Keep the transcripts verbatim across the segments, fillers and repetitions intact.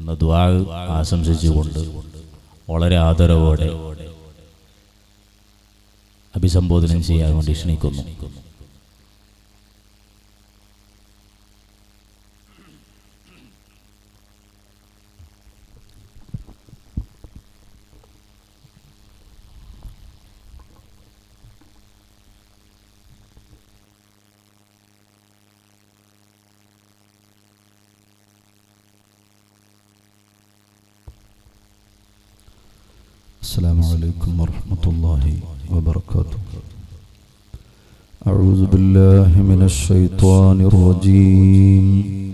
എന്ന ദുആ ആശംസിച്ചുകൊണ്ട് വളരെ ആദരവോടെ അഭിസംബോധന ചെയ്യാൻ വേണ്ടി ക്ഷണിക്കുന്നു. السلام عليكم ورحمة الله وبركاته. أعوذ بالله من الشيطان الرجيم.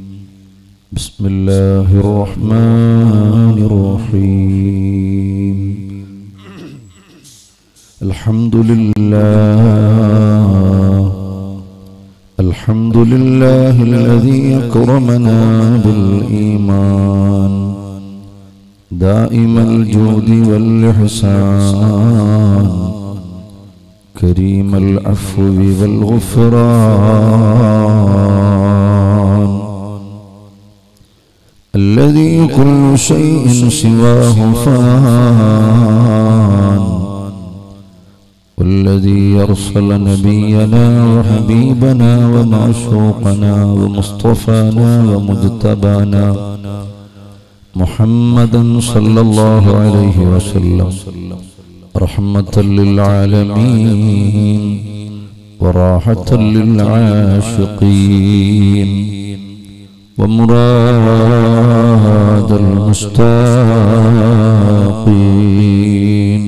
بسم الله الرحمن الرحيم. الحمد لله الحمد لله الذي أكرمنا بالإيمان دائم الجود والإحسان كريم العفو والغفران الذي كل شيء سواه فان والذي يرسل نبينا وحبيبنا ومعشوقنا ومصطفانا ومجتبانا محمد صلى الله عليه وسلم رحمة للعالمين وراحة للعاشقين ومراد المشتاقين.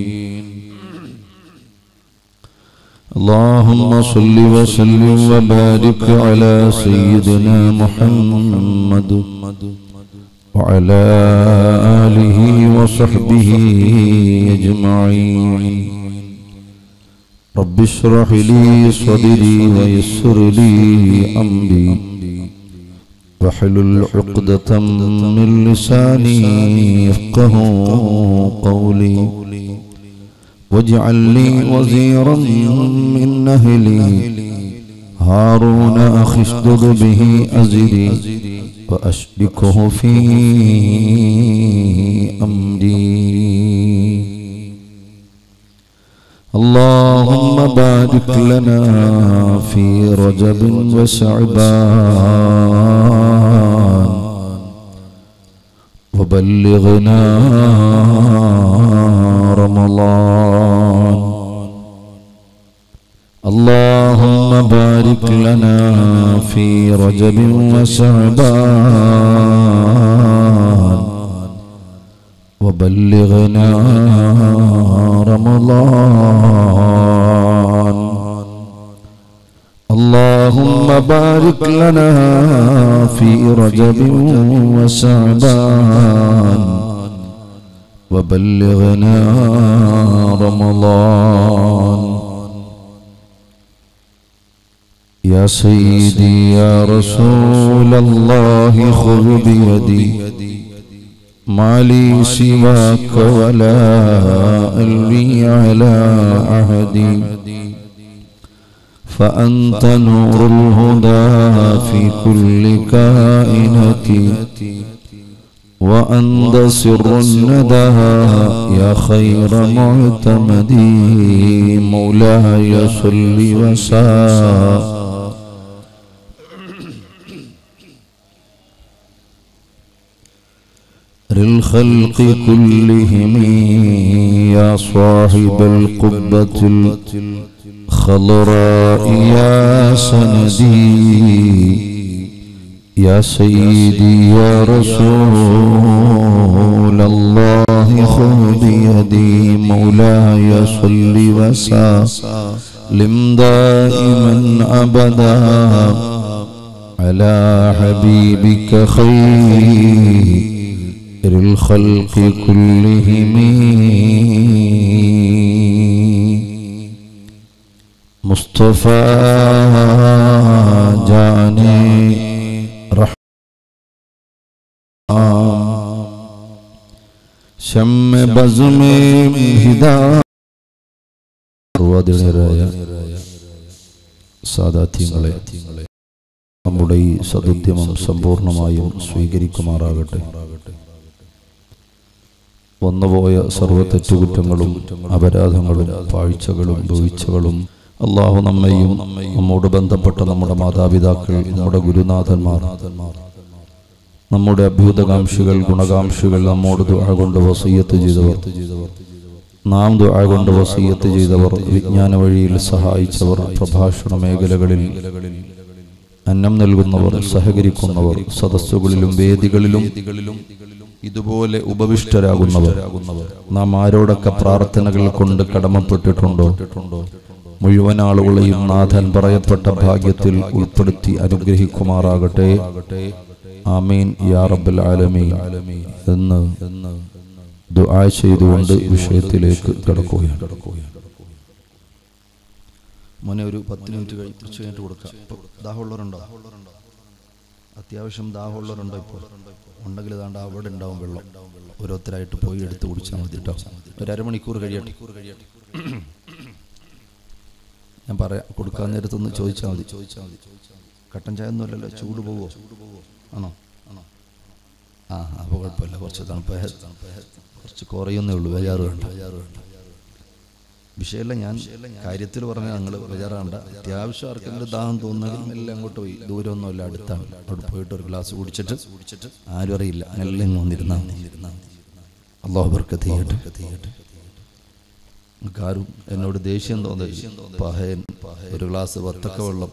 اللهم صل وسلم وبارك على سيدنا محمد وعلى آله وصحبه أجمعين. رب اشرح لي صدري ويسر لي أمري واحلل عقدة من لساني يفقهوا قولي واجعل لي وزيرا من أهلي هارون أخي اشدد به أزري وأشركه في أمري. اللهم بارك لنا في رجب وشعبان وبلغنا رمضان. اللهم بارك لنا في رجب وشعبان وبلغنا رمضان. اللهم بارك لنا في رجب وشعبان وبلغنا رمضان. يا سيدي يا رسول الله خذ بيدي ما لي سواك ولا ألوي على أحد فأنت نور الهدى في كل كائنتي وأنت سر الندى يا خير معتمدي. مولاي صل وسلم للخلق كلهم يا صاحب القبة الخضراء يا سندي. يا سيدي يا رسول الله خذ بيدي مولاي صل وسلم دائما أبدا على حبيبك خير الخلق كلهم مصطفى جاني رحمة شم بزم هداية സദാതീങ്ങളെ നമ്മുടെ ഈ സദുദ്യമം സമ്പൂർണമായും സ്വീകരിക്കുമാറാകട്ടെ. വന്നുപോയ സർവ്വ തെറ്റുകുറ്റങ്ങളും അപരാധങ്ങളും പാഴ്ചകളും ദുഴ്ചകളും അള്ളാഹു നമ്മയും നമ്മോട് ബന്ധപ്പെട്ട നമ്മുടെ മാതാപിതാക്കൾ, നമ്മുടെ ഗുരുനാഥന്മാർ, നമ്മുടെ അഭ്യുതകാംക്ഷികൾ, ഗുണകാംക്ഷികൾ, നമ്മോട് ദുആ കൊണ്ട് വസീയത്ത് ചെയ്തവർ, നാം ദുആ കൊണ്ട് വസീയത്ത് ചെയ്തവർ, വിജ്ഞാന വഴിയിൽ സഹായിച്ചവർ, പ്രഭാഷണ മേഖലകളിൽ അന്നം നൽകുന്നവർ, സഹകരിക്കുന്നവർ, സദസ്സുകളിലും വേദികളിലും ഇതുപോലെ ഉപവിഷ്ടരാകുന്നവർ, നാം ആരോടൊക്കെ പ്രാർത്ഥനകൾ കൊണ്ട് കടമപ്പെട്ടിട്ടുണ്ടോ മുഴുവൻ ആളുകളെയും നാഥൻ പറയപ്പെട്ട ഭാഗ്യത്തിൽ ഉൾപ്പെടുത്തി അനുഗ്രഹിക്കുമാറാകട്ടെ. ആമീൻ യാ റബ്ബൽ ആലമീൻ എന്ന് ദുആ ചെയ്തുകൊണ്ട് വിഷയത്തിലേക്ക് കടക്കുകയാണ്. മോനെ ഒരു പത്ത് മിനിറ്റ് കഴിഞ്ഞിട്ട് കൊടുക്കാം. ദാഹമുള്ളവരുണ്ടോ? അത്യാവശ്യം ദാഹമുള്ളവരുണ്ടോ? ഇപ്പോൾ ഉണ്ടെങ്കിൽ ഇതാണ്ട് അവിടെ ഉണ്ടാവും വെള്ളം. ഓരോരുത്തരായിട്ട് പോയി എടുത്ത് കുടിച്ചാൽ മതി കേട്ടോ. ഒരു അരമണിക്കൂർ കഴിയട്ടെ. ഞാൻ പറയാം, കൊടുക്കാൻ നേരത്തൊന്ന് ചോദിച്ചാൽ മതി. ചോദിച്ചാൽ മതി. കട്ടൻ ചായ ഒന്നും അല്ലല്ലോ, ചൂട് പോവോ? ആണോ? ആ അപ്പോൾ കുഴപ്പമില്ല. കുറച്ച് തണുപ്പായ കുറച്ച് കുറയുന്നേ ഉള്ളൂ. ബേജാറ് വേണ്ട, ബേജാറ് വേണ്ട. വിഷയമല്ല, ഞാൻ കാര്യത്തിൽ പറഞ്ഞാൽ ഞങ്ങൾ ബേജാറാണ്ട. അത്യാവശ്യം ആർക്കെങ്കിലും ദാഹം തോന്നുന്നെങ്കിൽ എല്ലാം അങ്ങോട്ട് പോയി, ദൂരമൊന്നുമല്ല, അടുത്താണ്. അവിടെ പോയിട്ട് ഒരു ഗ്ലാസ് കുടിച്ചിട്ട് കുടിച്ചിട്ട് ആരും അറിയില്ല, എല്ലാം ഇങ്ങ് വന്നിരുന്നാൽ വന്നിരുന്നാൽ അള്ളാഹു ബർക്കത്ത് ചെയ്യട്ടെ, ചെയ്യട്ടെ. കാരും എന്നോട് ദേഷ്യം തോന്നുന്നു. പഹയൻ ഒരു ഗ്ലാസ് വത്തക്ക വെള്ളം,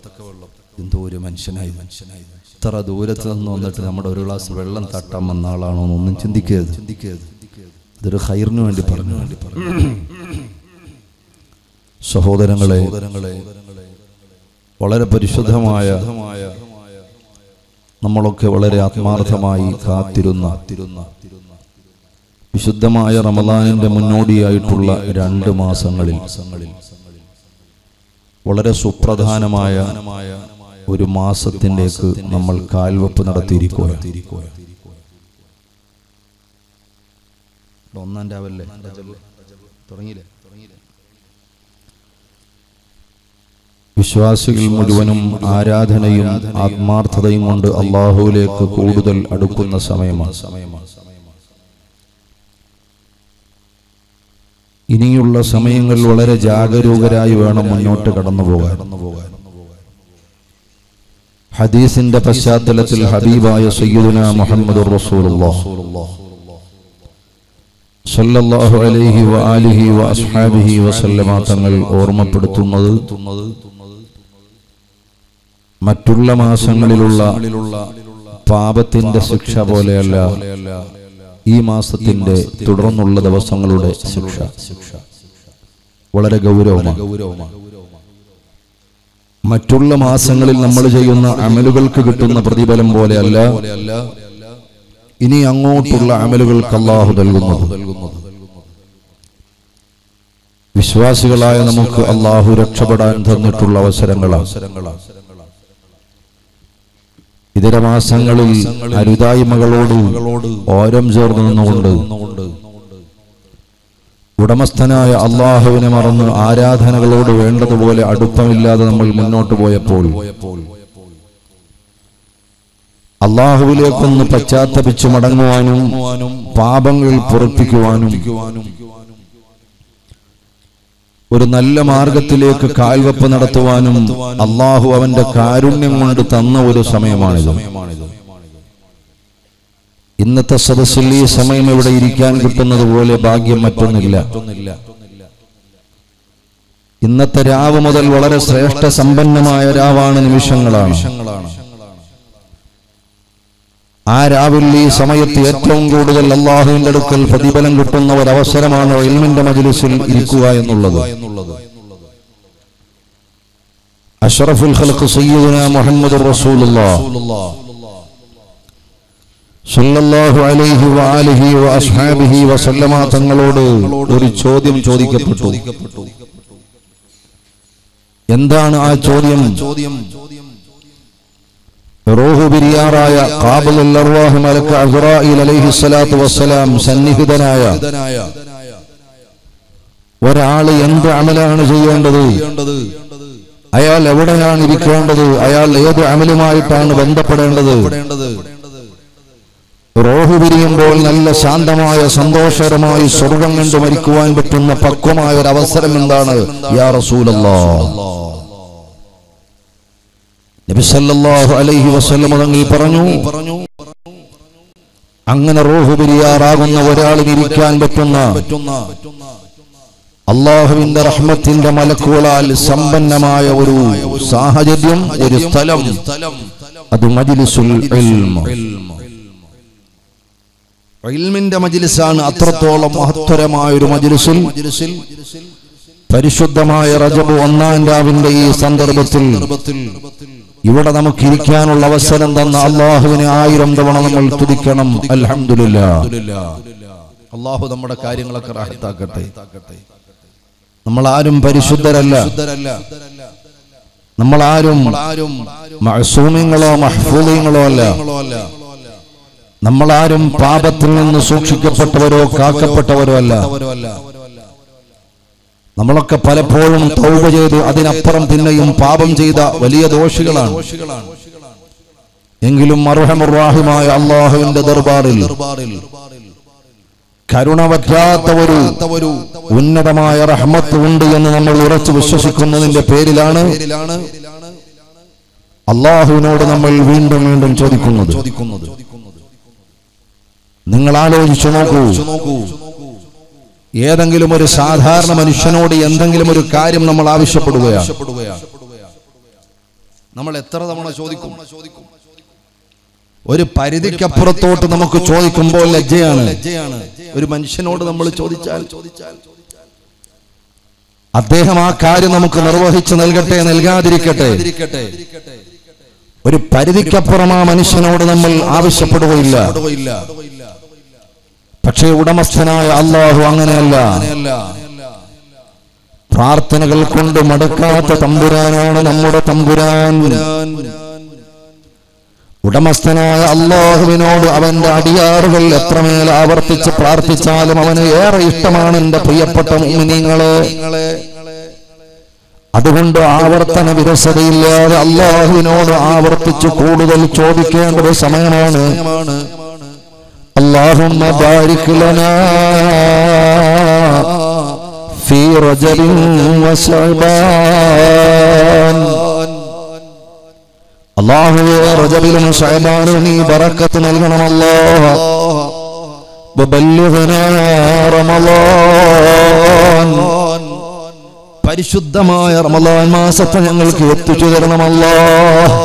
എന്തോ ഒരു മനുഷ്യനായി മനുഷ്യനായി ഇത്ര ദൂരത്ത് നിന്ന് വന്നിട്ട് നമ്മുടെ ഒരു ഗ്ലാസ് വെള്ളം തട്ടാൻ വന്ന ആളാണോ എന്നൊന്നും ചിന്തിക്കരുത്, ചിന്തിക്കരുത്. അതൊരു ഹൈറിന് വേണ്ടി പറഞ്ഞു വേണ്ടി പറഞ്ഞു സഹോദരങ്ങളെ, വളരെ പരിശുദ്ധമായ നമ്മളൊക്കെ വളരെ ആത്മാർത്ഥമായി കാത്തിരുന്ന വിശുദ്ധമായ റമദാനിന്റെ മുന്നോടിയായിട്ടുള്ള രണ്ട് മാസങ്ങളിൽ വളരെ സുപ്രധാനമായ ഒരു മാസത്തിലേക്ക് നമ്മൾ കാൽവെപ്പ് നടത്തിയിരിക്കുകയാണ്. ഒന്നാം രാവിലെ തുടങ്ങിയില്ലേ? വിശ്വാസികൾ മുഴുവനും ആരാധനയും ആത്മാർത്ഥതയും കൊണ്ട് അള്ളാഹുവിലേക്ക് കൂടുതൽ അടുക്കുന്ന സമയമാണ്. ഇനിയുള്ള സമയങ്ങൾ വളരെ ജാഗരൂകരായി വേണം മുന്നോട്ട് കടന്നു പോകാൻ. ഹദീസിന്റെ പശ്ചാത്തലത്തിൽ ഹബീബായ സയ്യിദുനാ മുഹമ്മദുർ റസൂലുള്ളാഹി സല്ലല്ലാഹു അലൈഹി വആലിഹി വഅസ്ഹാബിഹി വസല്ലമ തങ്ങൾ ഓർമ്മപ്പെടുത്തുന്നത്, മറ്റുള്ള മാസങ്ങളിലുള്ള പാപത്തിന്റെ ശിക്ഷ പോലെയല്ല ഈ മാസത്തിന്റെ തുടർന്നുള്ള ദിവസങ്ങളുടെ ശിക്ഷ. വളരെ ഗൗരവമാണ്. മറ്റുള്ള മാസങ്ങളിൽ നമ്മൾ ചെയ്യുന്ന അമലുകൾക്ക് കിട്ടുന്ന പ്രതിഫലം പോലെയല്ല ഇനി അങ്ങോട്ടുള്ള അമലുകൾക്ക് അല്ലാഹു നൽകുന്നത്. വിശ്വാസികളായ നമുക്ക് അല്ലാഹു രക്ഷപ്പെടാൻ തന്നിട്ടുള്ള അവസരങ്ങളാണ്. ഇതര മാസങ്ങളിൽ അരുതായ്മകളോട് ഓരം ചേർന്ന് നിന്നുകൊണ്ട് ഉടമസ്ഥനായ അള്ളാഹുവിനെ മറന്ന് ആരാധനകളോട് വേണ്ടതുപോലെ അടുപ്പമില്ലാതെ നമ്മൾ മുന്നോട്ട് പോയപ്പോൾ അള്ളാഹുവിലേക്കൊന്ന് പശ്ചാത്തപിച്ചു മടങ്ങുവാനും പാപങ്ങൾ പൊറുപ്പിക്കുവാനും ഒരു നല്ല മാർഗത്തിലേക്ക് കാൽവെപ്പ് നടത്തുവാനും അള്ളാഹു അവന്റെ കാരുണ്യം കൊണ്ട് തന്ന ഒരു സമയമാണിത്. ഇന്നത്തെ സദസ്സിൽ ഈ സമയം ഇവിടെ ഇരിക്കാൻ കിട്ടുന്നത് പോലെ ഭാഗ്യം മറ്റൊന്നില്ല. ഇന്നത്തെ രാവ് മുതൽ വളരെ ശ്രേഷ്ഠ സമ്പന്നമായ രാവാണ്, നിമിഷങ്ങളാണ്. ആ രാവിൽ ഈ സമയത്ത് ഏറ്റവും കൂടുതൽ അള്ളാഹുവിന്റെ അടുക്കൽ പ്രതിഫലം കിട്ടുന്ന ഒരവസരമാണ് ഇൽമിന്റെ മജ്ലിസിൽ ഇരിക്കുക എന്നുള്ളത്. അഷ്റഫുൽ ഖൽഖ് സയ്യിദുനാ മുഹമ്മദുർ റസൂലുള്ളാഹി സല്ലല്ലാഹു അലൈഹി വആലിഹി വഅസ്ഹാബിഹി വസല്ലമ തങ്ങളോട് ഒരു ചോദ്യം ചോദിക്കപ്പെട്ടു. എന്താണ് ആ ചോദ്യം? റൂഹുബിരിയാറായ ഖാബിലുൽ അർവാഹ് മലക്ക് അസ്റാഈൽ അലൈഹി സ്വലാത്തു വസ്സലാം സന്നിഹിതനായ ഒരാള് എന്ത് അമലാണ് ചെയ്യേണ്ടത്? അയാൾ എവിടെയാണ് ഇരിക്കേണ്ടത്, അയാൾ ഏത് അമലുമായിട്ടാണ് ബന്ധപ്പെടേണ്ടത്. റോഹ് പിരിയുമ്പോൾ നല്ല ശാന്തമായ സന്തോഷകരമായി സ്വർഗം കണ്ടു മരിക്കുവാൻ പറ്റുന്ന പക്വമായ ഒരു അവസരം എന്താണ്? യാ റസൂലല്ലാഹ് നബി സല്ലല്ലാഹു അലൈഹി വസല്ലം തങ്ങൾ പറഞ്ഞു, അങ്ങനെ റോഹ് പിരിയാറാകുന്ന ഒരാളിന് ഇരിക്കാൻ പറ്റുന്ന അള്ളാഹുവിന്റെ റഹ്മത്തിന്റെ മലക്കുകളാൽ സമ്പന്നമായ ഒരു സാഹചര്യം, ഒരു സ്ഥലം, അത് മജ്ലിസുൽ ഇൽമ്. ഇൽമിന്റെ മജ്ലിസാണ്. അത്രത്തോളം മഹത്തരമായ ഒരു മജ്ലിസിൽ പരിശുദ്ധമായ റജബ് ഒന്നാം രാവിന്റെ ഈ സന്ദർഭത്തിൽ ഇവിടെ നമുക്ക് ഇരിക്കാനുള്ള അവസരം തന്ന അള്ളാഹുവിനെ ആയിരം തവണ നമ്മൾ തുതിക്കണം. അൽഹംദുലില്ലാഹ്. അള്ളാഹു നമ്മുടെ കാര്യങ്ങളൊക്കെ റാഹത്താക്കട്ടെ. നമ്മൾ ആരും പരിശുദ്ധരല്ല, നമ്മൾ ആരും മഅസൂമിങ്ങളോ മഹ്ഫൂദിങ്ങളോ അല്ല, നമ്മളാരും പാപത്തിൽ നിന്ന് സൂക്ഷിക്കപ്പെട്ടവരോ കാക്കപ്പെട്ടവരോ അല്ല. നമ്മളൊക്കെ പലപ്പോഴും തൗബ ചെയ്ത് അതിനപ്പുറം പിന്നെയും പാപം ചെയ്ത വലിയ ദോഷികളാണ്. എങ്കിലും അർഹമുർ റഹീമായ അല്ലാഹുവിന്റെ ദർബാറിൽ കരുണ വറ്റാത്ത ഒരു ഉന്നതമായ റഹ്മത്ത് ഉണ്ട് എന്ന് നമ്മൾ ഉറച്ചു വിശ്വസിക്കുന്നതിന്റെ പേരിലാണ് അല്ലാഹുവിനോട് നമ്മൾ വീണ്ടും വീണ്ടും ചോദിക്കുന്നത്. നിങ്ങൾ ആലോചിച്ചു നോക്കൂ, ഏതെങ്കിലും ഒരു സാധാരണ മനുഷ്യനോട് എന്തെങ്കിലും ഒരു കാര്യം നമ്മൾ ആവശ്യപ്പെടുകയാണ്, നമ്മൾ എത്ര തവണ ചോദിക്കും? ഒരു പരിധിക്കപ്പുറത്തോട്ട് നമുക്ക് ചോദിക്കുമ്പോൾ ലജ്ജയാണ്. ഒരു മനുഷ്യനോട് നമ്മൾ ചോദിച്ചാൽ അദ്ദേഹം ആ കാര്യം നമുക്ക് നിർവഹിച്ചു നൽകട്ടെ, നൽകാതിരിക്കട്ടെ. ഒരു പരിധിക്കപ്പുറം ആ മനുഷ്യനോട് നമ്മൾ ആവശ്യപ്പെടുകയില്ല. പക്ഷേ ഉടമസ്ഥനായ അല്ലാഹു അങ്ങനെയല്ല. പ്രാർത്ഥനകൾ കൊണ്ട് മടക്കാത്ത തമ്പുരാനാണ് നമ്മുടെ തമ്പുരാൻ. ഉടമസ്ഥനായ അല്ലാഹുവിനോട് അവന്റെ അടിയാറുകൾ എത്രമേൽ ആവർത്തിച്ച് പ്രാർത്ഥിച്ചാലും അവന് ഏറെ ഇഷ്ടമാണ് എന്റെ പ്രിയപ്പെട്ട മുഅ്മിനീങ്ങളെ. അതുകൊണ്ട് ആവർത്തന വിരസതയില്ലാതെ അല്ലാഹുവിനോട് ആവർത്തിച്ച് കൂടുതൽ ചോദിക്കേണ്ട ഒരു സമയമാണ്. اللهم بارك لنا في رجب وشعبان اللهم رجبنا وشعبان بركتنا لنا الله وبلغنا رمضان പരിശുദ്ധമായ റമളാൻ മാസത്തെ ഞങ്ങൾക്ക് എത്തിച്ചു തരണം അല്ലാഹ്.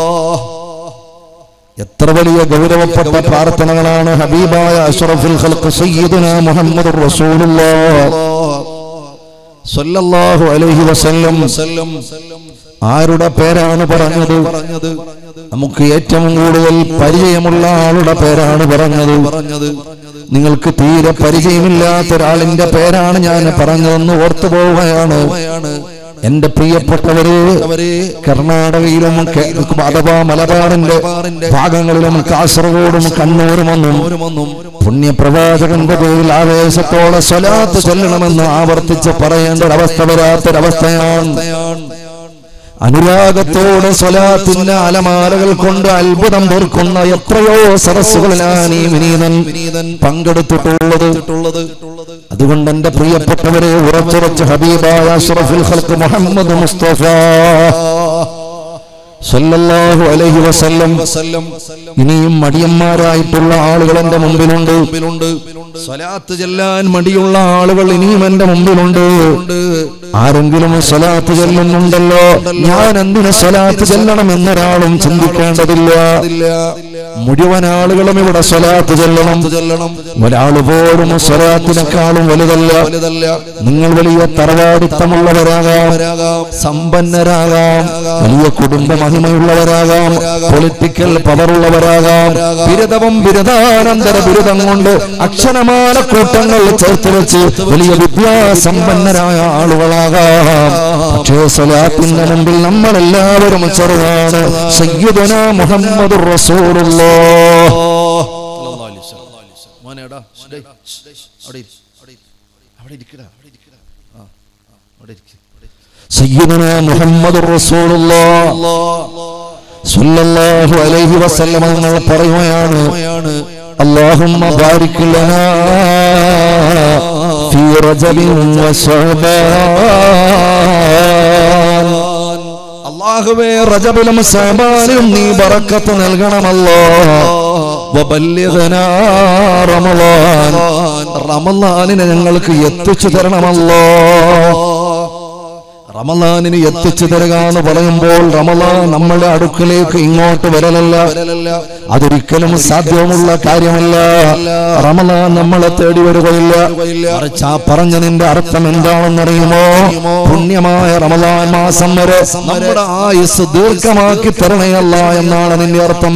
എത്ര വലിയ ഗൗരവപ്പെട്ട പ്രാർത്ഥനകളാണ് ഹബീബായ അഷ്റഫുൽ ഖൽഖ് സയ്യിദുനാ മുഹമ്മദുർ റസൂലുള്ളാഹ് സല്ലല്ലാഹു അലൈഹി വസല്ലം ആരുടെ പേരാണ് പറഞ്ഞത്? നമുക്ക് ഏറ്റവും കൂടുതൽ പരിചയമുള്ള ആളുടെ പേരാണ് പറഞ്ഞത്. നിങ്ങൾക്ക് തീരെ പരിചയമില്ലാത്ത ഒരാളിന്റെ പേരാണ് ഞാൻ പറഞ്ഞതെന്ന് ഓർത്തു പോവുകയാണ്. എന്റെ പ്രിയപ്പെട്ടവരെ, കർണാടകയിലും അഥവാ മലബാറിന്റെ ഭാഗങ്ങളിലും കാസർഗോഡും കണ്ണൂരുമൊന്നും പുണ്യപ്രവാചകന്റെ പേരിൽ ആവേശത്തോടെ സ്വലാത്ത് ചൊല്ലണമെന്ന് ആവർത്തിച്ച് പറയേണ്ട ഒരവസ്ഥ വരാത്തൊരവസ്ഥയാണ്. അനുരാഗത്തോടെ സ്വലാത്തിന്റെ അലമാലകൾ കൊണ്ട് അത്ഭുതം തീർക്കുന്ന എത്രയോ സദസ്സുകളിലാണ് ഈ വിനീതൻ പങ്കെടുത്തിട്ടുള്ളത്. അതുകൊണ്ട് എന്റെ പ്രിയപ്പെട്ടവരെ, ഉറച്ചുറച്ച് ഹബീബായ അഷ്റഫുൽ ഖൽഖ് മുഹമ്മദ് മുസ്തഫ സല്ലല്ലാഹു അലൈഹി വസല്ലം ഇനിയും മടിയന്മാരായിട്ടുള്ള ആളുകൾ എന്റെ മുമ്പിലുണ്ട്. സ്വലാത്ത് ചൊല്ലാൻ മടിയുള്ള ആളുകൾ ഇനിയും എന്റെ മുമ്പിലുണ്ട്. ആരെങ്കിലും സ്വലാത്ത് ചൊല്ലുന്നുണ്ടല്ലോ, ഞാൻ എന്തിനു സ്വലാത്ത് ചൊല്ലണം എന്നൊരാളും ചിന്തിക്കേണ്ടതില്ല. മുഴുവൻ ആളുകളും ഇവിടെ സ്വലാത്ത് ചൊല്ലണം. ഒരാൾ പോലും സ്വലാത്തിനേക്കാളും വലുതല്ല. നിങ്ങൾ വലിയ തറവാടിത്തമുള്ളവരാകാം, സമ്പന്നരാകാം, വലിയ കുടുംബ മഹിമയുള്ളവരാകാം, പൊളിറ്റിക്കൽ പവറുള്ളവരാകാം, ബിരുദവും ബിരുദാനന്തര ബിരുദം കൊണ്ട് അക്ഷരമാല കൂട്ടങ്ങൾ ചേർത്ത് വെച്ച് വലിയ വിദ്യാസമ്പന്നരായ ആളുകളാകാം. പക്ഷേ സ്വലാത്തിന്റെ മുമ്പിൽ നമ്മൾ എല്ലാവരും ചെറുതാണ്. സയ്യിദുനാ മുഹമ്മദുർ റസൂലുള്ളാഹ് سيدنا محمد رسول الله صلى الله عليه وسلم اللهم بارك لنا في رجب وشعبان അല്ലാഹുവേ റജബിലും ശഅബാനിലും നീ ബറക്കത്ത് നൽകണമല്ലോ വബല്ലിഗ്നാ റമളാൻ റമളാനിനെ ഞങ്ങൾക്ക് എത്തിച്ചു തരണമല്ലോ റമളാനിനെ എത്തിച്ചു തരിക എന്ന് പറയുമ്പോൾ റമളാൻ നമ്മുടെ അടുക്കലേക്ക് ഇങ്ങോട്ട് വരലല്ല, അതൊരിക്കലും സാധ്യമുള്ള കാര്യമല്ല. റമളാൻ നമ്മളെ തേടി വരികയില്ല. മറിച്ച് ആ പറഞ്ഞ നിന്റെ അർത്ഥം എന്താണെന്നറിയുമോ? പുണ്യമായ റമളാൻ മാസം വരെ നമ്മുടെ ആയുസ് ദീർഘമാക്കി തരണയല്ല എന്നാണ് നിന്റെ അർത്ഥം.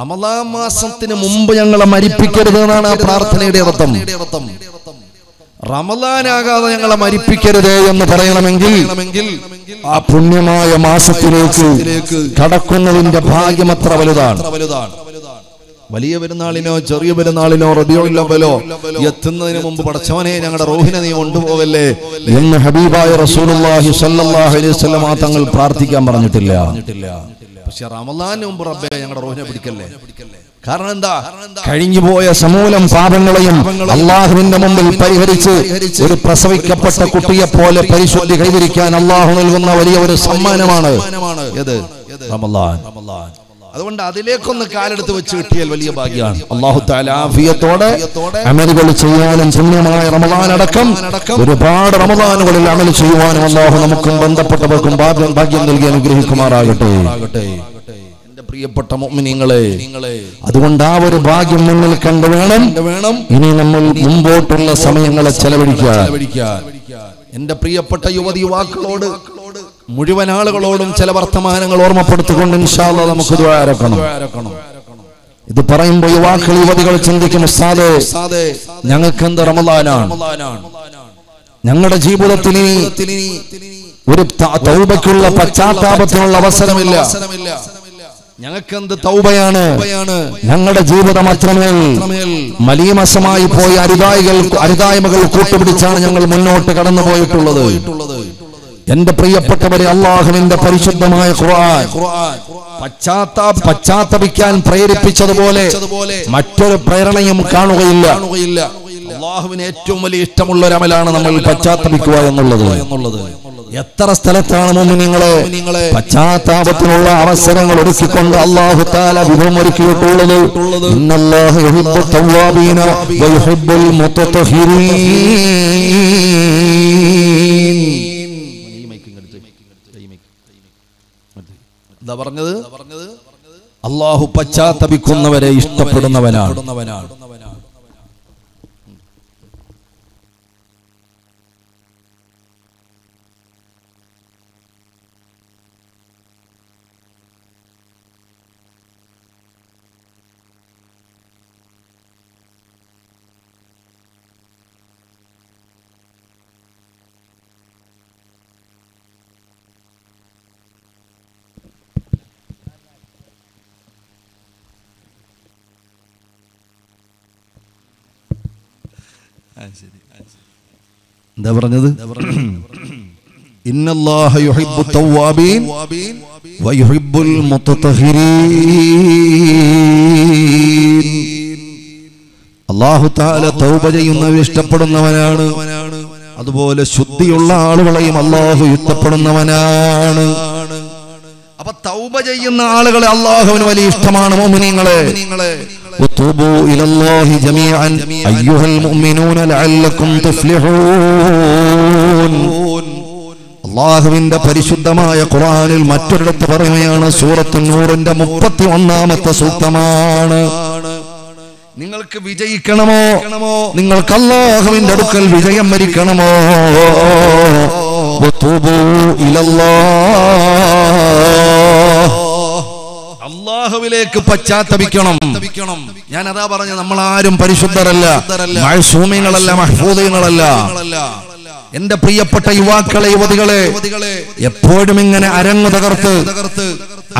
റമളാൻ മാസത്തിന് മുമ്പ് ഞങ്ങളെ മരിപ്പിക്കരുത് എന്നാണ് ആ പ്രാർത്ഥനയുടെ അർത്ഥം. റമളാനാകാതെ ഞങ്ങളെ മരിപ്പിക്കരുത് എന്ന് പറയണമെങ്കിൽ ആ പുണ്യമായ മാസത്തിലേക്ക് കടക്കുന്നതിന്റെ ഭാഗ്യം അത്ര വലുതാണ്. വലിയ പെരുന്നാളിനോ ചെറിയ പെരുന്നാളിനോ റബീഉൽ അവ്വലോ എത്തുന്നതിന് മുമ്പ് പടച്ചവനെ ഞങ്ങളുടെ റൂഹിനെ നീ കൊണ്ടുപോകല്ലേ എന്ന് ഹബീബായ റസൂലുള്ളാഹി സ്വല്ലല്ലാഹു അലൈഹി വസല്ലം തങ്ങൾ പ്രാർത്ഥിക്കാൻ പറഞ്ഞിട്ടില്ല. പക്ഷെ റമളാനിന് മുമ്പ് റബ്ബേ ഞങ്ങളുടെ റൂഹിനെ പിടിക്കല്ലേ. കാരണം എന്താ? കഴിഞ്ഞുപോയ സമൂലം പാപങ്ങളെയും അള്ളാഹുവിന്റെ മുമ്പിൽ പരിഹരിച്ച് ഒരു പ്രസവിക്കപ്പെട്ട കുട്ടിയെ പോലെ പരിശുദ്ധി കൈവരിക്കാൻ അള്ളാഹു നൽകുന്ന വലിയ ഒരു സമ്മാനമാണ് ഇത് റമളാൻ. അതുകൊണ്ട് അതിലേക്കൊന്ന് കാലെടുത്ത് വെച്ച് കിട്ടിയാൽ വലിയ ഭാഗ്യമാണ്. അല്ലാഹു തആല ആഫിയത്തോടെ അമലുകൾ ചെയ്യാനും സുന്നമായ റമളാൻ അടക്കം ഒരുപാട് റമളാനുകളിൽ അമൽ ചെയ്യുവാനും അള്ളാഹു നമുക്കും ബന്ധപ്പെട്ടവർക്കും ഭാഗ്യം നൽകി അനുഗ്രഹിക്കുമാറാകട്ടെ. പ്രിയപ്പെട്ട മുഅ്മിനീങ്ങളെ, അതുകൊണ്ട് ആ ഒരു ഭാഗ്യം മുന്നിൽ കണ്ടു വേണം ഇനി നമ്മൾ മുമ്പോട്ടുള്ള സമയങ്ങളെ ചെലവഴിക്കാൻ. എന്റെ പ്രിയപ്പെട്ട യുവതി യുവാക്കളോട്, മുഴുവൻ ആളുകളോടും ചില വർത്തമാനങ്ങൾ ഓർമ്മപ്പെടുത്തിക്കൊണ്ട് ഇൻഷാ അല്ലാഹ് നമുക്ക് ദുആ ആരംഭിക്കണം. ഇത് പറയുമ്പോൾ യുവാക്കൾ യുവതികൾ ചിന്തിക്കും, ഉസ്താദേ ഞങ്ങൾക്ക് എന്ത് റമളാനാണ്, ഞങ്ങളുടെ ജീവിതത്തിൽ ഒരു തൗബക്കുള്ള പശ്ചാത്താപത്തിനുള്ള അവസരമില്ല, ഞങ്ങൾക്കെന്ത് തൗബയാണ്, ഞങ്ങളുടെ ജീവിതം അത്രമേൽ മലീമസമായി പോയി അരുതായികൾ അരുതായ്മകൾ കൂട്ടുപിടിച്ചാണ് ഞങ്ങൾ മുന്നോട്ട് കടന്നു പോയിട്ടുള്ളത്. എന്റെ പ്രിയപ്പെട്ടവരെ, അള്ളാഹുവിന്റെ പരിശുദ്ധമായ ഖുർആൻ പശ്ചാത്താ പശ്ചാത്തപിക്കാൻ പ്രേരിപ്പിച്ചതുപോലെ മറ്റൊരു പ്രേരണയും കാണുകയില്ല. അള്ളാഹുവിന് ഏറ്റവും വലിയ ഇഷ്ടമുള്ള ഒരു അമലാണ് നമ്മൾ പശ്ചാത്തപിക്കുക എന്നുള്ളത്. എത്ര സ്ഥലത്താണ് മുഅ്മിനീങ്ങളെ പശ്ചാത്താപത്തിനുള്ള അവസരങ്ങൾ ഒരുക്കിക്കൊണ്ട് അല്ലാഹു തആല വിഭവം ഒരുക്കിയിട്ടുള്ളത്? ഇന്നല്ലാഹു യുഹിബ്ബു തവ്വാബീന വയുഹിബ്ബുൽ മുതതഹിരീൻ. എന്താ പറഞ്ഞത്? അല്ലാഹു പശ്ചാത്തപിക്കുന്നവരെ ഇഷ്ടപ്പെടുന്നവനാണ്. എന്താ പറഞ്ഞത്? ഇന്നല്ലാഹു യുഹിബ്ബു തവ്വാബീൻ വയുഹിബ്ബുൽ മുതതഹിരീൻ. അല്ലാഹു തആല തൗബ ചെയ്യുന്നവരെ ഇഷ്ടപ്പെടുന്നവനാണ്. അതുപോലെ ശുദ്ധിയുള്ള ആളുകളെയും അല്ലാഹു ഇഷ്ടപ്പെടുന്നവനാണ്. അപ്പൊ തൗബ ചെയ്യുന്ന ആളുകളെ അല്ലാഹുവിന് വലിയ ഇഷ്ടമാണ് മുഅ്മിനീങ്ങളെ. وتوبوا إلى الله جميعا أيها المؤمنون لعلكم تفلحون. അല്ലാഹുവിന്റെ പരിശുദ്ധമായ ഖുർആനിൽ മറ്റൊരിടത്ത് പറയുകയാണ്, സൂറത്തു നൂറിന്റെ മുപ്പത്തി ഒന്നാമത്തെ സൂക്തമാണ്. നിങ്ങൾക്ക് വിജയിക്കണമോ, നിങ്ങൾക്ക് അല്ലാഹുവിന്റെ അടുക്കൽ വിജയം വരിക്കണമോ, وتوبوا إلى الله, അല്ലാഹുവിലേക്ക് പശ്ചാത്തപിക്കണം. ഞാൻ അതാ പറഞ്ഞു, നമ്മൾ ആരും പരിശുദ്ധരല്ല, മഅ്സൂമികളല്ല, മഹ്ഫൂദീങ്ങളല്ല. എന്റെ പ്രിയപ്പെട്ട യുവാക്കളെ, യുവതികളെ, എപ്പോഴും ഇങ്ങനെ അരങ്ങു തകർത്ത്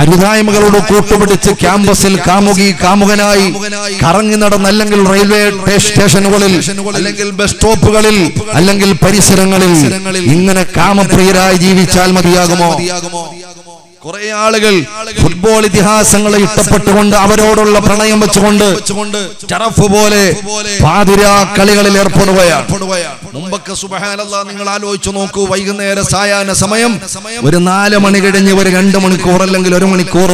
അരുതായ്മകളോട് കൂട്ടുപിടിച്ച് ക്യാമ്പസിൽ കാമുകി കാമുകനായി കറങ്ങി നടന്ന അല്ലെങ്കിൽ റെയിൽവേ സ്റ്റേഷനുകളിൽ അല്ലെങ്കിൽ ബസ് സ്റ്റോപ്പുകളിൽ അല്ലെങ്കിൽ പരിസരങ്ങളിൽ ഇങ്ങനെ കാമപ്രിയരായി ജീവിച്ചാൽ മതിയാകുമോ? കുറെ ആളുകൾ ഫുട്ബോൾ ഇതിഹാസങ്ങളെ ഇഷ്ടപ്പെട്ടുകൊണ്ട് അവരോടുള്ള പ്രണയം വെച്ചുകൊണ്ട് ടറഫ് പോലെ പാതിരാ കളികളിൽ ഏർപ്പെടുകയാണ്. മുമ്പൊക്കെ സുബ്ഹാനല്ലാഹ് നിങ്ങൾ ആലോചിച്ചു നോക്കൂ, വൈകുന്നേര സായാഹ്ന സമയം ഒരു നാല് മണി കഴിഞ്ഞ് ഒരു രണ്ട് മണിക്കൂർ അല്ലെങ്കിൽ ഒരു മണിക്കൂർ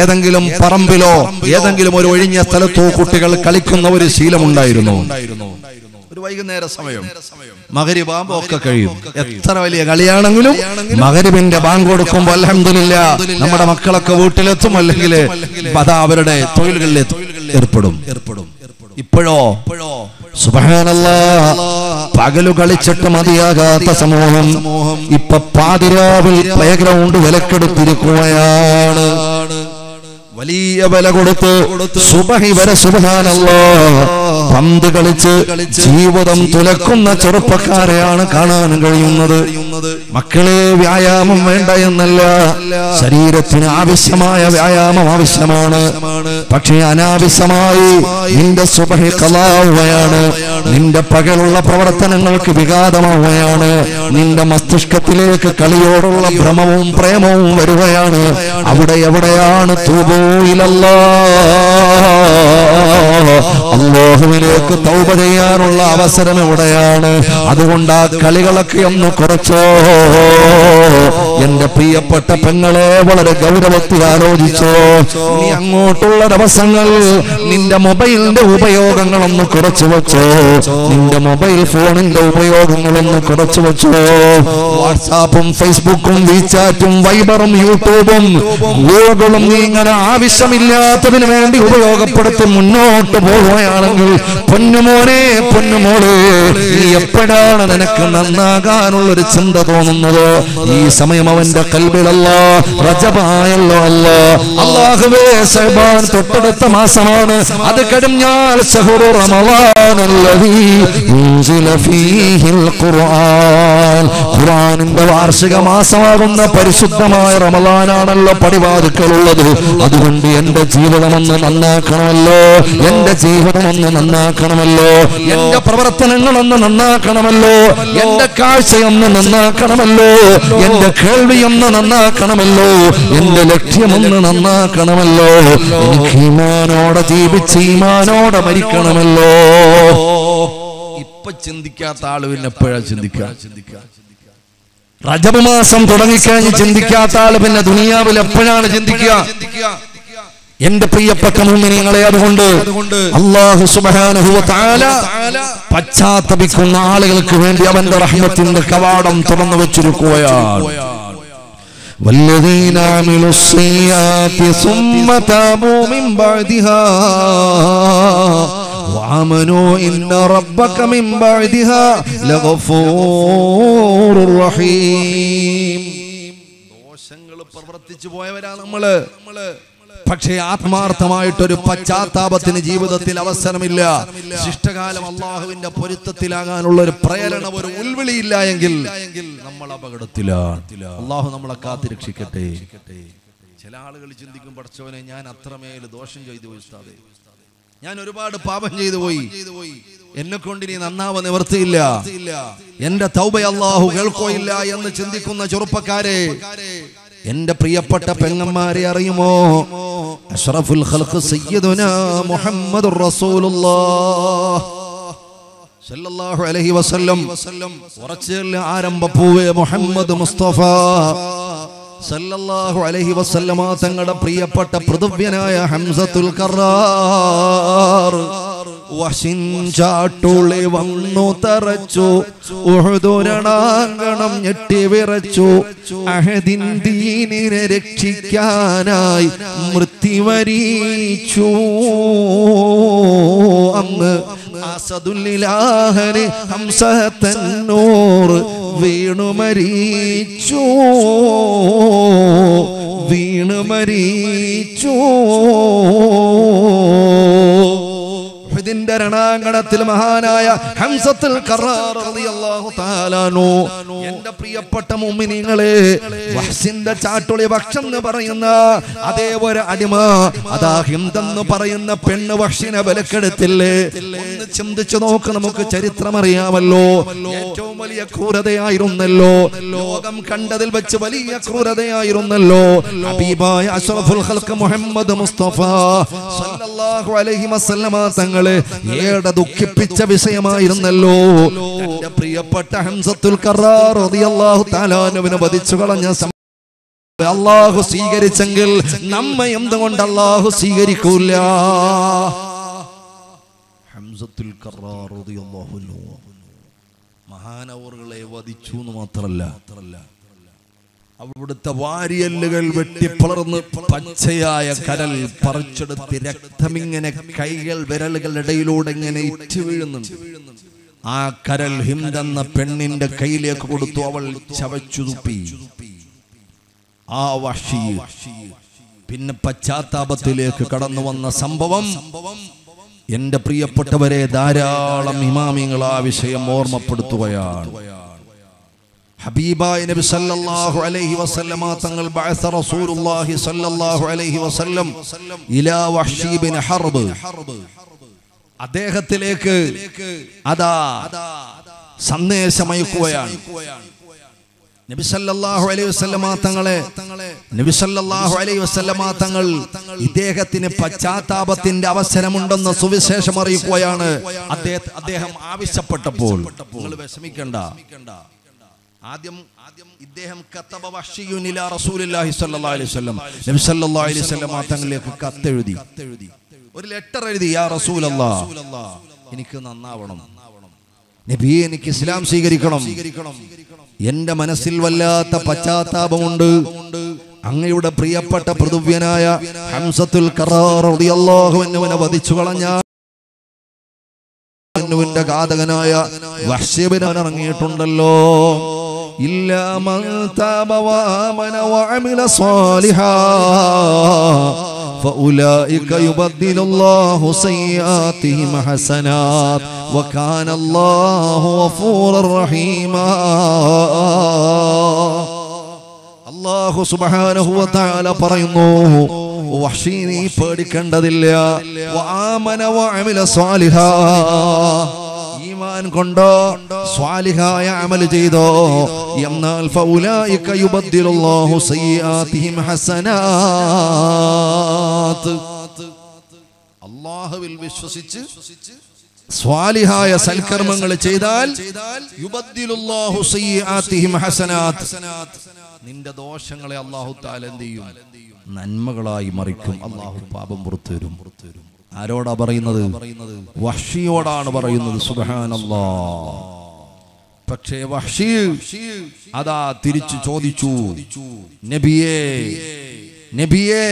ഏതെങ്കിലും പറമ്പിലോ ഏതെങ്കിലും ഒരു ഒഴിഞ്ഞ സ്ഥലത്തോ കുട്ടികൾ കളിക്കുന്ന ഒരു ശീലമുണ്ടായിരുന്നു. ഒരു വൈകുന്നേര സമയം മഗ്‌രിബ് ആകുമ്പോൾ ഒക്കെ കഴിയും. എത്ര വലിയ കളിയാണെങ്കിലും മഗ്‌രിബിന്റെ ബാങ്ക് കൊടുക്കുമ്പോൾ അൽഹംദുലില്ലാഹ് നമ്മുടെ മക്കളൊക്കെ വീട്ടിലെത്തും, അല്ലെങ്കിൽ അതാ അവരുടെ തൊഴിലുകളിൽ ഏർപ്പെടും. ഇപ്പോഴോ സുബ്ഹാനല്ലാഹ് പകലു കളിച്ചിട്ട് മതിയാകാത്ത സമൂഹം ഇപ്പൊ പാതിരാവിൽ പ്ലേ ഗ്രൗണ്ട് വിലക്കെടുത്തിരിക്കുകയാണ്. വലിയ വില കൊടുത്ത് സുബഹി വരെ സുബ്ഹാനല്ലാഹ് പന്ത് കളിച്ച് ജീവിതം തുലക്കുന്ന ചെറുപ്പക്കാരെയാണ് കാണാൻ കഴിയുന്നത്. മക്കളെ, വ്യായാമം വേണ്ട എന്നല്ല, ശരീരത്തിന് ആവശ്യമായ വ്യായാമം ആവശ്യമാണ്. പക്ഷേ അനാവശ്യമായി നിന്റെ സുബഹി ഖലാവുകയാണ്, നിന്റെ പകലുള്ള പ്രവർത്തനങ്ങൾക്ക് വിഘാതമാവുകയാണ്, നിന്റെ മസ്തിഷ്കത്തിലേക്ക് കളിയോടുള്ള ഭ്രമവും പ്രേമവും വരികയാണ്. അവിടെ എവിടെയാണ് തൗബ? അല്ലാഹുവിലേക്ക് തൗബ ചെയ്യാനുള്ള അവസരം എവിടെയാണ്? അതുകൊണ്ട് ആ കളികളൊക്കെ ഒന്ന് കുറച്ചോ. എന്റെ പ്രിയപ്പെട്ട പെങ്ങളെ, വളരെ ഗൗരവത്തിൽ ആലോചിച്ചോ. നീ അങ്ങോട്ടുള്ള ദിവസങ്ങൾ നിന്റെ മൊബൈലിന്റെ ഉപയോഗങ്ങളൊന്ന് കുറച്ചു വെച്ചോ, നിന്റെ മൊബൈൽ ഫോണിന്റെ ഉപയോഗങ്ങളൊന്ന് കുറച്ചു വെച്ചോ. വാട്സാപ്പും ഫേസ്ബുക്കും വീചാറ്റും വൈബറും യൂട്യൂബും ഗൂഗിളും നീ ഇങ്ങനെ ആവശ്യമില്ലാത്തതിന് വേണ്ടി ഉപയോഗപ്പെടുത്തി മുന്നോട്ട് പോവുകയാണെങ്കിൽ പൊന്നുമോനെ പൊന്നുമോളെ, നീ എപ്പോഴാണ് നിനക്ക് നന്നാകാനുള്ളൊരു ചിന്ത തോന്നുന്നത്? ഈ സമയം അവന്റെ കൽബിലല്ലോ റജബായല്ലോ അല്ലോ അല്ലാഹുവേ, സഹബാൻ തൊട്ടടുത്ത മാസമാണ്, അത് കഴിഞ്ഞാൽ സഹറു റമളാനല്ലദീ ഉൻസില ഫീഹിൽ ഖുർആൻ, ഖുർആനിന്റെ വാർഷിക മാസമാകുന്ന പരിശുദ്ധമായ റമളാനാണല്ലോ പടിവാതിക്കലുള്ളത്. അതുകൊണ്ട് എന്റെ ജീവിതമൊന്ന് നന്നാക്കണമല്ലോ, എന്റെ ജീവിതമൊന്ന് നന്നാക്കണമല്ലോ, എന്റെ പ്രവർത്തനങ്ങളൊന്ന് നന്നാക്കണമല്ലോ, എന്റെ കാഴ്ചയൊന്ന് നന്നാക്കണമല്ലോ, എന്റെ കേൾവിയൊന്ന് നന്നാക്കണമല്ലോ, എന്റെ ലക്ഷ്യമൊന്ന് നന്നാക്കണമല്ലോ, എനിക്ക് ഈമാനോടെ ജീവിച്ച് ഈമാനോടെ മരിക്കണമല്ലോ. ഇപ്പൊ ചിന്തിക്കാത്ത ആള് പിന്നെ എപ്പോഴാ ചിന്തിക്കുക? റജബ് മാസം തുടങ്ങിക്കഴിഞ്ഞ് ചിന്തിക്കാത്ത ആള് പിന്നെ ദുനിയാവിൽ എപ്പോഴാണ് ചിന്തിക്കുക? എന്റെ പ്രിയപ്പെട്ട മുഅ്മിനീങ്ങളെ, അതുകൊണ്ട് അല്ലാഹു സുബ്ഹാനഹു വ തആല പശ്ചാത്തപിക്കുന്ന ആളുകൾക്ക് വേണ്ടി അവന്റെ റഹ്മത്തിന്റെ കവാടം തുറന്നു വെച്ചിരിക്കുകയാണ്. വല്ലദീന അമിലുസ്സിയാതി സുമ്മ തബൂ മിൻ ബഅദിഹാ വഅമനൂ ഇന്ന റബ്ബക മിൻ ബഅദിഹാ ലഗഫൂറുർ റഹീം. ദോഷങ്ങൾ പ്രവർത്തിച്ചു പോയവരാ നമ്മള്. പക്ഷേ ആത്മാർത്ഥമായിട്ടൊരു പശ്ചാത്താപത്തിന് ജീവിതത്തിൽ അവസരമില്ല. ശിഷ്ടകാലം അള്ളാഹുവിന്റെ പൊരുത്തത്തിലാകാനുള്ള ഒരു പ്രേരണ, ഒരു ഉൾവിളിയില്ല എങ്കിൽ നമ്മൾ അപകടത്തിലാണ്. അള്ളാഹു നമ്മളെ കാത്തുരക്ഷിക്കട്ടെ. ചില ആളുകൾ ചിന്തിക്കും, പഠിച്ചവനെ, ഞാൻ അത്രമേൽ ദോഷം ചെയ്തു പോയി ഉസ്താദേ, ഞാൻ ഒരുപാട് പാപം ചെയ്തു പോയി, എന്നെ കൊണ്ടിനി നന്നാവ നിവർത്തിയില്ല, എന്റെ തൗബ അള്ളാഹു കേൾക്കോയില്ല എന്ന് ചിന്തിക്കുന്ന ചെറുപ്പക്കാരെ, എന്റെ പ്രിയപ്പെട്ട പെങ്ങന്മാരെ, അറിയുമോ, അഷ്റഫുൽ ഖൽഖ് സയ്യിദുനാ മുഹമ്മദുർ റസൂലുള്ളാഹ് സല്ലല്ലാഹു അലൈഹി വസല്ലം ഉറച്ചേൽ ആരംഭപ്പൂവേ മുഹമ്മദ് മുസ്തഫ സല്ലല്ലാഹു അലൈഹി വസല്ലം തങ്ങളുടെ പ്രിയപ്പെട്ട പൃഥ്വ്യനായ ഹംസത്തുൽ ഖറാർ വശിൻ ചാട്ടുളി വന്നു തറച്ചു ഉഹുദുരണാങ്കണം ഞെട്ടി വിറച്ചു അഹദിൻ ദീനിനെ രക്ഷിക്കാനായി മൃത്യുവരിച്ചു. അന്ന് അസദുല്ലാഹനെ ഹംസത്തന്നൂർ വീണു മരിച്ചു, വീണു മരിച്ചു. നിന്റെ രണാങ്കണത്തിൽ മഹാനായ ഹംസത്തുൽ ഖറാർ റളിയല്ലാഹു തആല അൻഹു എൻ്റെ പ്രിയപ്പെട്ട മുഅ്മിനീങ്ങളെ വഹ്സിന്റെ ചാട്ടുളി ഭക്ഷണം എന്ന് പറയുന്ന അതേ ഒരു അടിമ അതാ ഹിന്ദ് എന്ന് പറയുന്ന പെണ്ണ് വഹ്സിനെ വിലക്കെടുത്തില്ലേ? ഒന്ന് ചിന്തിച്ചു നോക്ക്. നമുക്ക് ചരിത്രം അറിയാമല്ലോ, ഏറ്റവും വലിയ ക്രൂരതയായിരുന്നല്ലോ, ലോകം കണ്ടതിൽ വെച്ച് വലിയ ക്രൂരതയായിരുന്നല്ലോ ഹബീബായ അഷ്റഫുൽ ഖൽഖ് മുഹമ്മദ് മുസ്തഫ സല്ലല്ലാഹു അലൈഹി വസല്ലമ തങ്ങളെ ഏറെ ദുഃഖിപ്പിച്ച വിഷയമായിരുന്നല്ലോ. എൻ്റെ പ്രിയപ്പെട്ട ഹംസത്തുൽ ഖറാർ റളിയല്ലാഹു തആല അൻഹുവിനെ വധിച്ചു കളഞ്ഞ അല്ലാഹു സ്വീകരിച്ചെങ്കിൽ നമ്മെ എന്തുകൊണ്ട് അല്ലാഹു സ്വീകരിക്കൂല? ഹംസത്തുൽ ഖറാർ റളിയല്ലാഹു അൻഹു മഹാനവറുകളെ വധിച്ചു എന്ന് മാത്രമല്ല, അവിടുത്തെ വാരിയല്ലുകൾ വെട്ടിപ്പളർന്ന് പച്ചയായ കരൽ പറിച്ചെടുത്ത് രക്തമിങ്ങനെ കൈകൾ വിരലുകളിടയിലൂടെ ഇങ്ങനെ ഇറ്റു വീഴുന്നുണ്ട്. ആ കരൽ ഹിന്ദെന്ന പെണ്ണിന്റെ കയ്യിലേക്ക് കൊടുത്തു. അവൾ ചവച്ചു തുപ്പി. ആ വഹ്ശി പിന്നെ പശ്ചാത്താപത്തിലേക്ക് കടന്നു വന്ന സംഭവം എന്റെ പ്രിയപ്പെട്ടവരെ ധാരാളം ഇമാമിങ്ങൾ ആ വിഷയം ഓർമ്മപ്പെടുത്തുകയാണ്. ഹബീബായ നബി സല്ലല്ലാഹു അലൈഹി വസല്ലമ തങ്ങൾ ബഅസ റസൂലുള്ളാഹി സല്ലല്ലാഹു അലൈഹി വസല്ലം ഇലാ വഹ്ശി ബിൻ ഹർബ്, അദ്ദേഹത്തിലേക്ക് അതാ സന്ദേശമയക്കുകയാണ്. നബി സല്ലല്ലാഹു അലൈഹി വസല്ലമ തങ്ങളെ നബി സല്ലല്ലാഹു അലൈഹി വസല്ലമ തങ്ങൾ ഇദ്ദേഹത്തിന് പശ്ചാത്താപത്തിന്റെ അവസരമുണ്ടെന്ന് സുവിശേഷം അറിയിക്കുകയാണ്. അദ്ദേഹം ആവശ്യപ്പെട്ടപ്പോൾ നിങ്ങൾ വിഷമിക്കണ്ട. ആദ്യം ആദ്യം ഇദ്ദേഹം കതബ വഹ്ശിയുൻ ഇലാ റസൂലുള്ളാഹി സ്വല്ലല്ലാഹു അലൈഹി വസല്ലം നബി സല്ലല്ലാഹു അലൈഹി വസല്ലമ തങ്ങളിലേക്ക് കത്തെഴുതി, ഒരു ലെറ്റർ എഴുതി. യാ റസൂലല്ലാഹ്, എനിക്ക് നന്നാവണം നബിയെ, എനിക്ക് ഇസ്ലാം സ്വീകരിക്കണം, എന്റെ മനസ്സിൽ വല്ലാത്ത പശ്ചാത്താപമുണ്ട്, അങ്ങയുടെ പ്രിയപ്പെട്ട പ്രതുവ്യനായ ഹംസത്തുൽ ഖറാർ റളിയല്ലാഹു അൻഹുവിനെ വധിച്ചു കളഞ്ഞ അന്നുവിന്റെ ഘാതകനായ വഹ്ശി ബിൻ ഹർബ് ഇറങ്ങിയിട്ടുണ്ടല്ലോ. ഇല്ലാ മൻ തബ വആമന വഅമില സാലിഹാ فأولئك يبدل الله سيئاتهم حسنات وكان الله غفورا رحيما. അല്ലാഹു സുബ്ഹാനഹു വ തആല പറയുന്നു, വഹ്ശീ നീ പേടിക്കേണ്ടതില്ല, വആമന വഅമില സാലിഹാ, ഈമാൻ കൊണ്ടോ സ്വാലിഹായ അമൽ ചെയ്തോ, എന്നാൽ ഫൗലൈക യുബദ്ദിലുല്ലാഹു സയ്യാതിഹിം ഹസനാത്ത്, അല്ലാഹുവിൽ വിശ്വസിച്ച് സ്വാലിഹായ സൽക്കർമ്മങ്ങൾ ചെയ്താൽ യുബദ്ദിലുല്ലാഹു സയ്യാതിഹിം ഹസനാത്ത്, നിന്റെ ദോഷങ്ങളെ അല്ലാഹു തആല എന്തു ചെയ്യും? നന്മകളായി മറിക്കും. അല്ലാഹു പാപം പുറത്തുതരും. ആരോടാ പറയുന്നത്? വഹ്ശിയോടാണ് പറയുന്നത്. സുബ്ഹാനല്ലാഹ്. പക്ഷേ വഹ്ശി അതാ തിരിച്ചു ചോദിച്ചു, നബിയേ നബിയേ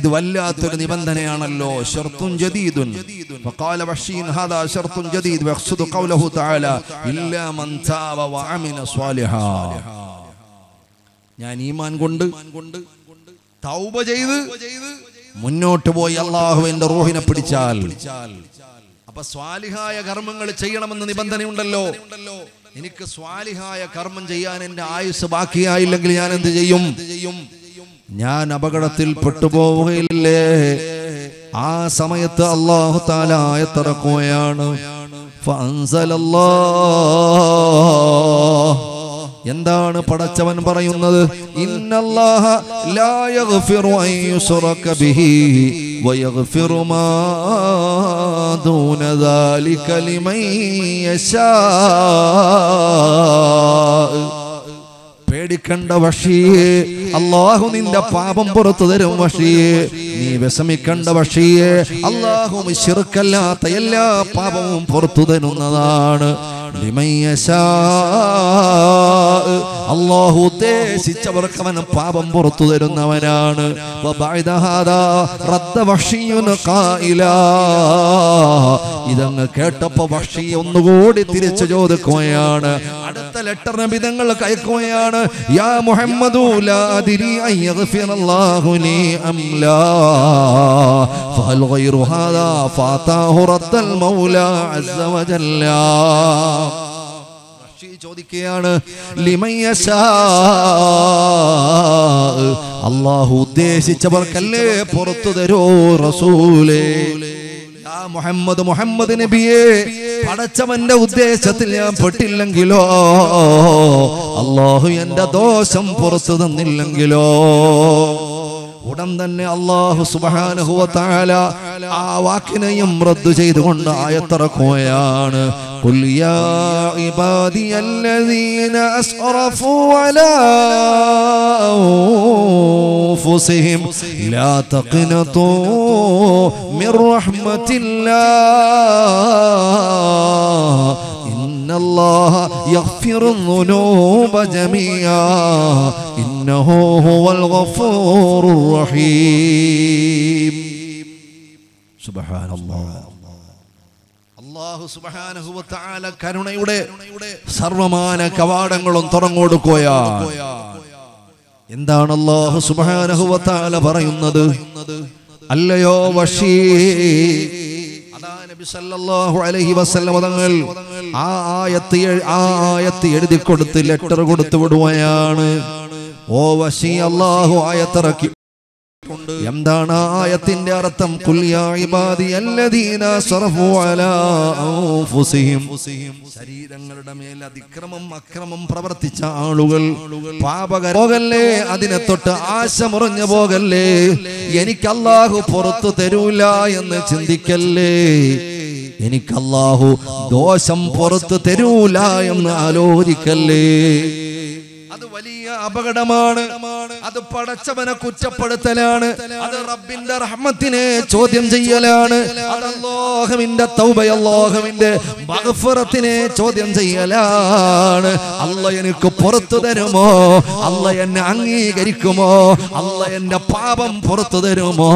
ഇത് വല്ലാത്തൊരു നിബന്ധനയാണല്ലോ, ശർത്തുൻ ജദീദുൻ. ഫഖാല വഹ്ശി ഹാദാ ശർത്തുൻ ജദീദ് വഖ്സദു ഖൗലഹു തആല ഇല്ലാ മൻ താബ വഅമില സാലിഹാ, ഞാൻ ഈമാൻ കൊണ്ട് തൗബ ചെയ്ത് മുന്നോട്ട് പോയി അല്ലാഹുവിന്റെ റൂഹിനെ പിടിച്ചാൽ. അപ്പൊ സ്വാലിഹായ കർമ്മങ്ങൾ ചെയ്യണമെന്ന് നിബന്ധനയുണ്ടല്ലോ. എനിക്ക് സ്വാലിഹായ കർമ്മം ചെയ്യാൻ എന്റെ ആയുസ് ബാക്കിയായില്ലെങ്കിൽ ഞാൻ എന്ത് ചെയ്യും? ഞാൻ അപകടത്തിൽ പെട്ടുപോവുകയില്ലേ? ആ സമയത്ത് അല്ലാഹു തആല ആയത്തിറക്കുകയാണ്, ഫഅൻസലല്ലാഹ്, എന്താണ് പടച്ചവൻ പറയുന്നത്? ഇന്നല്ലാഹ ലാ യഗ്ഫിറു അൻ യുശ്റക ബിഹി വയഗ്ഫിറു മാ ദൂന ദാലിക ലിമൻ യശാ. പേടിക്കണ്ട വഹ്ശിയേ, അല്ലാഹു നിന്റെ പാപം പുറത്തു തരും. വഹ്ശിയേ നീ വിഷമിക്കണ്ട. വഹ്ശിയേ അല്ലാഹു ശിർക്കല്ലാത്ത എല്ലാ പാപവും പുറത്തു തരുന്നതാണ്. ലിമൻ യശാ, അല്ലാഹു ഉദ്ദേശിച്ചവർക്ക് അവൻ പാപം പുറത്തു തരുന്നവനാണ്. വബഅദ ഹാദാ റദ്ദ വഹ്ശിയുൻ ഖായിലാ, ഇതങ്ങ് കേട്ടപ്പോൾ വഹ്ശി ഒന്നുകൂടി തിരിച്ചു ചോദിക്കുകയാണ്. അടുത്ത ലെറ്റർ നബി തങ്ങൾ അയക്കുകയാണ്, യാ മുഹമ്മദു ലാ അദ്രി അയഗ്ഫിറല്ലാഹു ലീ അംലാ ഫഹൽ ഗൈറു ഹാദാ ഫാതാഹു റദ്ദൽ മൗലാ അസ്സ വജല്ല. ചോദിക്കുകയാണ്, അല്ലാഹു ഉദ്ദേശിച്ചവർക്കല്ലേ പുറത്തു തരൂ റസൂലേ. ആ മുഹമ്മദ് മുഹമ്മദ് നബിയെ പടച്ചവന്റെ ഉദ്ദേശത്തിൽ ഞാൻ പെട്ടില്ലെങ്കിലോ, അല്ലാഹു എന്റെ ദോഷം പുറത്തു തന്നില്ലെങ്കിലോ, ഉടൻ തന്നെ അല്ലാഹു സുബ്ഹാനഹു വ തആല ആ വാക്കിനെയും റദ്ദു ചെയ്തുകൊണ്ട് ആയത്തിറക്കുകയാണ്, ഖുൽ യാ ഇബാദിയല്ലദീന അസ്റഫൂ അലാ അൻഫുസിഹിം ലാ തഖ്നതൂ മിർ റഹ്മത്തില്ലാഹ് الله يغفر الذنوب جميعا إنه هو الغفور الرحيم. سبحان الله. അല്ലാഹു സുബ്ഹാനഹു വ തആല കരുണയുടെ സർവമാന കവാടങ്ങളും തുറന്നു കൊടുക്കുകയാണ്. എന്താണ് അല്ലാഹു സുബ്ഹാനഹു വ തആല പറയുന്നത്? അല്ലയോ വശീ, നബി സല്ലല്ലാഹു അലൈഹി വസല്ലം തങ്ങൾ ആ ആയത്ത് ആ ആയത്ത് എഴുതി കൊടുത്ത് ലെറ്റർ കൊടുത്തു വിടുകയാണ്. ഓ വശി, അല്ലാഹു ആയത്തിറക്കി. എന്താണ് ആയത്തിന്റെ അർത്ഥം? ഖുൽ യാ ഇബാദിയല്ലദീന സറഫു അലാ അൻഫുസിഹിം, ശരീരങ്ങളുടെ മേൽ അതിക്രമം അക്രമം പ്രവർത്തിച്ച ആളുകൾ, പാപകരം പോകല്ലേ, അതിനെ തൊട്ട് ആശമുറഞ്ഞു പോകല്ലേ, എനിക്ക് അല്ലാഹു പുറത്തു തരൂല എന്ന് ചിന്തിക്കല്ലേ, എനിക്ക് അല്ലാഹു ദോഷം പുറത്തു തരൂല എന്ന് ആലോചിക്കല്ലേ, അത് വലിയ അപകടമാണ്, അത് പടച്ചവനെ കുറ്റപ്പെടുത്തലാണ്, അത് റബ്ബിന്റെ റഹ്മത്തിനെ ചോദ്യം ചെയ്യലാണ്, അത് അല്ലാഹുവിന്റെ തൗബയെ അല്ലാഹുവിന്റെ മഗ്ഫിറത്തിനെ ചോദ്യം ചെയ്യലാണ്. അല്ലാഹ് എനിക്ക് പുറത്തു തരുമോ, അല്ലാഹ് എന്നെ അംഗീകരിക്കുമോ, അല്ലാഹ് എന്റെ പാപം പുറത്തു തരുമോ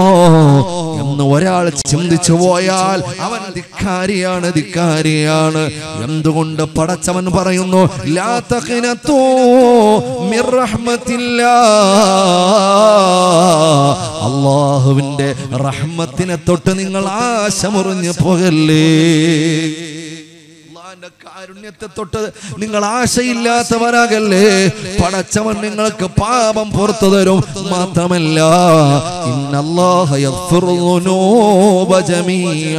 എന്ന് ഒരാൾ ചിന്തിച്ചു പോയാൽ അവൻ ധിക്കാരിയാണ്, ധിക്കാരിയാണ്. എന്തുകൊണ്ട് പടച്ചവൻ പറയുന്നു, ലാ തഖ്നതൂ മിർ റഹ്മത്തില്ലാഹ്, അല്ലാഹുവിന്റെ റഹ്മത്തിനെ തൊട്ട് നിങ്ങൾ ആശമുറിഞ്ഞു പോകല്ലേ, അല്ലാഹുവിന്റെ കാരുണ്യത്തെ തൊട്ട് നിങ്ങൾ ആശയില്ലാത്തവരാകല്ലേ, പടച്ചവൻ നിങ്ങൾക്ക് പാപം പുറത്തു തരും. മാത്രമല്ല, ഇന്നല്ലാഹ യഗ്ഫിറു ദുനൂബ ജമീഅ,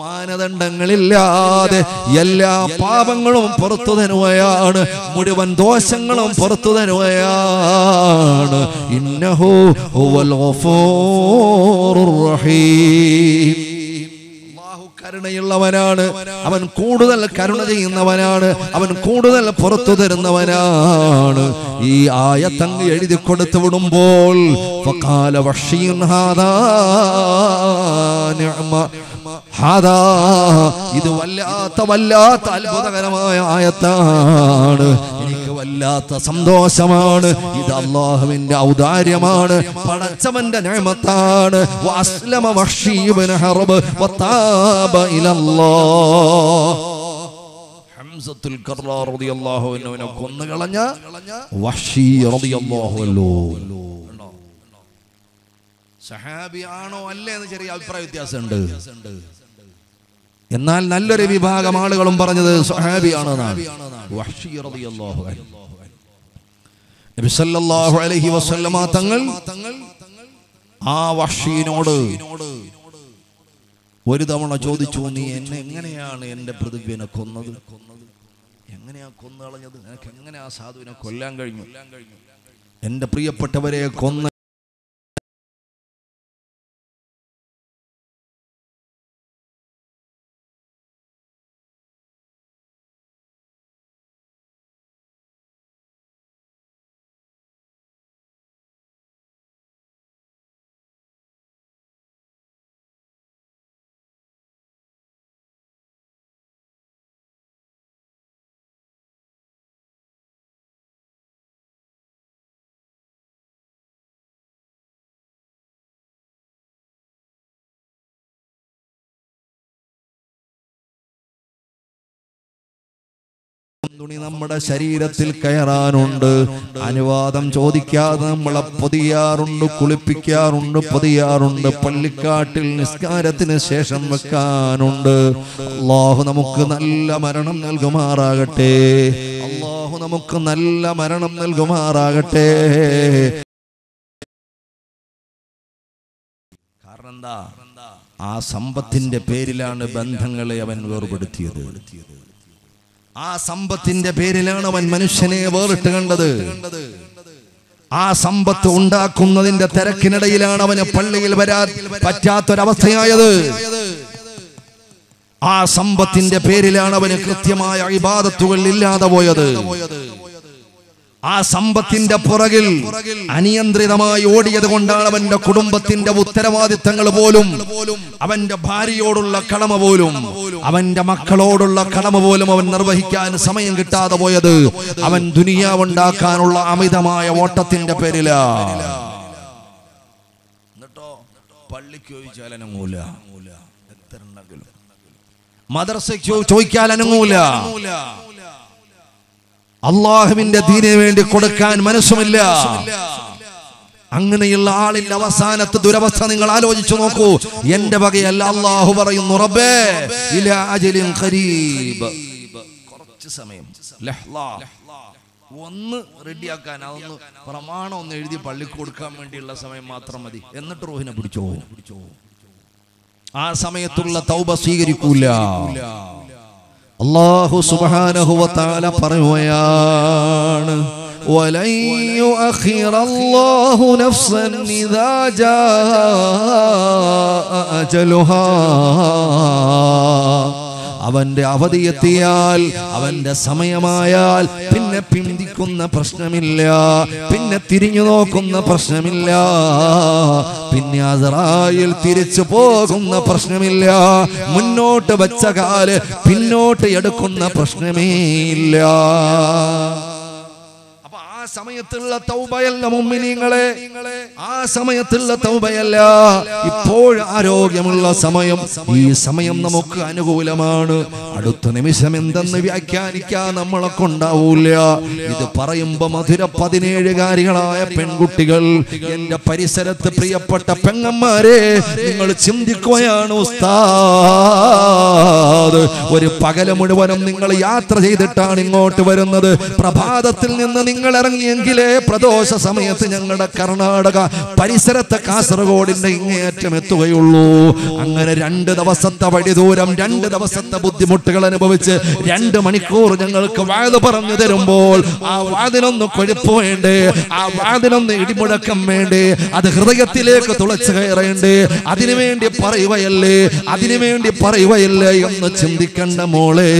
മാനദണ്ഡങ്ങളില്ലാതെ എല്ലാ പാപങ്ങളും പുറത്തു തരുകയാണ്, മുഴുവൻ ദോഷങ്ങളും പുറത്തു തരുകയാണ്. ഇന്നഹു ഹുവൽ ഗഫൂറുർ റഹീം. കരുണയുള്ളവനാണ് അവൻ, കൂടുതൽ കരുണ ചെയ്യുന്നവനാണ് അവൻ, കൂടുതൽ പുറത്തു തരുന്നവനാണ്. ഈ ആയത്തങ്ങ് എഴുതി കൊടുത്തു വിടുമ്പോൾ ഫഖാല വശീൻ ഹാദാ നിഅമ ഹാദാ, ഇത് വല്ലാത്ത വല്ലാത്ത അത്ഭുതകരമായ ആയത്താണ്, വല്ലാത്ത സന്തോഷമാണ്, ഇത് അല്ലാഹുവിന്റെ ഔദാര്യമാണ്, പടച്ചവന്റെ നിഅമത്താണ്. വഅസ്ലമ വഹ്ശി ഇബ്നു ഹർബ് വതാബ ഇലല്ലാഹ്. ഹംസത്തുൽ ഖർറാർ റളിയല്ലാഹു അൻഹുവിനെ കൊന്നുകളഞ്ഞ വഹ്ശി റളിയല്ലാഹു അൻഹു സഹാബിയാണോ അല്ലേ എന്ന് ചെറിയ അഭിപ്രായ വ്യത്യാസമുണ്ട്. എന്നാൽ നല്ലൊരു വിഭാഗം ആളുകളും പറഞ്ഞത് സ്വഹാബിയാണെന്നാണ്. വഹ്ശി റളിയല്ലാഹു അൻഹു നബി സല്ലല്ലാഹു അലൈഹി വസല്ലമ തങ്ങൾ ആ വഹ്ശിയോട് ഒരു തവണ ചോദിച്ചു, നീ എന്നെ എങ്ങനെയാണ് എൻ്റെ പ്രതിഭനെ കൊന്നത്, എങ്ങനെയാ കൊന്നു കളഞ്ഞത്, നിനക്ക് എങ്ങനെ ആ സാധുവിനെ കൊല്ലാൻ കഴിഞ്ഞു, എൻ്റെ പ്രിയപ്പെട്ടവരെ കൊന്ന തുണി നമ്മുടെ ശരീരത്തിൽ കയറാനുണ്ട്. അനുവാദം ചോദിക്കാതെ നമ്മളെ പൊതിയാറുണ്ട്, കുളിപ്പിക്കാറുണ്ട്, പൊതിയാറുണ്ട്. പള്ളിക്കാട്ടിൽ നിസ്കാരത്തിന് ശേഷം വെക്കാനുണ്ട്. അല്ലാഹു നമുക്ക് നല്ല മരണം നൽകുമാറാകട്ടെ. അല്ലാഹു നമുക്ക് നല്ല മരണം നൽകുമാറാകട്ടെ. കാരണം എന്താ, ആ സമ്പത്തിന്റെ പേരിലാണ് ബന്ധങ്ങളെ അവൻ വേർപെടുത്തിയത്. ആ സമ്പത്തിന്റെ പേരിലാണ് അവൻ മനുഷ്യനെ വേറിട്ട് കണ്ടത്. ആ സമ്പത്ത് ഉണ്ടാക്കുന്നതിന്റെ തിരക്കിനിടയിലാണ് അവന് പള്ളിയിൽ വരാൻ പറ്റാത്തൊരവസ്ഥയായത്. ആ സമ്പത്തിന്റെ പേരിലാണ് അവന് കൃത്യമായ ഇബാദത്തുകൾ ഇല്ലാതെ പോയത്. ആ സമ്പത്തിന്റെ പുറകിൽ അനിയന്ത്രിതമായി ഓടിയത് കൊണ്ടാണ് അവന്റെ കുടുംബത്തിന്റെ ഉത്തരവാദിത്തങ്ങൾ പോലും, അവന്റെ ഭാര്യയോടുള്ള കടമ പോലും, അവന്റെ മക്കളോടുള്ള കടമ പോലും അവൻ നിർവഹിക്കാൻ സമയം കിട്ടാതെ പോയത് അവൻ ദുനിയാവുണ്ടാക്കാനുള്ള അമിതമായ ഓട്ടത്തിന്റെ പേരിലാ. എന്നിട്ടോ പള്ളിക്ക് ചോദിച്ചാൽ അനങ്ങൂല, മദ്രസയ്ക്ക് ചോദിക്കാൻ അനങ്ങൂല, അള്ളാഹുവിന്റെ ദീനിന് വേണ്ടി കൊടുക്കാൻ മനസ്സുമില്ല. അങ്ങനെയുള്ള ആളിന്റെ അവസാനത്തെ ദുരവസ്ഥ നിങ്ങൾ ആലോചിച്ചു നോക്കൂ. എന്റെ വകയല്ല, അള്ളാഹു പറയുന്നു റബ്ബേ ഇലാ അജലിൻ ഖരീബ്, കുറച്ച് സമയം ഒന്ന് റെഡിയാക്കാൻ, അതൊന്ന് പ്രമാണം ഒന്ന് എഴുതി പള്ളിക്ക് കൊടുക്കാൻ വേണ്ടിയുള്ള സമയം മാത്രം മതി. എന്നിട്ട് റൂഹിനെ പിടിച്ചോ, ആ സമയത്തുള്ള തൗബ സ്വീകരിക്കൂല. അല്ലാഹു സുബ്ഹാനഹു വ തആല പറയുകയാണ് വലൻ യുഅഖിറല്ലാഹു നഫ്സൻ ഇദാ ജാഅ അജലുഹാ. അവന്റെ അവധി എത്തിയാൽ, അവന്റെ സമയമായാൽ പിന്നെ പിന്തിക്കുന്ന പ്രശ്നമില്ല, പിന്നെ തിരിഞ്ഞു നോക്കുന്ന പ്രശ്നമില്ല, പിന്നെ അസ്റായിൽ തിരിച്ചു പോകുന്ന പ്രശ്നമില്ല, മുന്നോട്ട് വെച്ച കാല് പിന്നോട്ട് എടുക്കുന്ന പ്രശ്നമേ ഇല്ല. അപ്പൊ ആ സമയത്തുള്ള തൗബയല്ല മുഅ്മിനീങ്ങളെ, ആ സമയത്തുള്ള തൗബയല്ല. ഇപ്പോൾ ആരോഗ്യമുള്ള സമയം, ഈ സമയം നമുക്ക് അനുകൂലമാണ്. അടുത്ത നിമിഷം എന്തെന്ന് വ്യാഖ്യാനിക്കാൻ നമ്മളെ കൊണ്ടാവൂല. ഇത് പറയുമ്പോ മധുര പതിനേഴുകാരികളായ പെൺകുട്ടികൾ, എന്റെ പരിസരത്ത് പ്രിയപ്പെട്ട പെങ്ങന്മാരെ, നിങ്ങൾ ചിന്തിക്കുകയാണ് ഉസ്താദ്, ഒരു പകല് മുഴുവനും നിങ്ങൾ യാത്ര ചെയ്തിട്ടാണ് ഇങ്ങോട്ട് വരുന്നത്. പ്രഭാതത്തിൽ നിന്ന് നിങ്ങൾ ഇറങ്ങിയെങ്കിലേ പ്രദോഷ സമയത്ത് ഞങ്ങളുടെ കർണാടക പരിസരത്തെ കാസർഗോഡിന്റെ ഇങ്ങേയറ്റം എത്തുകയുള്ളൂ. അങ്ങനെ രണ്ട് ദിവസത്തെ വഴിദൂരം, രണ്ട് ദിവസത്തെ ബുദ്ധിമുട്ടുകൾ അനുഭവിച്ച് രണ്ട് മണിക്കൂർ ഞങ്ങൾക്ക് വാത് പറഞ്ഞു തരുമ്പോൾ ആ വാതിനൊന്ന് കൊഴുപ്പ് വേണ്ടേ, ആ വാതിനൊന്ന് ഇടിമുഴക്കം വേണ്ടേ, അത് ഹൃദയത്തിലേക്ക് തുളച്ചു കയറേണ്ടേ, അതിനുവേണ്ടി പറയുകയല്ലേ, അതിനുവേണ്ടി പറയുകയല്ലേ എന്ന് ചിന്തിക്കണ്ട മോളെ.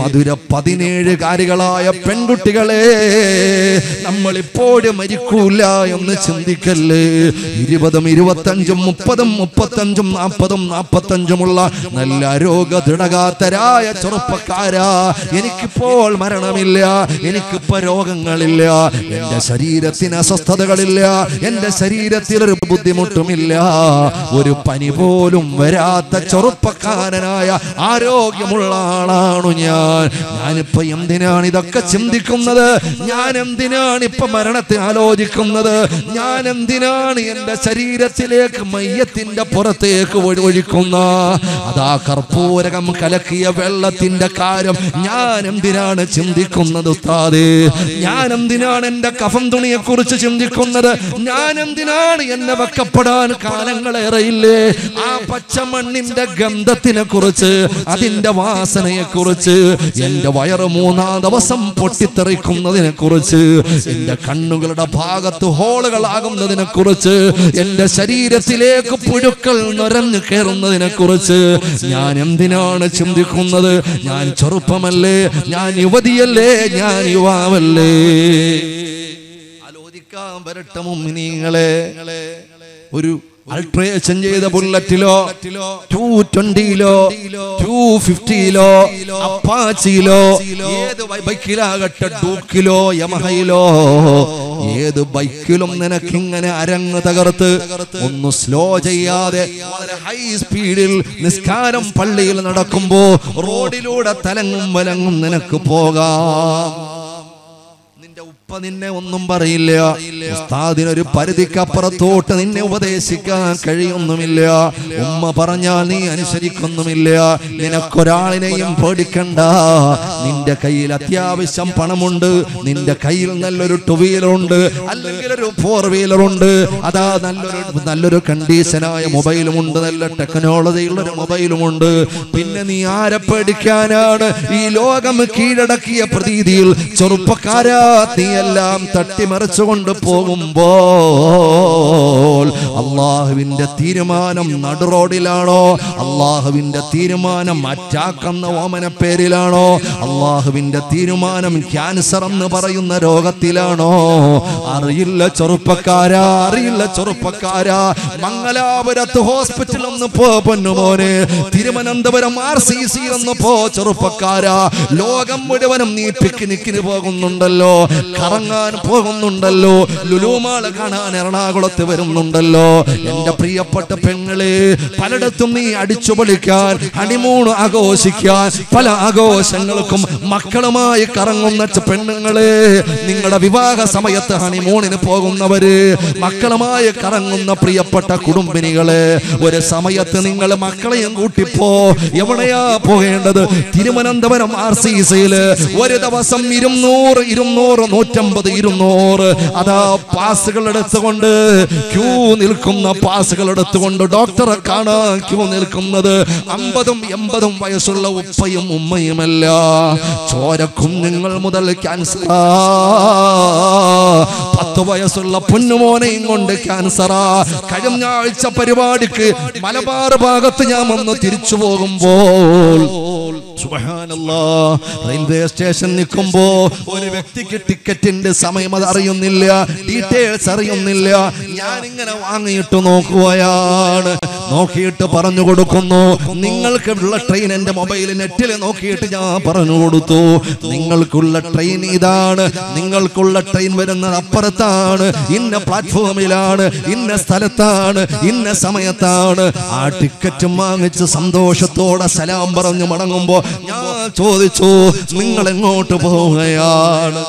മധുര പതിനേഴുകാരികളായ പെൺകുട്ടികളെ, നമ്മളിപ്പോഴും മരിക്കൂല എന്ന് ചിന്തിക്കല്ലേ. ഇരുപതും ഇരുപത്തഞ്ചും മുപ്പതും മുപ്പത്തഞ്ചും നാൽപ്പതും നാൽപ്പത്തഞ്ചുമുള്ള നല്ല ആരോഗ്യ ദൃഢഗാത്രരായ ചെറുപ്പക്കാരാ, എനിക്കിപ്പോൾ മരണമില്ല, എനിക്കിപ്പോ രോഗങ്ങളില്ല, എൻ്റെ ശരീരത്തിന് അസ്വസ്ഥതകളില്ല, എൻ്റെ ശരീരത്തിലൊരു ബുദ്ധിമുട്ടുമില്ല, ഒരു പനി പോലും വരാത്ത ചെറുപ്പക്കാരനായ ആരോഗ്യമുള്ള ആളാണു ഞാൻ. ഞാനിപ്പോ എന്തിനാണ് ഇതൊക്കെ ചിന്തിക്കുന്നത്? ഞാൻ എന്തിനാണ് ഇപ്പൊ മരണത്തെ ആലോചിക്കുന്നത്? ഞാൻ എന്തിനാണ് എന്റെ ശരീരത്തിലേക്ക് മയ്യത്തിന്റെ പുറത്തേക്ക് ഒഴുക്കുന്ന അതാ കർപ്പൂരകം കലക്കിയ വെള്ളത്തിന്റെ കാര്യം ഞാൻ എന്തിനാണ് ചിന്തിക്കുന്നത് ഉസ്താദേ? ഞാൻ എന്തിനാണ് എന്റെ കഫം തുണിയെ കുറിച്ച് ചിന്തിക്കുന്നത്? ഞാൻ എന്തിനാണ് എന്നെ വെക്കപ്പെടാൻ കാലങ്ങളേറെയില്ലേ ആ പച്ചമണ്ണിന്റെ ഗന്ധത്തിനെ കുറിച്ച്, അതിന്റെ വാസനയെ കുറിച്ച്, എന്റെ വയറ് മൂന്നാം ദിവസം പൊട്ടിത്തെറിക്കുന്നതിനെ കുറിച്ച്, എന്റെ കണ്ണുകളുടെ ഭാഗത്ത് ഹോളുകളാകുന്നതിനെ കുറിച്ച്, എന്റെ ശരീരത്തിലേക്ക് പുഴുക്കൾ നുരഞ്ഞു കയറുന്നതിനെ കുറിച്ച് ഞാൻ എന്തിനാണ് ചിന്തിക്കുന്നത്? ഞാൻ ചെറുപ്പമല്ലേ, ഞാൻ യുവതിയല്ലേ, ഞാൻ യുവാവല്ലേ? ആലോചിക്കാൻ വരട്ടെ മുഅ്മിനീങ്ങളെ. ഒരു അൾട്രേഷൻ ചെയ്ത ബുള്ളറ്റിലോ ടു ട്വന്റിയിലോ ടു ഫിഫ്റ്റിയിലോ അപ്പാച്ചിയിലോ ഏത് ബൈക്കിലാകട്ടെ ഡൂക്കിലോ യമഹയിലോ ഏത് ബൈക്കിലും നിനക്കിങ്ങനെ അരങ്ങ് തകർത്ത് ഒന്ന് സ്ലോ ചെയ്യാതെ വളരെ ഹൈ സ്പീഡിൽ നിസ്കാരം പള്ളിയിൽ നടക്കുമ്പോ റോഡിലൂടെ തലങ്ങും വലങ്ങും നിനക്ക് പോകാം. ഉപ്പ നിന്നെ ഒന്നും പറയില്ല, ഉസ്താദിനൊരു പരിധിക്കപ്പുറത്തോട്ട് നിന്നെ ഉപദേശിക്കാൻ കഴിയൊന്നുമില്ല, ഉമ്മ പറഞ്ഞാൽ നീ അനുസരിക്കൊന്നുമില്ല, നിനക്കൊരാളിനെയും പേടിക്കണ്ട, നിന്റെ കയ്യിൽ അത്യാവശ്യം പണമുണ്ട്, നിന്റെ കയ്യിൽ നല്ലൊരു ടു വീലറുണ്ട്, അല്ലെങ്കിൽ ഒരു ഫോർ വീലറുണ്ട്, അതാ നല്ലൊരു നല്ലൊരു കണ്ടീഷനായ മൊബൈലുമുണ്ട്, നല്ല ടെക്നോളജിയുള്ളൊരു മൊബൈലുമുണ്ട്, പിന്നെ നീ ആരെ പേടിക്കാനാണ്? ഈ ലോകം കീഴടക്കിയ പ്രതീതിയിൽ ചെറുപ്പക്കാരാ െല്ലാം തട്ടിമറിച്ചുകൊണ്ട് പോകുമ്പോൾ അള്ളാഹുവിന്റെ തീരുമാനം നടുറോഡിലാണോ? അള്ളാഹുവിന്റെ തീരുമാനം അറ്റാക്കെന്ന ഓമന പേരിലാണോ? അള്ളാഹുവിന്റെ തീരുമാനം ക്യാൻസർ എന്ന് പറയുന്ന രോഗത്തിലാണോ? അറിയില്ല ചെറുപ്പക്കാരാ, അറിയില്ല ചെറുപ്പക്കാരാ. മംഗലാപുരത്ത് ഹോസ്പിറ്റൽ ഒന്ന് പോ പൊന്നുമോനെ, തിരുവനന്തപുരം ആർ സി സി ഒന്ന് പോ ചെറുപ്പക്കാരാ. ലോകം മുഴുവനും നീ പിക്നിക്കിന് പോകുന്നുണ്ടല്ലോ, കറങ്ങാൻ പോകുന്നുണ്ടല്ലോ, ലുലുമാള് കാണാൻ എറണാകുളത്ത് വരുന്നുണ്ടല്ലോ. എന്റെ പ്രിയപ്പെട്ട പെങ്ങളെ, പലയിടത്തും നീ അടിച്ചു പൊളിക്കാൻ, ഹണിമൂണ് ആഘോഷിക്കാൻ, പല ആഘോഷങ്ങൾക്കും മക്കളുമായി കറങ്ങുന്ന പെണ്ണുങ്ങളെ, നിങ്ങളുടെ വിവാഹ സമയത്ത് ഹണിമൂണിന് പോകുന്നവര്, മക്കളുമായി കറങ്ങുന്ന പ്രിയപ്പെട്ട കുടുംബിനികളെ, ഒരു സമയത്ത് നിങ്ങൾ മക്കളെയും കൂട്ടിപ്പോ. എവിടെയാ പോകേണ്ടത്? തിരുവനന്തപുരം ആർ സി സിയില് ഒരു ദിവസം ഇരുന്നൂറ് ഇരുന്നൂറ് നൂറ്റമ്പത് ഇരുന്നൂറ് അതാ പാസുകൾ എടുത്തുകൊണ്ട് ക്യൂ നിൽക്കുന്ന, പാസുകൾ എടുത്തുകൊണ്ട് ഡോക്ടറെ കാണാൻ ക്യൂ നിൽക്കുന്നത് അമ്പതും എൺപതും വയസ്സുള്ള ഉപ്പയും ഉമ്മയുമല്ല, ചോരക്കും നിങ്ങൾ മുതൽ ക്യാൻസർ, പത്ത് വയസ്സുള്ള പൊന്നുമോനെയും കൊണ്ട് ക്യാൻസറാ. കഴിഞ്ഞ ആഴ്ച പരിപാടിക്ക് മലബാർ ഭാഗത്ത് ഞാൻ വന്ന് തിരിച്ചു പോകുമ്പോൾ സുബ്ഹാനല്ലാഹ്, റെയിൽവേ സ്റ്റേഷൻ നിൽക്കുമ്പോ ഒരു വ്യക്തിക്ക് ടിക്കറ്റിന്റെ സമയം അത് അറിയുന്നില്ല, ഡീറ്റെയിൽസ് അറിയുന്നില്ല. ഞാനിങ്ങനെ വാങ്ങിയിട്ട് നോക്കുകയാണ്, നോക്കിയിട്ട് പറഞ്ഞു കൊടുക്കുന്നു, നിങ്ങൾക്കുള്ള ട്രെയിൻ എൻ്റെ മൊബൈൽ നെറ്റിൽ നോക്കിയിട്ട് ഞാൻ പറഞ്ഞു കൊടുത്തു, നിങ്ങൾക്കുള്ള ട്രെയിൻ ഇതാണ്, നിങ്ങൾക്കുള്ള ട്രെയിൻ വരുന്നത് അപ്പുറത്താണ്, ഇന്ന പ്ലാറ്റ്ഫോമിലാണ്, ഇന്ന സ്ഥലത്താണ്, ഇന്ന സമയത്താണ്. ആ ടിക്കറ്റ് വാങ്ങിച്ച് സന്തോഷത്തോടെ സലാം പറഞ്ഞു മടങ്ങുമ്പോ ഞാൻ ചോദിച്ചു, നിങ്ങൾ എങ്ങോട്ട് പോവുകയാണ്?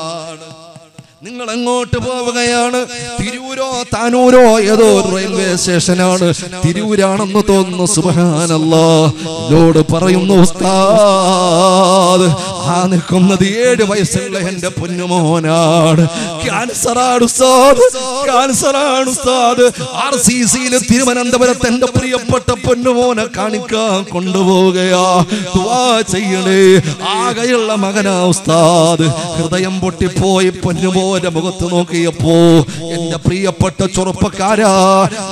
നിങ്ങൾ എങ്ങോട്ട് പോവുകയാണ്? തിരൂരോ താനൂരോ ഏതോ റെയിൽവേ സ്റ്റേഷനാണ്, തിരൂരാണെന്ന് തോന്നുന്നു. സുബ്ഹാനല്ലാഹ്, എന്നോട് പറയുന്നു, ഉസ്താദ് ആ നിൽക്കുന്നത് ഏഴ് വയസ്സുള്ള എന്റെ പൊന്നുമോനാണ്, ക്യാൻസറാണ് ഉസ്താദ്, ക്യാൻസറാണ് ഉസ്താദ്. ആർ സി സിയിലെ തിരുവനന്തപുരത്ത് എന്റെ പ്രിയപ്പെട്ട പൊന്നുമോനെ കാണിക്കാൻ കൊണ്ടുപോവുകയാ, ദുആ ചെയ്യണേ, ആകെയുള്ള മകനാ ഉസ്താദ്. ഹൃദയം പൊട്ടിപ്പോയി പൊന്നുമോ ന്റെ മുഖത്ത് നോക്കിയപ്പോ. എന്റെ പ്രിയപ്പെട്ട ചെറുപ്പക്കാരാ,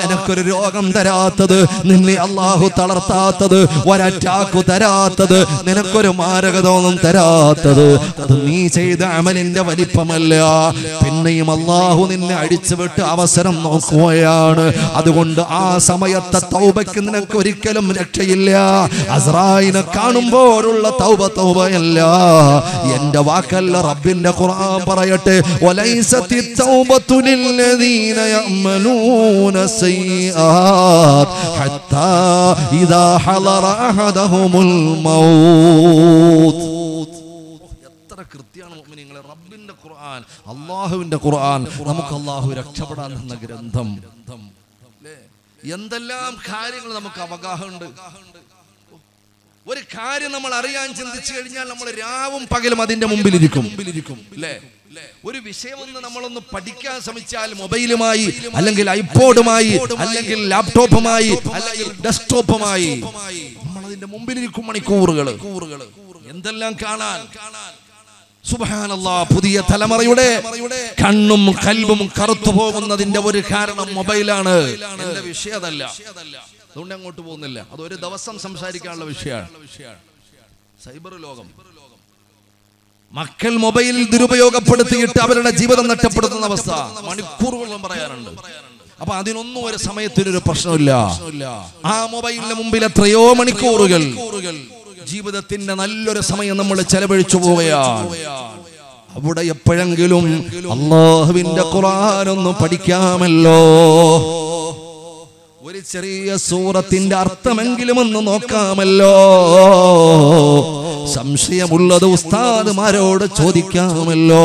നിനക്കൊരു രോഗം തരാത്തത്, നിന്നെ അള്ളാഹു തളർത്താത്തത്, ഒരറ്റാക്കു തരാത്തത്, നിനക്കൊരു മാരകതോന്നും തരാത്തത്, അത് നീ ചെയ്ത അമലിന്റെ വലിപ്പമല്ല. പിന്നെയും അള്ളാഹു നിന്നെ അടിച്ചുവിട്ട് അവസരം നോക്കുകയാണ്. അതുകൊണ്ട് ആ സമയത്തെ തൗബയ്ക്ക് നിനക്ക് ഒരിക്കലും രക്ഷയില്ല. അസ്രായിനെ കാണുമ്പോഴുള്ള തൗബ തൗബയല്ല. എന്റെ വാക്കല്ല, റബ്ബിന്റെ ഖുർആൻ പറയട്ടെ, وليست التوبة للذين يعملون السيئات حتى إذا حضر أحدهم الموت. റബ്ബിന്റെ ഖുർആൻ, അല്ലാഹുവിന്റെ ഖുർആൻ, നമുക്ക് അല്ലാഹു രക്ഷപ്പെടാൻ എന്ന ഗ്രന്ഥം, എന്തെല്ലാം കാര്യങ്ങൾ നമുക്ക് അവഗാഹമുണ്ട്. ഒരു കാര്യം നമ്മൾ അറിയാൻ ചിന്തിച്ചു കഴിഞ്ഞാൽ നമ്മൾ രാവും പകലും അതിന്റെ മുമ്പിലിരിക്കും. അല്ലേ? ഒരു വിഷയമൊന്ന് നമ്മളൊന്ന് പഠിക്കാൻ ശ്രമിച്ചാൽ മൊബൈലുമായി, അല്ലെങ്കിൽ ഐപോഡുമായി, അല്ലെങ്കിൽ ലാപ്ടോപ്പുമായി, അല്ലെങ്കിൽ ഡെസ്ക്ടോപ്പുമായി നമ്മൾ അതിന്റെ മുമ്പിലിരിക്കും മണിക്കൂറുകൾ. എന്തെല്ലാം കാണാൻ! സുബ്ഹാനല്ലാഹ്, പുതിയ തലമുറയുടെ കണ്ണും കൽബും കറുത്തു പോകുന്നതിന്റെ ഒരു കാരണം മൊബൈലാണ്. എന്റെ വിഷയമല്ല, അതുകൊണ്ട് അങ്ങോട്ട് പോകുന്നില്ല, അതൊരു ദിവസം സംസാരിക്കാനുള്ള വിഷയമാണ്. സൈബർ ലോകം, മക്കൾ മൊബൈലിൽ ദുരുപയോഗപ്പെടുത്തിയിട്ട് അവരുടെ ജീവിതം നഷ്ടപ്പെടുത്തുന്ന അവസ്ഥ മണിക്കൂറുകളും പറയാറുണ്ട്. അപ്പൊ അതിനൊന്നും ഒരു സമയത്തിനൊരു പ്രശ്നമില്ല. ആ മൊബൈലിന്റെ മുമ്പിൽ എത്രയോ മണിക്കൂറുകൾ ജീവിതത്തിന്റെ നല്ലൊരു സമയം നമ്മൾ ചെലവഴിച്ചു പോവുകയാണ്. അവിടെ എപ്പോഴെങ്കിലും അല്ലാഹുവിന്റെ ഖുർആൻ ഒന്ന് പഠിക്കാമല്ലോ, ഒരു ചെറിയ സൂറത്തിന്റെ അർത്ഥമെങ്കിലും ഒന്ന് നോക്കാമല്ലോ, സംശയമുള്ളത് ഉസ്താദുമാരോട് ചോദിക്കാമല്ലോ.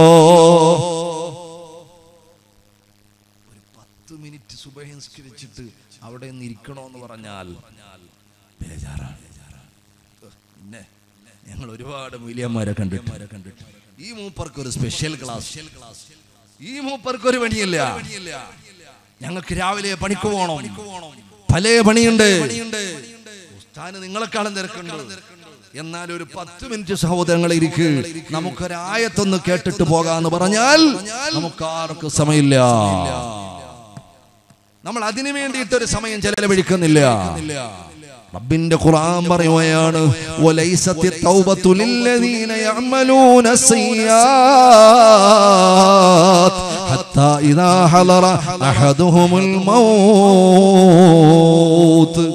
ഒരു പത്ത് മിനിറ്റ് സുബഹി നിസ്കരിച്ചിട്ട് അവിടെ നിന്ന് ഇരിക്കണമെന്ന് പറഞ്ഞാൽ ബേജാറാണ്. ഞങ്ങൾ ഒരുപാട് മൂല്യന്മാരെ കണ്ടിട്ട് ഈ മൂപ്പർക്ക് ഒരു സ്പെഷ്യൽ ക്ലാസ്, ഈ മൂപ്പർക്ക് ഒരു പണിയില്ല. ഞങ്ങൾക്ക് രാവിലെ പണിക്ക് പോകണം, പല പണിയുണ്ട്, ഉസ്താദ് നിങ്ങളെക്കാളും തിരക്കുണ്ട്. എന്നാൽ ഒരു പത്ത് മിനിറ്റ് സഹോദരങ്ങളെ ഇരിക്ക്, നമുക്കൊരായത്തൊന്ന് കേട്ടിട്ട് പോകാന്ന് പറഞ്ഞാൽ നമുക്ക് ആർക്കും സമയമില്ല. നമ്മൾ അതിനു വേണ്ടിയിട്ടൊരു സമയം ചെലവഴിക്കുന്നില്ല. റബ്ബിന്റെ ഖുർആൻ പറയുകയാണ്, വലൈസത്തി തൗബതു ലില്ലദീന യഅമലൂന സിയ്യാത് ഹത്താ ഇദാ ഹലറ അഹദുഹുമുൽ മൗത്ത്.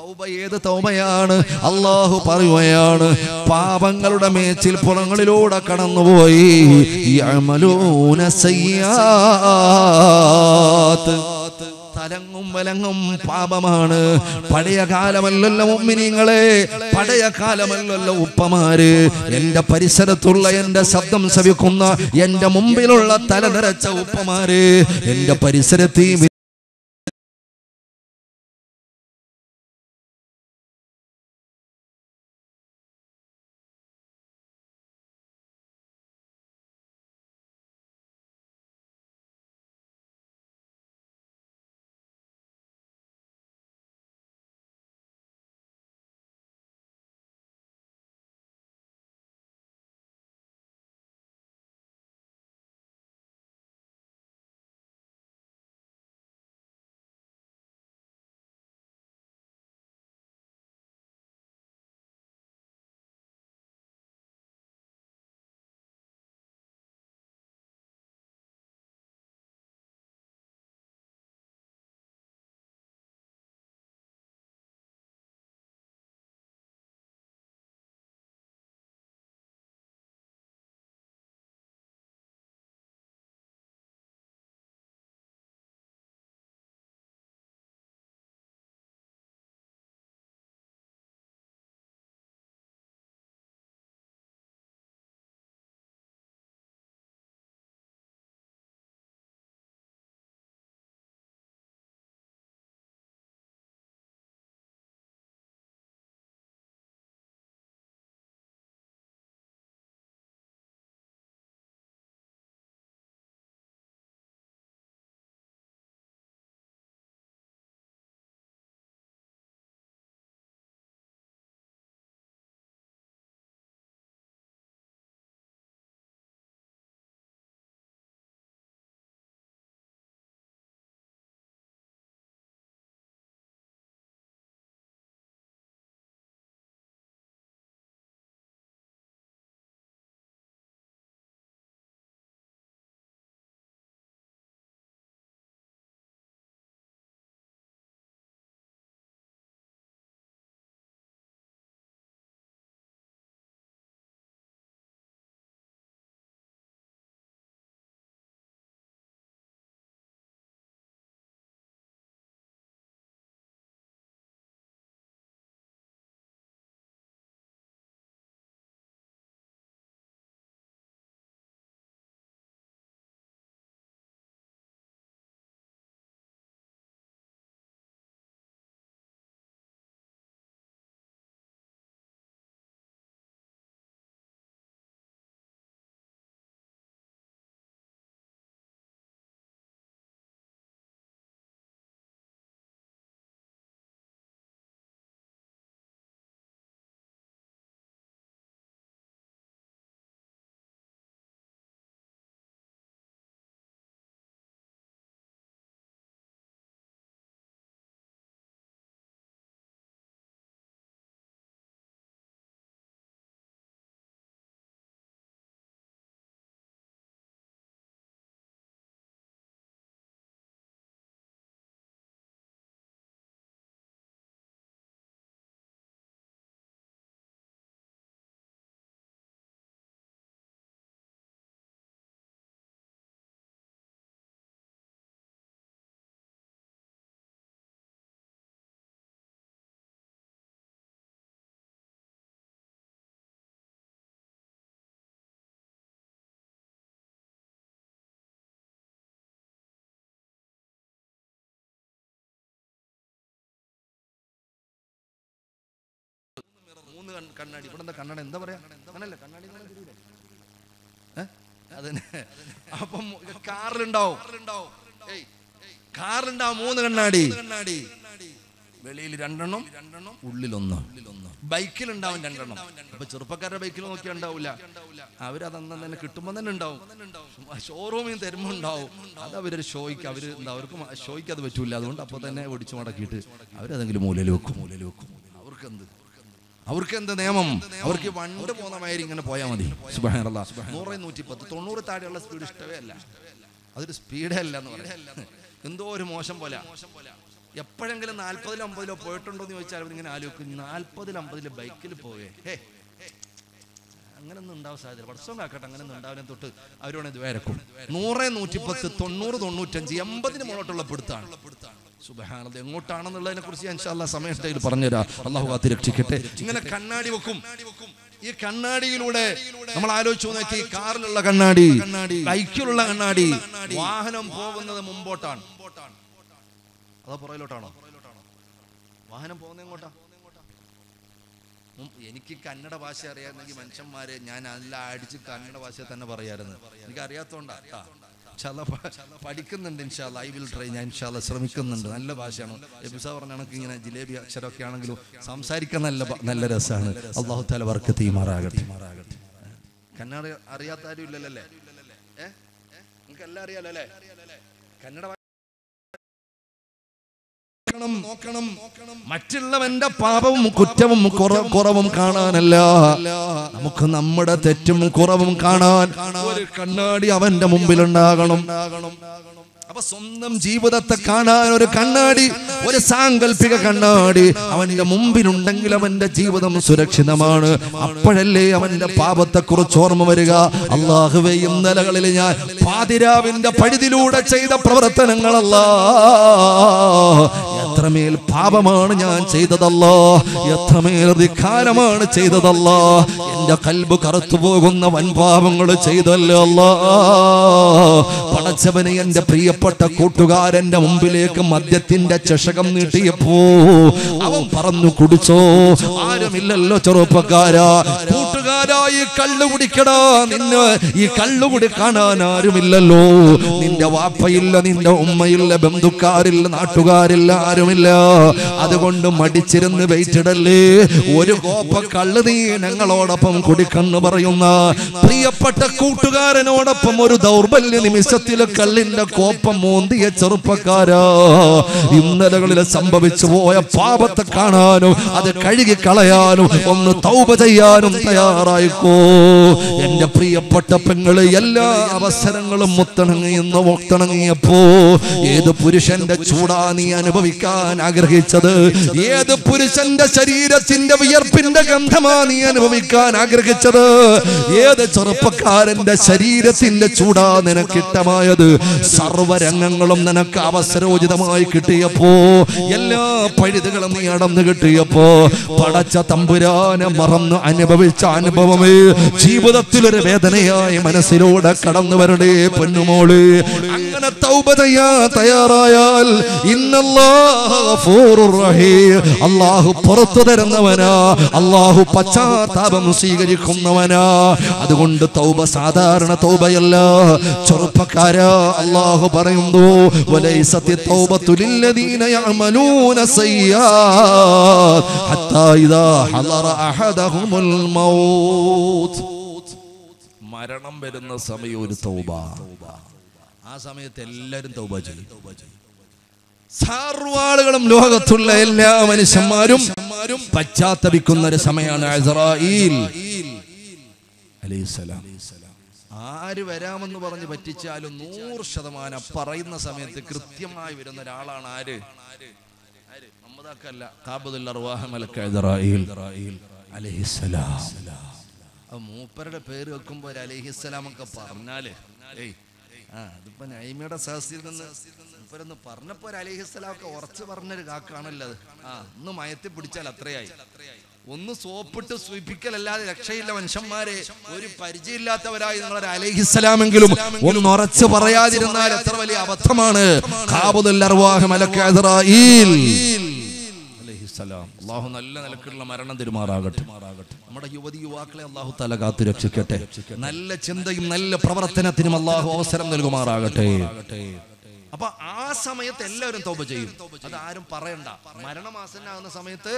തൗബ ഏത് തൗബയാണ്? അല്ലാഹു പറയുകയാണ്, പാപങ്ങളുടെ മേച്ചിൽ പുറങ്ങളിലൂടെ കടന്നുപോയി യഅമലൂന സിയ്യാത്, തലങ്ങും വലങ്ങും പാപമാണ്. പഴയ കാലമല്ലല്ലോ മുഅ്മിനീങ്ങളെ, പഴയ കാലമല്ലല്ലോ ഉപ്പമാര്. എൻ്റെ പരിസരത്തുള്ള, എൻ്റെ ശബ്ദം ശ്രവിക്കുന്ന, എൻ്റെ മുമ്പിലുള്ള തല നിറച്ച ഉപ്പമാര്, എൻ്റെ പരിസരത്ത് കണ്ണാടി ഇവിടെ എന്താ കണ്ണാടി എന്താ പറയാ അങ്ങനല്ലേ കണ്ണാടി അതന്നെ. അപ്പം കാറിലുണ്ടാവും കാറിലുണ്ടാവും മൂന്ന് കണ്ണാടി കണ്ണാടി വെളിയിൽ രണ്ടെണ്ണം രണ്ടെണ്ണം ഉള്ളിലൊന്ന് ബൈക്കിലുണ്ടാവും രണ്ടെണ്ണം. അപ്പൊ ചെറുപ്പക്കാരുടെ ബൈക്കിൽ നോക്കിയാൽ ഉണ്ടാവില്ല, അവരതന്നെ തന്നെ കിട്ടുമ്പോൾ തന്നെ ഉണ്ടാവും. ഷോറൂമിൽ തരുമ്പോണ്ടാവും, അത് അവരൊരു ഷോയ്ക്ക് അവർ എന്താ അവർക്ക് ഷോയ്ക്ക് അത് പറ്റൂല, അതുകൊണ്ട് അപ്പൊ തന്നെ ഒടിച്ചു മടക്കിയിട്ട് അവരതെങ്കിലും മൂലയിൽ വെക്കും മൂലയിൽ വെക്കും. അവർക്ക് എന്ത് അവർക്ക് എന്ത് നിയമം, അവർക്ക് വണ്ട് പോകുന്ന മാതിരി ഇങ്ങനെ പോയാൽ മതി. സുബ്ഹാനല്ലാഹ്. നൂറ് നൂറ്റി പത്ത് തൊണ്ണൂറ് താഴെയുള്ള സ്പീഡ് ഇഷ്ടമേ അല്ല, അതൊരു സ്പീഡേ അല്ല എന്ന് പറയാം. എന്തോ ഒരു മോശം പോലെ. എപ്പോഴെങ്കിലും നാൽപ്പതിൽ അമ്പതിലോ പോയിട്ടുണ്ടോ എന്ന് ചോദിച്ചാൽ അവരിങ്ങനെ ആലോചിക്കും, നാൽപ്പതിൽ അമ്പതില് ബൈക്കിൽ പോവേ, അങ്ങനൊന്നും ഉണ്ടാവും സാധ്യത. വർഷം കാക്കട്ടെ, അങ്ങനൊന്നും ഉണ്ടാവില്ല. തൊട്ട് അവരോട് ഇത് വരക്കും. നൂറ് നൂറ്റിപ്പത്ത് തൊണ്ണൂറ് തൊണ്ണൂറ്റഞ്ച് എൺപതിന് മുകളിലുള്ള പിടുത്താണ്. സുബ്ഹാനല്ലാഹ്. എങ്ങോട്ടാണെന്നുള്ളതിനെ കുറിച്ച് ഇൻഷാ അല്ലാഹ് സമയത്തിൽ പറഞ്ഞുതരാം. അള്ളാഹു കാത്ത് രക്ഷിക്കട്ടെ. ഇങ്ങനെ കണ്ണാടി വെക്കും. ഈ കണ്ണാടിയിലൂടെ നമ്മൾ ആലോചിച്ചു നോക്കി, ഈ കാറിലുള്ള കണ്ണാടി, ബൈക്കിലുള്ള കണ്ണാടി, വാഹനം പോകുന്നത് മുമ്പോട്ടാണ് അതോ പുറകിലോട്ടാണോ? വാഹനം പോകുന്ന എങ്ങോട്ടാ? എനിക്ക് കന്നഡ ഭാഷ അറിയാമെങ്കിൽ മനുഷ്യന്മാരെ ഞാൻ നല്ല അടിച്ച് കന്നഡ ഭാഷയെ തന്നെ പറയായിരുന്നു. എനിക്ക് അറിയാത്തോണ്ടാ ചില പഠിക്കുന്നുണ്ട്. ഇൻഷാ അല്ലാഹ് ഐ വിൽ ട്രൈ. ഞാൻ ഇൻഷാ അല്ലാഹ് ശ്രമിക്കുന്നുണ്ട്. നല്ല ഭാഷയാണ്. എബിസ പറഞ്ഞ കണക്ക് ഇങ്ങനെ ജിലേബി അക്ഷരമൊക്കെ ആണെങ്കിലും സംസാരിക്കാൻ നല്ല നല്ല രസമാണ്. അള്ളാഹു തആല ബർക്കത്ത് ചെയ്യട്ടെ. കന്നഡ അറിയാത്ത ആരും ഇല്ലല്ലോ അല്ലേ? ഏഹ് നിങ്ങൾക്ക് എല്ലാം അറിയാലോ അല്ലേ? കന്നഡ നോക്കണം. മറ്റുള്ളവന്റെ പാപവും കുറ്റവും കുറവും കാണാനല്ല, നമുക്ക് നമ്മുടെ തെറ്റും കുറവും കാണാൻ ഒരു കണ്ണാടി അവന്റെ മുമ്പിൽ ഉണ്ടാകണം. അപ്പൊ സ്വന്തം ജീവിതത്തെ കാണാൻ ഒരു കണ്ണാടി, ഒരു സാങ്കല്പിക കണ്ണാടി അവന്റെ മുമ്പിലുണ്ടെങ്കിൽ അവന്റെ ജീവിതം സുരക്ഷിതമാണ്. അപ്പോഴല്ലേ അവന്റെ പാപത്തെ കുറിച്ച് ഓർമ്മ വരിക. അല്ലാഹുവേ, ഇന്നലകളിൽ ഞാൻ പാതിരാവിന്റെ പഴുതിലൂടെ ചെയ്ത പ്രവർത്തനങ്ങളല്ലാ, എത്രമേൽ പാപമാണ് ഞാൻ ചെയ്തതല്ലാ, എത്രമേൽ ധിക്കാരമാണ് ചെയ്തതല്ലാ, എന്റെ കൽബ് കറുത്തുപോകുന്ന വൻപാപങ്ങൾ ചെയ്തല്ലോ അല്ലാ. പടച്ചവനെ, എന്റെ പ്രിയ പ്പെട്ട കൂട്ടുകാരന്റെ മുമ്പിലേക്ക് മദ്യത്തിന്റെ ചഷകം നീട്ടിയപ്പോ അവൻ പറഞ്ഞു, കുടിച്ചോ? ആരുമില്ലല്ലോ ചെറുപ്പക്കാരാ, കൂട്ടുകാരാ ഈ കള്ളു കുടിക്കടാ, നിന്നെ ഈ കള്ളു കുടി കാണാൻ ആരുമില്ലല്ലോ. നിന്റെ വാപ്പയില്ല, നിന്റെ ഉമ്മയില്ല, ബന്ധുക്കാരില്ല, നാട്ടുകാരില്ല, ആരുമില്ല. അതുകൊണ്ട് മടിച്ചിരുന്ന് വെയിറ്റിടല്ലേ, ഒരു കോപ്പ കള്ളു നീ ഞങ്ങളോടൊപ്പം കുടിക്കെന്ന് പറയുന്ന പ്രിയപ്പെട്ട കൂട്ടുകാരനോടൊപ്പം ഒരു ദൗർബല്യ നിമിഷത്തില് കള്ളിന്റെ കോപ്പം മോന്തിയ ചെറുപ്പക്കാരാ, ഇന്നലകളിൽ സംഭവിച്ചു പോയ പാപത്തെ കാണാനും അത് കഴുകി കളയാനും ഒന്ന് തൗബ ചെയ്യാനും തയ്യാറായിക്കോ. എന്റെ പ്രിയപ്പെട്ട പെങ്ങള്, എല്ലാ അവസരങ്ങളും മുത്തണങ്ങിയെന്ന് മുത്തണങ്ങിയപ്പോ ഏത് പുരുഷന്റെ ചൂടാ നീ അനുഭവിക്കാൻ ആഗ്രഹിച്ചത്? ഏത് പുരുഷന്റെ ശരീരത്തിന്റെ വിയർപ്പിന്റെ ഗന്ധമാ നീ അനുഭവിക്കാൻ ആഗ്രഹിച്ചത്? ഏത് ചെറുപ്പക്കാരന്റെ ശരീരത്തിന്റെ ചൂടാ നിനക്കിഷ്ടമായത്? സർവരംഗങ്ങളും നിനക്ക് അവസരോചിതമായി കിട്ടിയപ്പോ, എല്ലാ പഴുതുകളും നീ അടന്നു കിട്ടിയപ്പോ, പടച്ച തമ്പുരാനെ മറന്ന് അനുഭവിച്ച അനുഭവമേ ജീവിതത്തിലൊരു വേദനയായി മനസ്സിലൂടെ കടന്നു വരണേ പൊന്നുമോള്. അങ്ങനെ തൗബ ചെയ്യാൻ തയ്യാറായാൽ ഇന്നല്ലാഹു ഗഫൂറുർ റഹീം, അല്ലാഹു പുറത്തു തരുന്നവനാ, അല്ലാഹു പശ്ചാത്താപം സ്വീകരിക്കുന്നവനാ. അതുകൊണ്ട് തൗബ സാധാരണ തൗബയല്ല ചെറുപ്പക്കാരാ. അല്ലാഹു പറയുന്നു, വലൈസത്തി തൗബതു ലില്ലദീന യഅമലൂന സയ്യാത് ഹത്താ ഇദാ ഹളറ അഹദഹുൽ മൗത്. മരണം വരുന്ന സമയം ഒരു തൗബ, ആ സമയത്ത് എല്ലാവരും തൗബ ചെയ്യും. സർവാളുകളും ലോകത്തുള്ള എല്ലാ മനുഷ്യന്മാരും പശ്ചാത്തപിക്കുന്ന ഒരു സമയമാണ് ഇസ്രായേൽ അലൈഹിസ്സലാം. ആര് വരാമെന്ന് പറഞ്ഞ് പറ്റിച്ചാലും നൂറ് ശതമാനം പറയുന്ന സമയത്ത് കൃത്യമായി വരുന്ന ഒരാളാണ് ആര്? നമ്മതാക്കല്ല, ഖാബിദുൽ അർവാഹ് മലക്ക് ഇസ്രായേൽ അലൈഹിസ്സലാം. ആ മൂപ്പരുടെ പേര് വെക്കുമ്പോ ഒരു അലൈഹിസ്സലാം ഒക്കെ പറഞ്ഞാല്, ആ അതിപ്പോ നൈമയുടെ സഹസിൽ നിന്ന് ഇപ്പൊന്ന് പറഞ്ഞപ്പോ ഒരു അലൈഹിസ്സലാം ഒക്കെ ഉറച്ചു പറഞ്ഞൊരു കാക്കാണല്ലോ. ആ ഒന്ന് മയത്തി പിടിച്ചാൽ അത്രയായി. ഒന്ന് സോപ്പിട്ട് സൂചിപ്പിക്കലല്ലാതെ രക്ഷയില്ല മനുഷ്യന്മാരെ. ഒരു പരിചയമില്ലാത്തവരായി നിങ്ങളൊരു അലൈഹിസ്സലാമെങ്കിലും ഒന്ന് ഉറച്ചു പറയാതിരുന്നാൽ എത്ര വലിയ അബദ്ധമാണ്. ഖാബിദുൽ അർവാഹ് മലക്ക് ഇസ്രായേൽ അലൈഹിസ്സലാം. അള്ളാഹു നല്ല നിലക്കുള്ള മരണം തിരുമാറാകട്ടെ. നമ്മുടെ യുവതി യുവാക്കളെ അള്ളാഹു തആല കാത്തു രക്ഷിക്കട്ടെ. നല്ല ചിന്തയും നല്ല പ്രവർത്തനത്തിനും അള്ളാഹു അവസരം നൽകുമാറാകട്ടെ. അപ്പൊ ആ സമയത്ത് എല്ലാവരും തൗബ ചെയ്യും. അത് ആരും പറയണ്ട. മരണമാസനാകുന്ന സമയത്ത്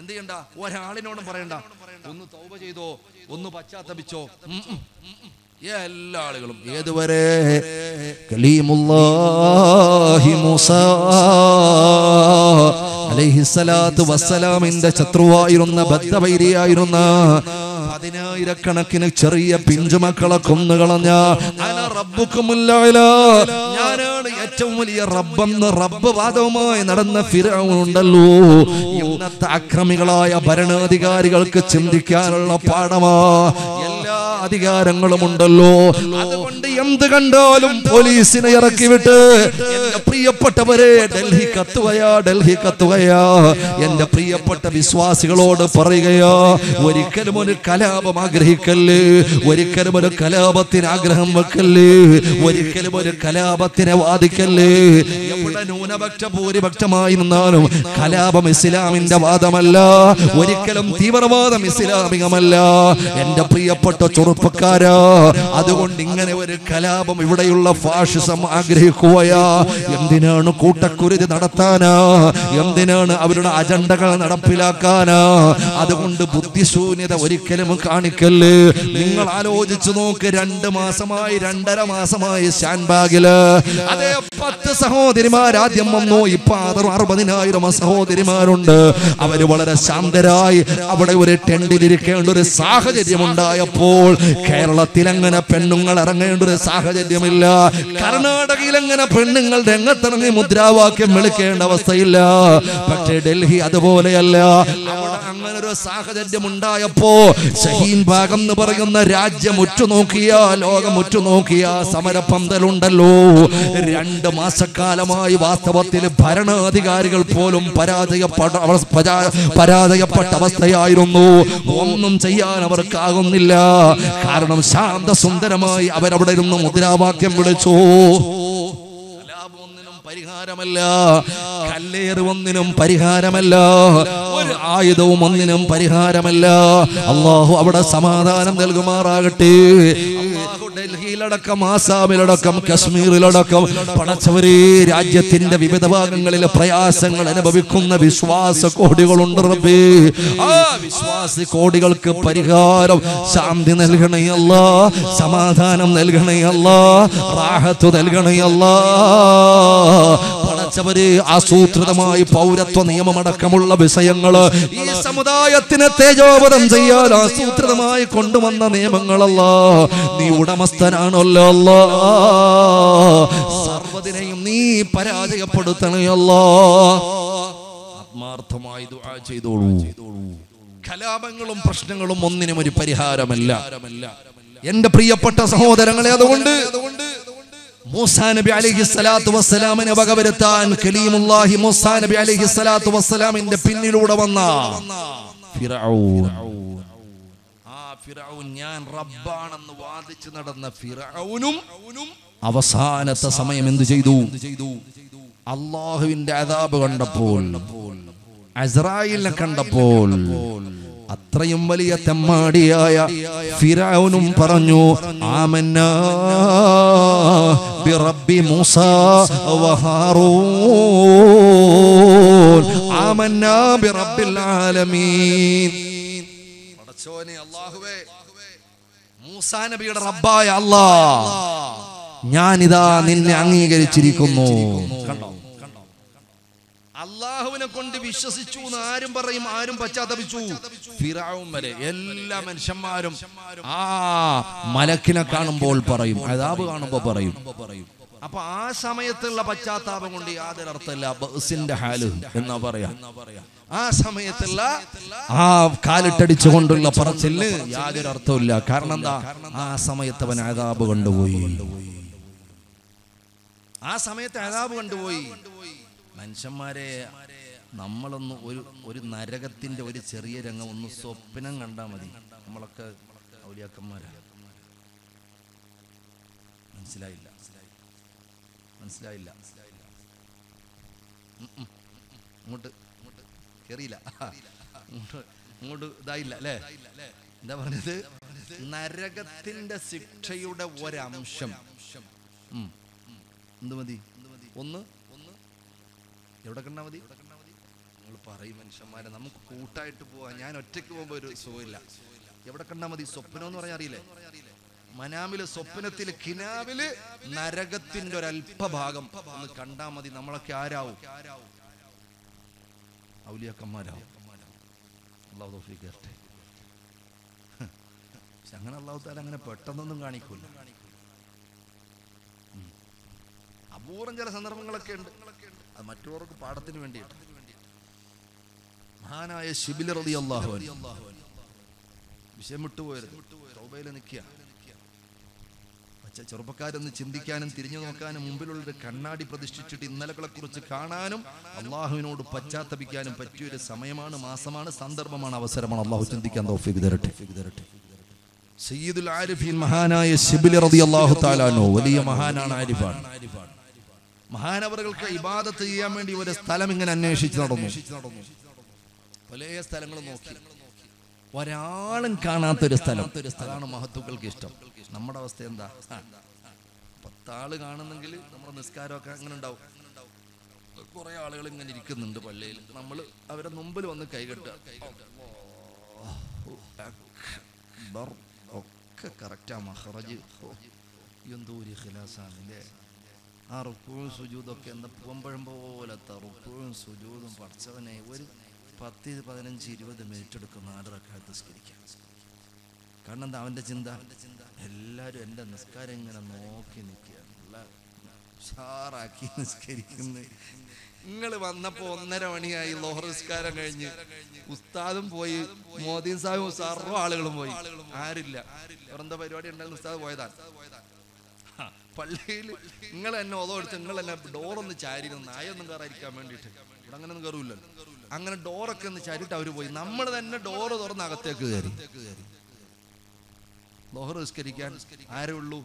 എന്ത് ചെയ്യണ്ട, ഒരാളിനോടും പറയണ്ട ഒന്ന് തൗബ ചെയ്തോ, ഒന്ന് പശ്ചാത്തപിച്ചോ. എല്ലാ ആളുകളും ഏതുവരെ കലീമുല്ലാഹി മൂസ അലൈഹിസ്സലാത്തു വസ്സലാമിന്റെ ശത്രുവായിരുന്ന ബദ്ധവൈരിയായിരുന്ന പതിനായിരക്കണക്കിന് ചെറിയ പിഞ്ചുമക്കളെ കൊന്നുകളഞ്ഞ അന റബ്ബുകുമുൽ അഅ്ലാ, ഞാനാണ് ഏറ്റവും വലിയ റബ്ബെന്ന് റബ്ബ് വാദവുമായി നടന്ന ഫിർഔൻ ഉണ്ടല്ലോ. ഇന്നത്തെ അക്രമികളായ ഭരണാധികാരികൾക്ക് ചിന്തിക്കാനുള്ള പാഠമാ. അധികാരങ്ങളും ഉണ്ടല്ലോ. അതുകൊണ്ട് എന്ത് കണ്ടാലും പോലീസിനെ ഇറക്കി വിട്ട് എന്റെ പ്രിയപ്പെട്ടവരെ ഡൽഹി കത്തുകയാ, ഡൽഹി കത്തുകയാ. എന്റെ പ്രിയപ്പെട്ട വിശ്വാസികളോട് പറയുകയാ, ഒരിക്കലും ഒരു കലാപം ആഗ്രഹിക്കല്ലേ, ഒരിക്കലും ഒരു കലാപത്തിന് ആഗ്രഹം വെക്കല്ലേ, ഒരിക്കലും ഒരു കലാപത്തിനെ വാദിക്കല്ലേ. എവിടെ ന്യൂനപക്ഷ ഭൂരിപക്ഷമായി നിന്നാലും കലാപം ഇസ്ലാമിന്റെ വാദമല്ല, ഒരിക്കലും തീവ്രവാദം ഇസ്ലാമികമല്ല എന്റെ പ്രിയപ്പെട്ട ചെറുപ്പക്കാരാ. അതുകൊണ്ട് ഇങ്ങനെ ഒരു കലാപം ഇവിടെയുള്ള ഫാഷിസം ആഗ്രഹിക്കുകയാ. എന്തിനാണ് കൂട്ടക്കുരുതി നടത്താനാ, എന്തിനാണ് അവരുടെ അജണ്ടകൾ നടപ്പിലാക്കാനാ? അതുകൊണ്ട് ബുദ്ധിശൂന്യത ഒരിക്കലും കാണിക്കല്ലേ. നിങ്ങൾ ആലോചിച്ചു നോക്ക്, രണ്ട് മാസമായി രണ്ടര മാസമായി ഷാൻബാഗില് അതേ പത്ത് സഹോദരിമാർ ആദ്യം വന്നു. ഇപ്പൊ ആറും അറുപതിനായിരം സഹോദരിമാരുണ്ട്. അവര് വളരെ ശാന്തരായി അവിടെ ഒരു ടെൻഡിലിരിക്കേണ്ട ഒരു സാഹചര്യം ഉണ്ടായപ്പോൾ കേരളത്തിൽ അങ്ങനെ പെണ്ണുങ്ങൾ ഇറങ്ങേണ്ട ഒരു സാഹചര്യമില്ല, കർണാടകയിൽ അങ്ങനെ പെണ്ണുങ്ങൾ രംഗത്തിറങ്ങി മുദ്രാവാക്യം വിളിക്കേണ്ട അവസ്ഥയില്ല. പക്ഷേ ഡൽഹി അതുപോലെയല്ല. അങ്ങനെ ഒരു സാഹചര്യം ഉണ്ടായപ്പോ ഷഹീൻ ഭാഗം എന്ന് പറയുന്ന രാജ്യം ഉറ്റുനോക്കിയ, ലോകം ഉറ്റുനോക്കിയ സമരപന്തലുണ്ടല്ലോ. രണ്ട് മാസക്കാലമായി വാസ്തവത്തിൽ ഭരണാധികാരികൾ പോലും പരാജയപ്പെട്ട പരാജയപ്പെട്ട അവസ്ഥയായിരുന്നു. ഒന്നും ചെയ്യാൻ അവർക്കാകുന്നില്ല. കാരണം ശാന്തസുന്ദരമായി അവരവിടെ ഇരുന്ന് മുദ്രാവാക്യം വിളിച്ചു. ഒന്നിനും പരിഹാരമല്ല, കല്ലേറ് ഒന്നിനും പരിഹാരമല്ല, ഒരു ആയുധവും ഒന്നിനും പരിഹാരമല്ല. അള്ളാഹു അവിടെ സമാധാനം നൽകുമാറാകട്ടെ. ഡൽഹിയിലടക്കം ആസാമിലടക്കം കശ്മീരിലടക്കം പടച്ചവരേ, രാജ്യത്തിന്റെ വിവിധ ഭാഗങ്ങളിലെ പ്രയാസങ്ങൾ അനുഭവിക്കുന്ന വിശ്വാസ കോടികളുണ്ട് റബ്ബേ. ആ വിശ്വാസി കോടികൾക്ക് പരിഹാരം, ശാന്തി നൽകണയല്ല, സമാധാനം നൽകണയല്ല, റാഹത്ത് നൽകണയല്ല. പടച്ചവരേ, ആസൂത്രിതമായി പൗരത്വ നിയമമടക്കമുള്ള വിഷയങ്ങള് ഈ സമുദായത്തിന് തേജോവധം ചെയ്യാൻ ആസൂത്രിതമായി കൊണ്ടുവന്ന നിയമങ്ങളല്ല, നീ ഉടമസ്ഥനാണല്ലോ അല്ലാ. സർവ്വതിനെയും നീ പരാജയപ്പെടുത്തണയല്ലോ. ആത്മാർത്ഥമായി ദുആ ചെയ്തോളൂ. കലാപങ്ങളും പ്രശ്നങ്ങളും ഒന്നിനും ഒരു പരിഹാരമല്ല എന്റെ പ്രിയപ്പെട്ട സഹോദരങ്ങളെ. അതുകൊണ്ട് മൂസാ നബി അലൈഹിസ്സലാത്തു വസ്സലാമിനെ വകവരുത്താൻ കലീമുല്ലാഹി മൂസാ നബി അലൈഹിസ്സലാത്തു വസ്സലാമിന്റെ പിന്നിലൂടെ വന്ന ഫിർഔൻ, ഫിർഔൻ ഞാൻ റബ്ബാണെന്ന് വാദിച്ചു നടന്ന ഫിർഔനും അവസാനത്തെ സമയം എന്തു ചെയ്തു? അല്ലാഹുവിന്റെ അദാബ് കണ്ടപ്പോൾ, ഇസ്രായേലിനെ കണ്ടപ്പോൾ അത്രയും വലിയ തെമ്മാടിയായ ഫിർഔനും പറഞ്ഞു ആമന്നാ ബിറബ്ബി മൂസാ വഹാറൂൻ, ആമന്നാ ബിറബ്ബിൽ ആലമീൻ. അല്ലാഹുവേ, മൂസാ നബിയുടെ റബ്ബായ അല്ലാഹ്, ഞാനിതാ നിന്നെ അംഗീകരിച്ചിരിക്കുന്നു. കണ്ടോ, അള്ളാഹുവിനെ കൊണ്ട് വിശ്വസിച്ചു എന്ന് ആരും പറയും, ആരും പശ്ചാത്തപിച്ചു. ഫിർഔൻ വരെ എല്ലാ മനുഷ്യന്മാരും ആ മലക്കിനെ കാണുമ്പോൾ പറയും, അദാബ് കാണുമ്പോൾ പറയും. അപ്പൊ ആ സമയത്തുള്ള പശ്ചാത്താപം കൊണ്ട് യാതൊരർത്ഥമില്ല. ബഅസിന്റെ ഹാല് എന്നാ പറയാ. ആ സമയത്തുള്ള ആ കാലിട്ടടിച്ചു കൊണ്ടുള്ള പറച്ചില് യാതൊരർത്ഥമില്ല. കാരണം എന്താ, ആ സമയത്ത് അവൻ അദാബ് കണ്ടുപോയി. ആ സമയത്ത് അദാബ് കണ്ടുപോയി. മനുഷ്യന്മാരെ, നമ്മളൊന്ന് ഒരു ഒരു നരകത്തിന്റെ ഒരു ചെറിയ രംഗം ഒന്ന് സ്വപ്നം കണ്ടാൽ മതി, നമ്മളൊക്കെ ഔലിയാക്കന്മാരാ. മനസ്സിലായില്ല മനസ്സിലായില്ല അങ്ങോട്ട് കേറിയില്ല, ഇങ്ങോട്ട് ഇതായില്ല അല്ലേ. എന്താ പറഞ്ഞത്? നരകത്തിന്റെ ശിക്ഷയുടെ ഒരംശം. എന്ത് മതി? ഒന്ന് എവിടെ കണ്ടാൽ മതി? നിങ്ങൾ പറയും മനുഷ്യന്മാരെ നമുക്ക് കൂട്ടായിട്ട് പോവാ, ഞാൻ ഒറ്റയ്ക്ക് പോകുമ്പോൾ ഒരു സുഖമില്ല. എവിടെ കണ്ടാൽ മതി? സ്വപ്നം എന്ന് പറഞ്ഞാൽ അറിയില്ലേ, മനാമില്, സ്വപ്നത്തില്, കിനാവില് നരകത്തിന്റെ ഒരല്പഭാഗം ഒന്ന് കണ്ടാൽ മതി. നമ്മളൊക്കെ ആരാവും? ഔലിയാക്കന്മാരാവും. അള്ളാഹു തൗഫീഖ് ചെയ്യട്ടെ. പക്ഷെ അങ്ങനെ അള്ളാഹു തആല അങ്ങനെ പെട്ടെന്നൊന്നും കാണിക്കൂല. അപൂർവം ചില സന്ദർഭങ്ങളൊക്കെ ഉണ്ട്, അത് മറ്റുള്ളവർക്ക് പാഠത്തിന് വേണ്ടിയിട്ട്. മഹാനായ ശിബിൽ റളിയല്ലാഹു അൻഹു വിഷയം വിട്ടുപോയിരുന്നു, തൗബയിൽ നിൽക്കുക. ചെറുപ്പക്കാരൊന്ന് ചിന്തിക്കാനും തിരിഞ്ഞു നോക്കാനും മുമ്പിലുള്ളൊരു കണ്ണാടി പ്രതിഷ്ഠിച്ചിട്ട് ഇന്നലകളെ കുറിച്ച് കാണാനും അള്ളാഹുവിനോട് പശ്ചാത്തപിക്കാനും പറ്റിയൊരു സമയമാണ്, മാസമാണ്, സന്ദർഭമാണ്, അവസരമാണ്. അള്ളാഹു ചിന്തിക്കാൻ തൗഫീഖ് തരട്ടെ. സയ്യിദുൽ ആരിഫീൻ മഹാനായ ശിബ്ലി റളിയല്ലാഹു തആല അൻഹു വലിയ മഹാനാണ്, ആരിഫാണ്. മഹാനവറുകൾക്ക് ഇബാദത്ത് ചെയ്യാൻ വേണ്ടി ഒരു സ്ഥലം ഇങ്ങനെ അന്വേഷിച്ച് നടന്നു, പല സ്ഥലങ്ങളും നോക്കി, ഒരാളും കാണാത്തൊരു സ്ഥലം. അതാണ് മഹത്തുക്കൾക്ക് ഇഷ്ടം. നമ്മുടെ അവസ്ഥ എന്താ? പത്താള് കാണുന്നെങ്കിൽ നമ്മുടെ നിസ്കാരമൊക്കെ അങ്ങനെ ഉണ്ടാവും. കുറെ ആളുകൾ ഇങ്ങനെ ഇരിക്കുന്നുണ്ട് പള്ളിയിൽ, നമ്മൾ അവരുടെ മുമ്പിൽ വന്ന് കൈകെട്ടുക, ഒക്കെ കറക്റ്റാ മഹ്റജ്, എന്തൂരി ഖിലാസാണല്ലേ. ആ റുക്കൂഉം സുജൂദൊക്കെ എന്താ പൂവമ്പഴം പോലത്തെ റുക്കൂഉം സുജൂദും. പഠിച്ചവനെ ഒരു പത്ത് പതിനഞ്ച് ഇരുപത് മിനിറ്റ് എടുക്കും നാല് റക്അത്ത് നിസ്കരിക്കാൻ. കാരണം എന്താ അവൻ്റെ ചിന്ത? എല്ലാവരും എൻ്റെ നിസ്കാരം ഇങ്ങനെ നോക്കി നിൽക്കുക, ഉഷാറാക്കി നിസ്കരിക്കുന്നു. നിങ്ങൾ വന്നപ്പോൾ ഒന്നര മണിയായി, ലോഹർ നിസ്കാരം കഴിഞ്ഞ് ഉസ്താദും പോയി, മോദി സാഹിബും സർവ്വ ആളുകളും പോയി, ആരില്ല. എന്താ പരിപാടി ഉണ്ടായിരുന്നു? ഉസ്താദ് പോയതാണ് പള്ളിയിൽ. നിങ്ങൾ തന്നെ ഓതോ എടുത്ത് നിങ്ങൾ തന്നെ ഡോറൊന്ന് ചാരിയിരുന്നു, നായൊന്നും കയറാതിരിക്കാൻ വേണ്ടിയിട്ട്. ഇവിടെ അങ്ങനെ ഒന്നും കയറൂല്ലല്ലോ. അങ്ങനെ ഡോറൊക്കെ ഒന്ന് ചാരിട്ട് അവർ പോയി. നമ്മൾ തന്നെ ഡോറ് തുറന്ന് അകത്തേക്ക് കയറി. ലോഹർ നിസ്കരിക്കാൻ ആരേ ഉള്ളൂ?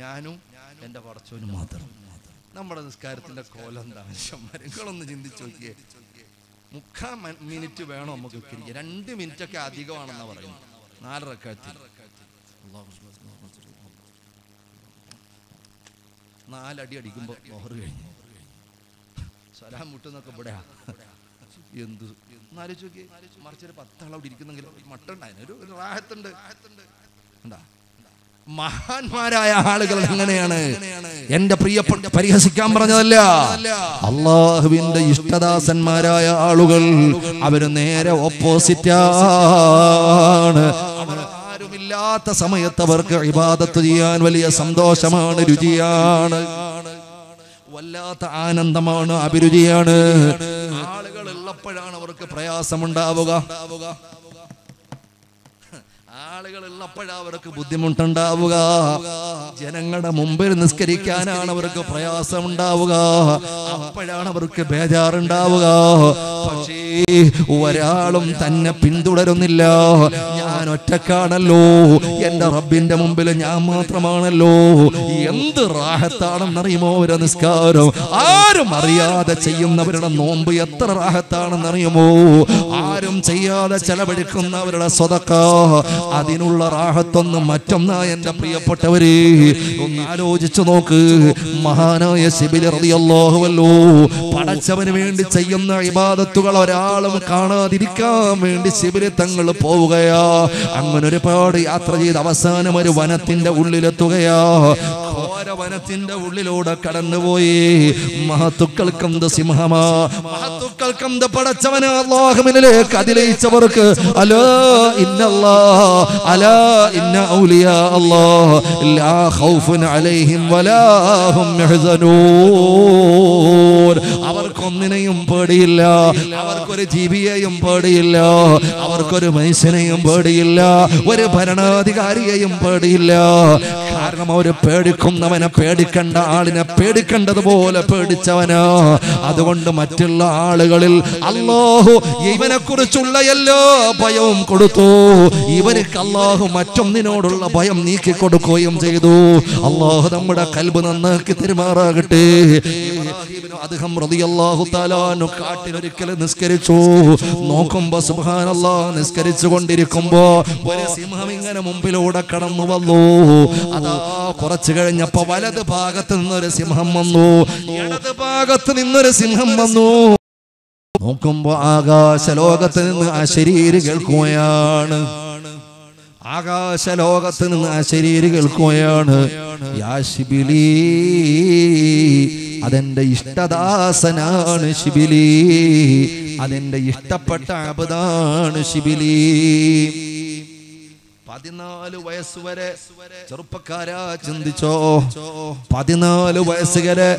ഞാനും എൻ്റെ പടച്ചവനും മാത്രം. നമ്മുടെ നിസ്കാരത്തിന്റെ കോലം മരങ്ങളൊന്ന് ചിന്തിച്ചു നോക്കിയേ. മുക്കാൽ മിനിറ്റ് വേണോ നമുക്ക് നിസ്കരിക്കാൻ? രണ്ട് മിനിറ്റ് ഒക്കെ അധികമാണെന്നാ പറയുന്നത് നാല് റക്അത്തിൽ. നാലടി അടിക്കുമ്പോൾ ലോഹർ കഴിഞ്ഞു സലാം മുട്ടെന്നൊക്കെ ഇവിടെ എന്ത് എന്നാലോചിച്ച് നോക്കിയേ. മറിച്ചൊരു പത്താൾ അവിടെ ഇരിക്കുന്നെങ്കിൽ മട്ടുണ്ടായിരുന്നു, ഒരു റാഹത്തുണ്ട്. മഹാന്മാരായ ആളുകൾ എങ്ങനെയാണ് എന്റെ പ്രിയപ്പെട്ട? പരിഹസിക്കാൻ പറഞ്ഞതല്ല, അള്ളാഹുവിന്റെ ഇഷ്ടദാസന്മാരായ ആളുകൾ അവര് നേരെ ഓപ്പോസിറ്റാണ്. ആരുമില്ലാത്ത സമയത്ത് അവർക്ക് ഇബാദത്ത് ചെയ്യാൻ വലിയ സന്തോഷമാണ്, രുചിയാണ്, വല്ലാത്ത ആനന്ദമാണ്, അഭിരുചിയാണ്. ആളുകൾ ഉള്ളപ്പോഴാണ് അവർക്ക് പ്രയാസമുണ്ടാവുക, ആളുകൾ ഉള്ളപ്പോഴാണ് അവർക്ക് ബുദ്ധിമുട്ടുണ്ടാവുക. ജനങ്ങളുടെ മുമ്പിൽ നിസ്കരിക്കാനാണ് അവർക്ക് പ്രയാസമുണ്ടാവുക, അപ്പോഴാണ് അവർക്ക് ബേജാറുണ്ടാവുക. പക്ഷേ ഒരാളും തന്നെ പിന്തുടരുന്നില്ല. ഞാൻ ഒറ്റക്കാണല്ലോ, എൻ്റെ റബ്ബിൻ്റെ മുമ്പിൽ ഞാൻ മാത്രമാണല്ലോ. എന്ത് റാഹത്താണെന്നറിയുമോ ഒരു നിസ്കാരം? ആരും അറിയാതെ ചെയ്യുന്നവരുടെ നോമ്പ് എത്ര റാഹത്താണെന്നറിയുമോ? ആരും ചെയ്യാതെ ചെലവഴിക്കുന്നവരുടെ സ്വതക്ക, അതിനുള്ള റാഹത്തൊന്ന് മറ്റൊന്നാ എന്റെ പ്രിയപ്പെട്ടവരെ. ഒന്ന് ആലോചിച്ചു നോക്ക്. മഹാനായ ശിബ്ലി റളിയല്ലാഹു അൻഹു പടച്ചവന് വേണ്ടി ചെയ്യുന്ന ഇബാദത്തുകൾ ഒരാളും കാണാതിരിക്കാൻ വേണ്ടി ശിബ്ലി തങ്ങൾ പോവുകയാ. അങ്ങനെ ഒരുപാട് യാത്ര ചെയ്ത് അവസാനം ഒരു വനത്തിന്റെ ഉള്ളിലെത്തുകയാ. വനത്തിന്റെ ഉള്ളിലൂടെ കടന്നുപോയി. മഹത്തുക്കൾക്കെന്ത് സിംഹമാ, മഹത്തുക്കൾക്കെന്ത് പടച്ചവനെ. അല്ലാഹുവിനിലേക്ക് അതിലയിച്ചവർക്ക് അലാ ഇന്നല്ലാഹ് അലാ ഇന്ന ഔലിയാ അല്ലാഹ് ലാ ഖൗഫുൻ അലൈഹിം വലാ ഹും യഹ്സനൂൻ. അവർക്കൊന്നിനെയും പേടിയില്ല, അവർക്കൊരു ജീവിയെയും പേടിയില്ല, അവർക്കൊരു മനുഷ്യനെയും പേടിയില്ല, ഒരു ഭരണാധികാരിയെയും പേടിയില്ല. കാരണം അവർ പേടിക്കുന്നവൻ പേടിക്കേണ്ട ആളിനെ പേടിക്കേണ്ടതുപോലെ പേടിച്ചവനാ. അതുകൊണ്ട് മറ്റുള്ള ആളുകളിൽ അല്ലാഹു ഇവനെ കുറിച്ചുള്ള എല്ലാ ഭയവും കൊടുത്തു, ഇവർക്ക് അല്ലാഹു മറ്റൊന്നിനോടുള്ള ഭയം നീക്കി കൊടുക്കുകയും ചെയ്തു. അല്ലാഹു നമ്മുടെ കൽബ് നന്നാക്കി തിരുമാറാകട്ടെ. ആകാശലോകത്ത് ആകാശ ലോകത്ത് നിന്ന് ആ ശരീരം കേൾക്കുകയാണ്. യാ ശിബിലി, അതെന്റെ ഇഷ്ടദാസനാണ് ശിബിലി, അതെന്റെ ഇഷ്ടപ്പെട്ട അബ്ദാണ് ശിബിലി. പതിനാല് വയസ്സ് വരെ ചെറുപ്പക്കാരാ ചിന്തിച്ചോ, പതിനാല് വയസ്സുകാരെ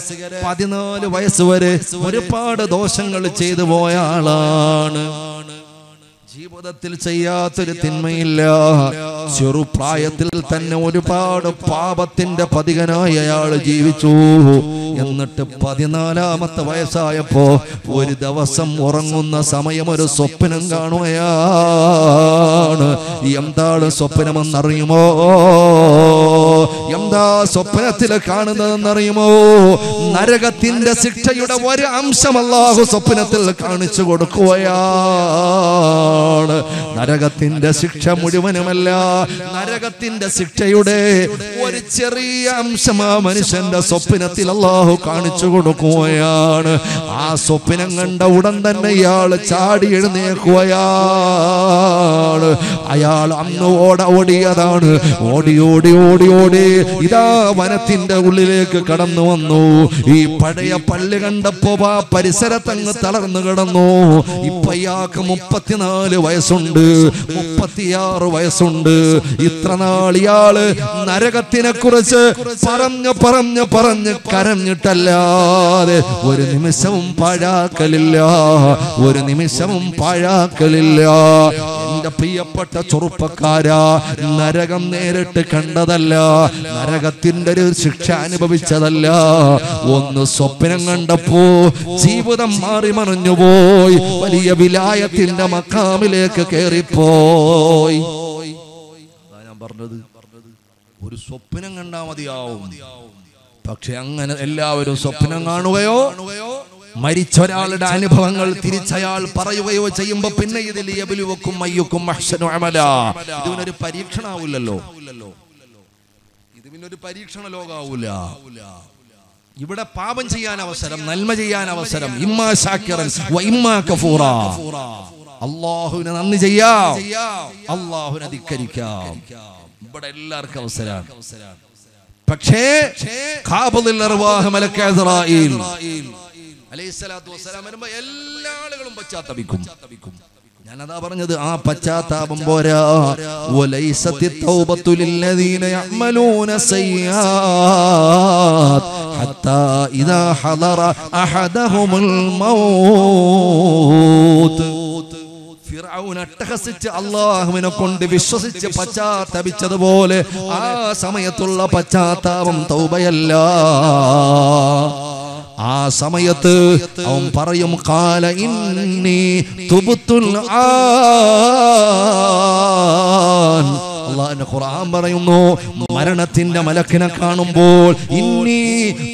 പതിനാല് വയസ്സ് വരെ ഒരുപാട് ദോഷങ്ങൾ ചെയ്തു പോയ ആളാണ്. ജീവിതത്തിൽ ചെയ്യാത്തൊരു തിന്മയില്ല. ചെറുപ്രായത്തിൽ തന്നെ ഒരുപാട് പാപത്തിന്റെ പതികനായി അയാൾ ജീവിച്ചു. എന്നിട്ട് പതിനാലാമത്തെ വയസ്സായപ്പോ ഒരു ദിവസം ഉറങ്ങുന്ന സമയം ഒരു സ്വപ്നം കാണുകയാണ്. എന്താണ് സ്വപ്നമെന്നറിയുമോ? എന്താ സ്വപ്നത്തില് കാണുന്നതെന്നറിയുമോ? നരകത്തിന്റെ ശിക്ഷയുടെ ഒരു അംശം അല്ലാഹു സ്വപ്നത്തിൽ കാണിച്ചു കൊടുക്കുകയാണ്. നരകത്തിന്റെ ശിക്ഷ മുഴുവനുമല്ല, നരകത്തിന്റെ ശിക്ഷയുടെ ഒരു ചെറിയ അംശം ആ മനുഷ്യന്റെ സ്വപ്നത്തിൽ അല്ലാഹു കാണിച്ചു കൊടുക്കുകയാണ്. ആ സ്വപ്നം കണ്ട ഉടൻ തന്നെ ഇയാൾ ചാടി എഴുന്നേൽക്കുകയാണ്. അയാൾ അന്ന് ഓട ഓടിയതാണ് ഓടി ഓടി ഓടി ഓടി ഇതാ വനത്തിന്റെ ഉള്ളിലേക്ക് കടന്നു വന്നു. ഈ പഴയ പള്ളി കണ്ടപ്പോ ആ പരിസരത്തങ്ങ് തളർന്നു കിടന്നു. ഇപ്പൊ ഇയാൾക്ക് മുപ്പത്തിനാല് വയസ്സുണ്ട്, മുപ്പത്തിയാറ് വയസ്സുണ്ട്. ഇത്ര നാൾ ഇയാള് നരകത്തിനെ കുറിച്ച് പറഞ്ഞു പറഞ്ഞു പറഞ്ഞ് കരഞ്ഞിട്ടല്ലാതെ ഒരു നിമിഷവും പാഴാക്കലില്ല, ഒരു നിമിഷവും പാഴാക്കലില്ല. എന്റെ പ്രിയപ്പെട്ട ചെറുപ്പക്കാരാ, നരകം നേരിട്ട് കണ്ടതല്ല, നരകത്തിന്റെ ഒരു ശിക്ഷ അനുഭവിച്ചതല്ല. ഒന്ന് സ്വപ്നം കണ്ടപ്പോ ജീവിതം മാറി മറിഞ്ഞുപോയി, വലിയ വിലായത്തിന്റെ മക്കാമിലേക്ക് കേറിപ്പോയി. ഞാൻ പറഞ്ഞത് ഒരു സ്വപ്നം കണ്ടാ മതിയാവും. പക്ഷെ അങ്ങനെ എല്ലാവരും സ്വപ്നം കാണുകയോ മരിച്ച ഒരാളുടെ അനുഭവങ്ങൾ തിരിച്ചയാൾ പറയുകയോ ചെയ്യുമ്പോ പിന്നെ ഇതിൽ യബ്ലുവക്കും മയ്യക്കും അഹ്സനു അമല, ഇതിനൊരു പരീക്ഷണാവില്ലല്ലോ, ഇതിനൊരു പരീക്ഷണ ലോകാവൂല. ഇവിടെ പാപം ചെയ്യാൻ അവസരം, നന്മ ചെയ്യാൻ അവസരം. ഇമ്മാ ശാക്കിറൻ വ ഇമ്മാ കഫൂറ. അല്ലാഹുവിനെ നന്ദി ചെയ്യാം, അല്ലാഹുവിനെ ധിക്കരിക്കാം. ഇവിടെ എല്ലാവർക്കും അവസരമാണ്. പക്ഷേ ഖാബിലുൽ അർവാഹ് മലക്ക് ഇസ്രായീൽ അലൈഹിസ്സലാത്തു വസ്സലാം വരുമ്പോ എല്ലാ ആളുകളും പശ്ചാത്തപിക്കും. ഞാനതാ പറഞ്ഞത്, ആ പശ്ചാത്താപം പോരാ. വലൈസത്തി തൗബത്തു ലില്ലദീന യഅമലൂന സയ്യാത് ഹത്താ ഇദാ ഹദറ അഹദഹുൽ മൗത്. ഫിർഔൻ അട്ടഹസിച്ച് അല്ലാഹുവിനെ കൊണ്ട് വിശ്വസിച്ച് പശ്ചാത്തപിച്ചതുപോലെ ആ സമയത്തുള്ള പശ്ചാത്താപം തൗബയല്ല. ആ സമയത്ത് അവൻ പറയും ഖാല ഇന്നി തുബ്തുൽ ആൻ. അല്ലാഹുവിന്റെ ഖുർആൻ പറയുന്നു, മരണത്തിന്റെ മലക്കിനെ കാണുമ്പോൾ ഇന്നി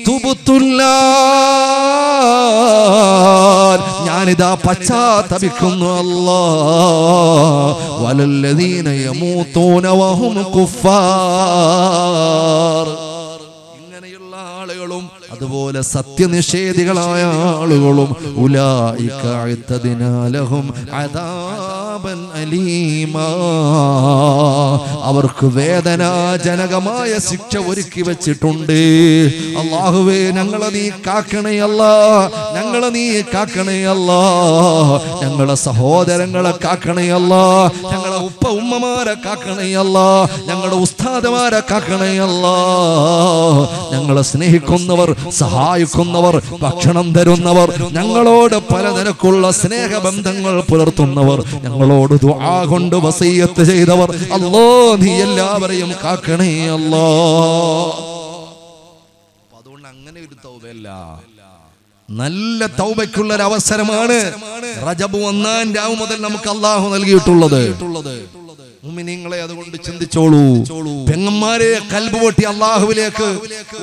തുബ്തുൽ ആൻ, ഞാനിതാ പശ്ചാത്തപിക്കുന്നു അല്ലാ. വല്ലദീന യമൂതൂന വഹും കുഫാർ. ഇങ്ങനെയുള്ള ആളുകളും അതുപോലെ സത്യനിഷേധികളായ ആളുകളും ഉലൈക അഅതദിനാലഹും അദാബൻ അലീമാ, അവർക്ക് വേദനാജനകമായ ശിക്ഷ ഒരുക്കി വെച്ചിട്ടുണ്ട്. അല്ലാഹുവേ, ഞങ്ങളെ നീ കാക്കണേ അല്ലാ, ഞങ്ങളെ നീ കാക്കണേ അല്ലാ, ഞങ്ങളെ സഹോദരങ്ങളെ കാക്കണേ അല്ലാ, ഞങ്ങളെ ഉപ്പ ഉമ്മമാരെ കാക്കണേ അല്ലാ, ഞങ്ങളുടെ ഉസ്താദമാരെ കാക്കണേ അല്ലാ, ഞങ്ങളെ സ്നേഹിക്കുന്നവർ, സഹായിക്കുന്നവർ, ഭക്ഷണം തരുന്നവർ, ഞങ്ങളോട് പലതരക്കുള്ള സ്നേഹബന്ധങ്ങൾ പുലർത്തുന്നവർ, ഞങ്ങളോട് ദുആ കൊണ്ട് വസീയത്ത് ചെയ്തവർ, അല്ലാ നീ എല്ലാവരെയും കാക്കണേ അല്ലാ. അതുകൊണ്ട് അങ്ങനെ ഒരു തൗബയല്ല, നല്ല തൗബയ്ക്കുള്ള ഒരു അവസരമാണ് റജബ് ഒന്നാം രാവ് മുതൽ നമുക്ക് അല്ലാഹു നൽകിയിട്ടുള്ളത്. മുഅ്മിനീങ്ങളെ അതുകൊണ്ട് ചിന്തിച്ചോളൂ. പെങ്ങന്മാരെ, കൽബ് പൊട്ടി അല്ലാഹുവിലേക്ക്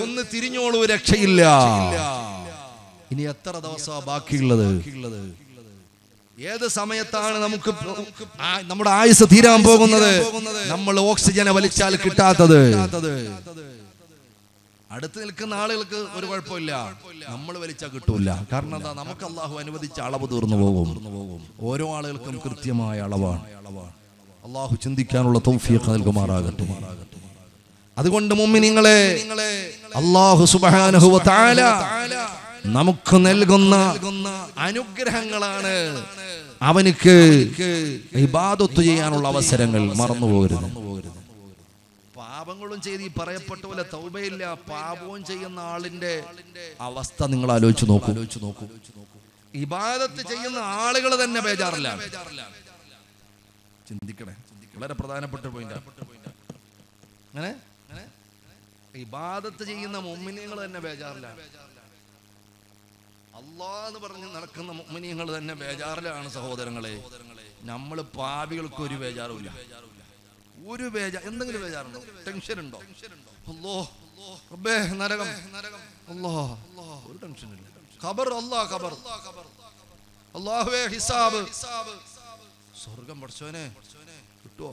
ഒന്ന് തിരിഞ്ഞോളൂ, രക്ഷയില്ല. ഇനി എത്ര ദിവസമാണ് ബാക്കിയുള്ളത്? ഏത് സമയത്താണ് നമുക്ക് നമ്മുടെ ആയുസ് തീരാൻ പോകുന്നത്? നമ്മൾ ഓക്സിജനെ വലിച്ചാൽ കിട്ടാത്തത്. അടുത്ത് നിൽക്കുന്ന ആളുകൾക്ക് ഒരു കുഴപ്പമില്ല, നമ്മൾ വലിച്ചാൽ കിട്ടൂല. കാരണം എന്താ? നമുക്ക് അള്ളാഹു അനുവദിച്ച അളവ് തീർന്നു പോകും. ഓരോ ആളുകൾക്കും കൃത്യമായ അളവാണ്. അള്ളാഹു ചിന്തിക്കാനുള്ള തൗഫീഖ് നൽകുമാറാകട്ടെ. അതുകൊണ്ട് മുഅ്മിനീങ്ങളെ, അള്ളാഹു സുബ്ഹാനഹു വ തആല നമുക്ക് നൽകുന്ന അനുഗ്രഹങ്ങളാണ് അവനിക്ക് ഇബാദത്ത് ചെയ്യാനുള്ള അവസരങ്ങൾ. മറന്നുപോകരുത്. പാപങ്ങളും ചെയ്ത് ഈ പറയപ്പെട്ട പോലെ തൗബയില്ല, പാപവും ചെയ്യുന്ന ആളിന്റെ അവസ്ഥ നിങ്ങൾ ആലോചിച്ചു നോക്കൂ. ഇബാദത്ത് ചെയ്യുന്ന ആളുകൾ തന്നെ ബേജാറില്ല. ചിന്തിക്കണേ, വളരെ പ്രധാനപ്പെട്ട പോയിന്റ്. അങ്ങനെ ഇബാദത്ത് ചെയ്യുന്ന മുഅ്മിനീങ്ങൾ തന്നെ ബേജാറില്ല. അല്ലാഹു പറഞ്ഞു നടക്കുന്ന മുഅ്മിനീങ്ങൾ തന്നെ ബേജാറിലാണ്. സഹോദരങ്ങളെ, നമ്മൾ പാപികൾക്ക് ഒരു ബേജാറുമില്ല. ഒരു ബേജാർ, എന്തെങ്കിലും ബേജാറുണ്ടോ? ടെൻഷൻ ഉണ്ടോ? അല്ലാഹ് റബ്ബേ നരകം, അല്ലാഹ് ഒരു ടെൻഷൻ ഇല്ല. ഖബർ, അല്ലാഹ് ഖബർ, അല്ലാഹുവേ ഹിസാബ്, സ്വർഗ്ഗം പഠിച്ചോനെ കിട്ടുവോ?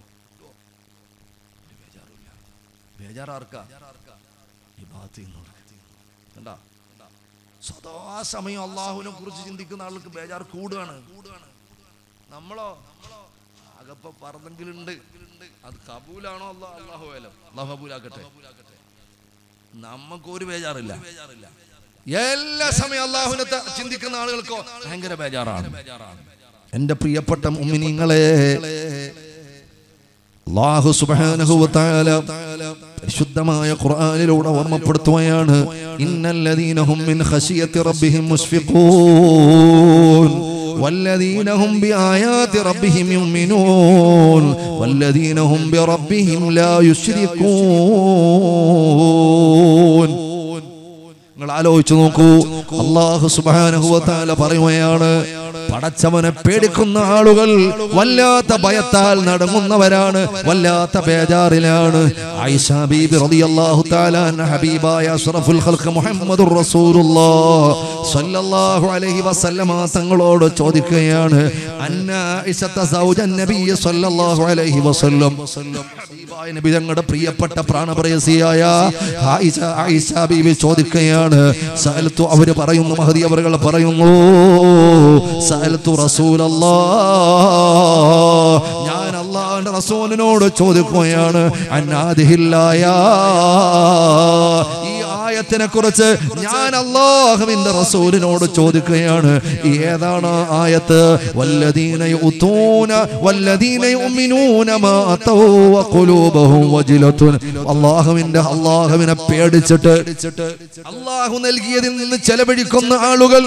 ഒരു ബേജാറുമില്ല. ബേജാർ ആർക്കാ? കണ്ടാ, സദാ സമയം അള്ളാഹുവിനെ കുറിച്ച് ചിന്തിക്കുന്ന ആൾക്ക് ബേജാർ കൂടുകയാണ്. നമ്മളോ ആകപ്പ പറഞ്ഞെങ്കിലുണ്ട്. അത് കബൂലാണോ? അള്ളാഹ് അള്ളാഹു അള്ളാഹു കബൂലാക്കട്ടെ. നമുക്കൊരു ബേജാറില്ല. എല്ലാ സമയം അള്ളാഹുവിനെ ചിന്തിക്കുന്ന ആളുകൾക്കോ ഭയങ്കര ബേജാറാണ്. എന്റെ പ്രിയപ്പെട്ട മുഅ്മിനീങ്ങളെ, അല്ലാഹു സുബ്ഹാനഹു വ തആല പരിശുദ്ധമായ ഖുർആനിലൂടെ ഓർമ്മപ്പെടുത്തുകയാണ്, ഇന്നല്ലദീന ഹും മിൻ ഖശിയത്തി റബ്ബിഹിം മുസ്ഫിഖൂൻ വല്ലദീന ഹും ബിആയാതി റബ്ബിഹിം യുമിനൂൻ വല്ലദീന ഹും ബിറബ്ബിഹിം ലാ യുശ്രികൂൻ. നിങ്ങൾ ആലോചിച്ചു നോക്കൂ, അല്ലാഹു സുബ്ഹാനഹു വ തആല പറയുകയാണ്, പടച്ചവനെ പേടിക്കുന്ന ആളുകൾ വല്ലാത്ത ഭയത്താൽ നടങ്ങുന്നവരാണ്, വല്ലാത്ത ബേജാറിലാണ്. ആയിഷ ബീബി റളിയല്ലാഹു തആല അൻഹ ഹബീബായ അഷ്റഫുൽ ഖൽഖ് മുഹമ്മദുർ റസൂലുള്ളാഹി സ്വല്ലല്ലാഹു അലൈഹി വസല്ലമ തങ്ങളോട് ചോദിക്കുകയാണ്, അന്ന ആയിഷത സൗജൻ നബി സ്വല്ലല്ലാഹു അലൈഹി വസല്ലം, ഹബീബായ നബി തങ്ങളുടെ പ്രിയപ്പെട്ട പ്രാണപ്രയസിയായ ആയിഷ ആയിഷ ബീബി ചോദിക്കുകയാണ്, സഅൽതു അവർ പറയുന്നു, മഹദി അവറുകൾ പറയുന്നു, സഅൽതു റസൂലല്ലാഹ്, ഞാൻ അല്ലാഹുവിന്റെ റസൂലിനോട് ചോദിക്കുകയാണ്, അന്നാദിഹില്ലായ, ഈ ആയത്തിനെ കുറിച്ച് ഞാൻ അല്ലാഹുവിന്റെ റസൂലിനോട് ചോദിക്കുകയാണ്, ഏതാണ് ആയത്ത്? വല്ലദീന യുതൂന വല്ലദീന യുമിനൂന മാ അതൗ ഖുലൂബഹും വജിലത്തുൻ. അല്ലാഹുവിന്റെ അല്ലാഹുവിനെ പേടിച്ചിട്ട് അല്ലാഹു നൽകിയതിൽ നിന്ന് ചെലവഴിക്കുന്ന ആളുകൾ,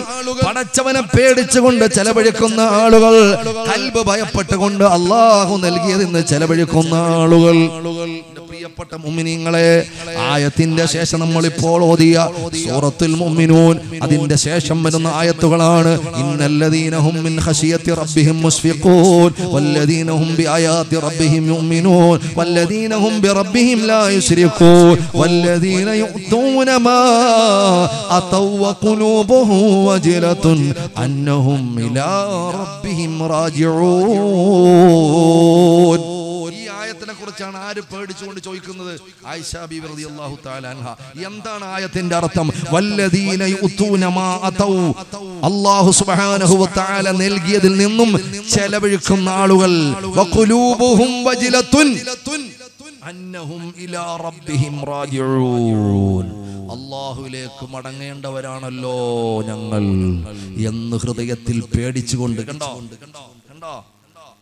പടച്ചവനെ പേടിച്ചുകൊണ്ട് ചെലവഴിക്കുന്ന ആളുകൾ, ഖൽബ് ഭയപ്പെട്ടുകൊണ്ട് അല്ലാഹു നൽകിയതിൽ നിന്ന് ചെലവഴിക്കുന്ന ആളുകൾ. പ്രിയപ്പെട്ട മുഅ്മിനീങ്ങളെ, ആയത്തിന്റെ ശേഷം നമ്മൾ ഇപ്പോൾ ഓതിയ സൂറത്തുൽ മുഅ്മിനൂൻ, അതിന്റെ ശേഷം വരുന്ന ആയത്തുകളാണ് ഇന്നല്ലദീന ഹും മിൻ ഖശിയത്തി റബ്ബിഹിം മുസ്ഫിഖൂൻ വല്ലദീന ഹും ബിആയാതി റബ്ബിഹിം യുമിനൂൻ വല്ലദീന ഹും ബിറബ്ബിഹിം ലാ യുശ്രികൂൻ വല്ലദീന യുതൂന മാ അതൗ ഖുലൂബുഹും വജിലത്തുൻ അന്നഹും ഇലാ റബ്ബിഹിം റാജിഊൻ. ാണ് ആര് പേടിച്ചുകൊണ്ട് ചോദിക്കുന്നത്? ആയിഷ ബീബി റളിയല്ലാഹു തആല അൻഹ. എന്താണ് ആയത്തിന്റെ അർത്ഥം? വല്ലദീന യുതൂന മാ അതൗ, അല്ലാഹു സുബ്ഹാനഹു വ തആല നൽകിയതിൽ നിന്നും ചെലവഴിക്കുന്ന ആളുകൾ, വഖുലൂബുഹും വജിലത്തുൻ അന്നഹും ഇലാ റബ്ബിഹിം റാജിഊൻ, അല്ലാഹുവിലേക്ക് മടങ്ങേണ്ടവരാണല്ലോ ഞങ്ങൾ എന്ന് ഹൃദയത്തിൽ പേടിച്ചുകൊണ്ട്. കണ്ടോ കണ്ടോ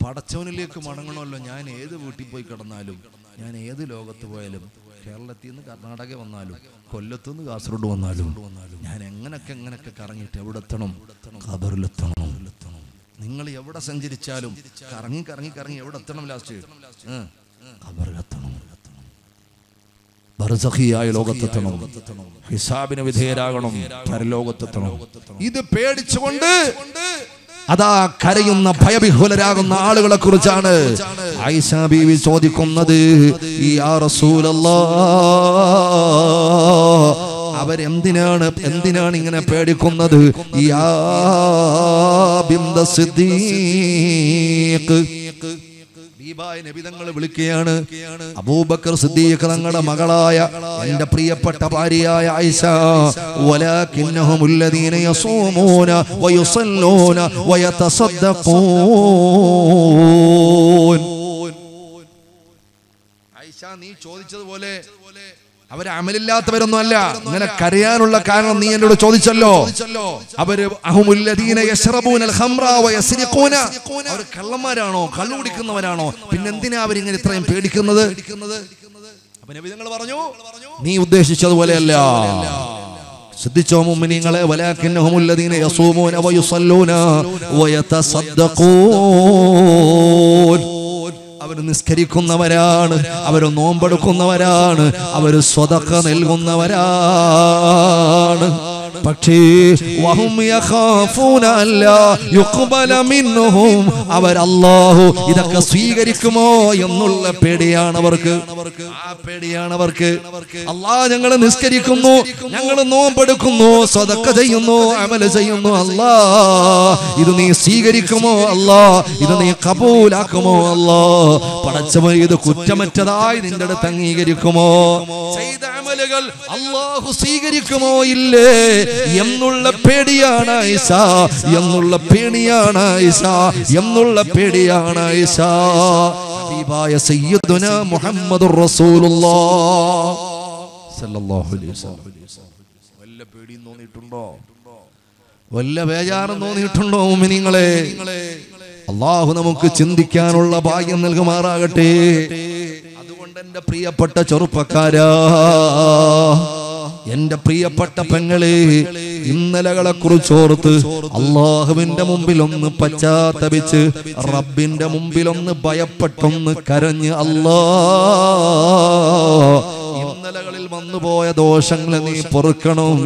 പടച്ചവനിലേക്ക് മടങ്ങണമല്ലോ. ഞാൻ ഏത് വീട്ടിൽ പോയി കിടന്നാലും, ഞാൻ ഏത് ലോകത്ത് പോയാലും, കേരളത്തിൽ നിന്ന് കർണാടക വന്നാലും, കൊല്ലത്തു നിന്ന് കാസർഗോഡ് വന്നാലും, ഞാൻ എങ്ങനെയൊക്കെ എങ്ങനെയൊക്കെ കറങ്ങിയിട്ട് എവിടെ എത്തണം? ഖബറിലെത്തണം. നിങ്ങൾ എവിടെ സഞ്ചരിച്ചാലും കറങ്ങി കറങ്ങി കറങ്ങി എവിടെ എത്തണം? ലാസ്റ്റ് ഖബറിലെത്തണം. ബർസഖിയായ ലോകത്തെത്തണം. ഹിസാബിന് വിധേയരാകണം. പരലോകത്തെത്തണം. ഇത് പേടിച്ചുകൊണ്ട് അതാ കരയുന്ന ഭയവിഹുലരാകുന്ന ആളുകളെ കുറിച്ചാണ് ആയിഷ ബീവി ചോദിക്കുന്നത്. യാ റസൂലല്ലാഹ്, അവരെന്തിനാണ് എന്തിനാണ് ഇങ്ങനെ പേടിക്കുന്നത്? യാ ബിന്ത സിദ്ദീഖ് നബിതങ്ങൾ വിളിക്കുകയാണ്, അബൂബക്കർ സിദ്ദീഖ് തങ്ങളുടെ മകളായ എന്റെ പ്രിയപ്പെട്ട ഭാര്യയായ ആയിഷ, വലാകിന്നഹുമുല്ലദീന യസൂമൂന വയുസല്ലൂന വയതസദ്ദഖൂൻ. ആയിഷ, നീ ചോദിച്ചതുപോലെ അവര് അമലില്ലാത്തവരൊന്നും അല്ല. അങ്ങനെ കരയാനുള്ള കാരണം നീ എന്നോട് ചോദിച്ചല്ലോ. അവര് അവർ കള്ളന്മാരാണോ? കള്ളു കുടിക്കുന്നവരാണോ? പിന്നെന്തിനാ അവരിങ്ങനെ ഇത്രയും പേടിക്കുന്നത്? നിങ്ങൾ പറഞ്ഞു നീ ഉദ്ദേശിച്ചതുപോലെയല്ല. ശ്രദ്ധിച്ചോ മുഅ്മിനീങ്ങളെ, വലാകിന്നഹുമുല്ലദീന യസൂമൂന വയുസല്ലൂന വയതസദ്ദഖൂൻ. അവർ നിസ്കരിക്കുന്നവരാണ്, അവർ നോമ്പെടുക്കുന്നവരാണ്, അവർ സ്വതക്ക നൽകുന്നവരാണ്. പക്ഷേ വഹും യഖാഫൂന അല്ലാ യുഖ്ബല മിൻഹും, അവർ അല്ലാഹു ഇതൊക്കെ സ്വീകരിക്കുമോ എന്നുള്ള പേടിയാണ് അവർക്ക്. ആ പേടിയാണ് അവർക്ക്. അല്ലാ, ഞങ്ങൾ നിസ്കരിക്കുന്നു, ഞങ്ങൾ നോമ്പെടുക്കുന്നു, സദക്ക ചെയ്യുന്നു, അമൽ ചെയ്യുന്നു, അല്ലാ ഇത് നീ സ്വീകരിക്കുമോ? അല്ലാ ഇത് നീ കബൂലാക്കുമോ? അല്ലാ പടച്ചവൻ ഇത് കുറ്റമറ്റതായി നിന്റെ അടുത്ത് അംഗീകരിക്കുമോ? ചെയ്ത അമലുകൾ അല്ലാഹു സ്വീകരിക്കുമോ ഇല്ലേ എന്നുള്ള പേടിയാണ് ആയിഷ, എന്നുള്ള പേടിയാണ് ആയിഷ, എന്നുള്ള പേടിയാണ് ആയിഷ. ഹബീബായ സയ്യിദുന മുഹമ്മദുർ റസൂലുള്ളാഹി സല്ലല്ലാഹു അലൈഹി വസല്ലം. വല്ല പേടിയും തോന്നിയിട്ടുണ്ടോ? വല്ല ബേജാറും തോന്നിയിട്ടുണ്ടോ മുഅ്മിനീങ്ങളെ? അല്ലാഹു നമുക്ക് ചിന്തിക്കാനുള്ള ഭാഗ്യം നൽകുമാറാകട്ടെ. അതുകൊണ്ട് എൻ്റെ പ്രിയപ്പെട്ട ചെറുപ്പക്കാരാ, എന്റെ പ്രിയപ്പെട്ട പെങ്ങളെ, ഇന്നലകളെ കുറിച്ചോർത്ത് അള്ളാഹുവിന്റെ മുമ്പിൽ ഒന്ന് പശ്ചാത്തപിച്ച് റബ്ബിന്റെ മുമ്പിൽ ഒന്ന് ഭയപ്പെട്ടൊന്ന് കരഞ്ഞ് അല്ലാ ഇന്നലകളിൽ വന്നുപോയ ദോഷങ്ങൾ നീ പൊറുക്കണം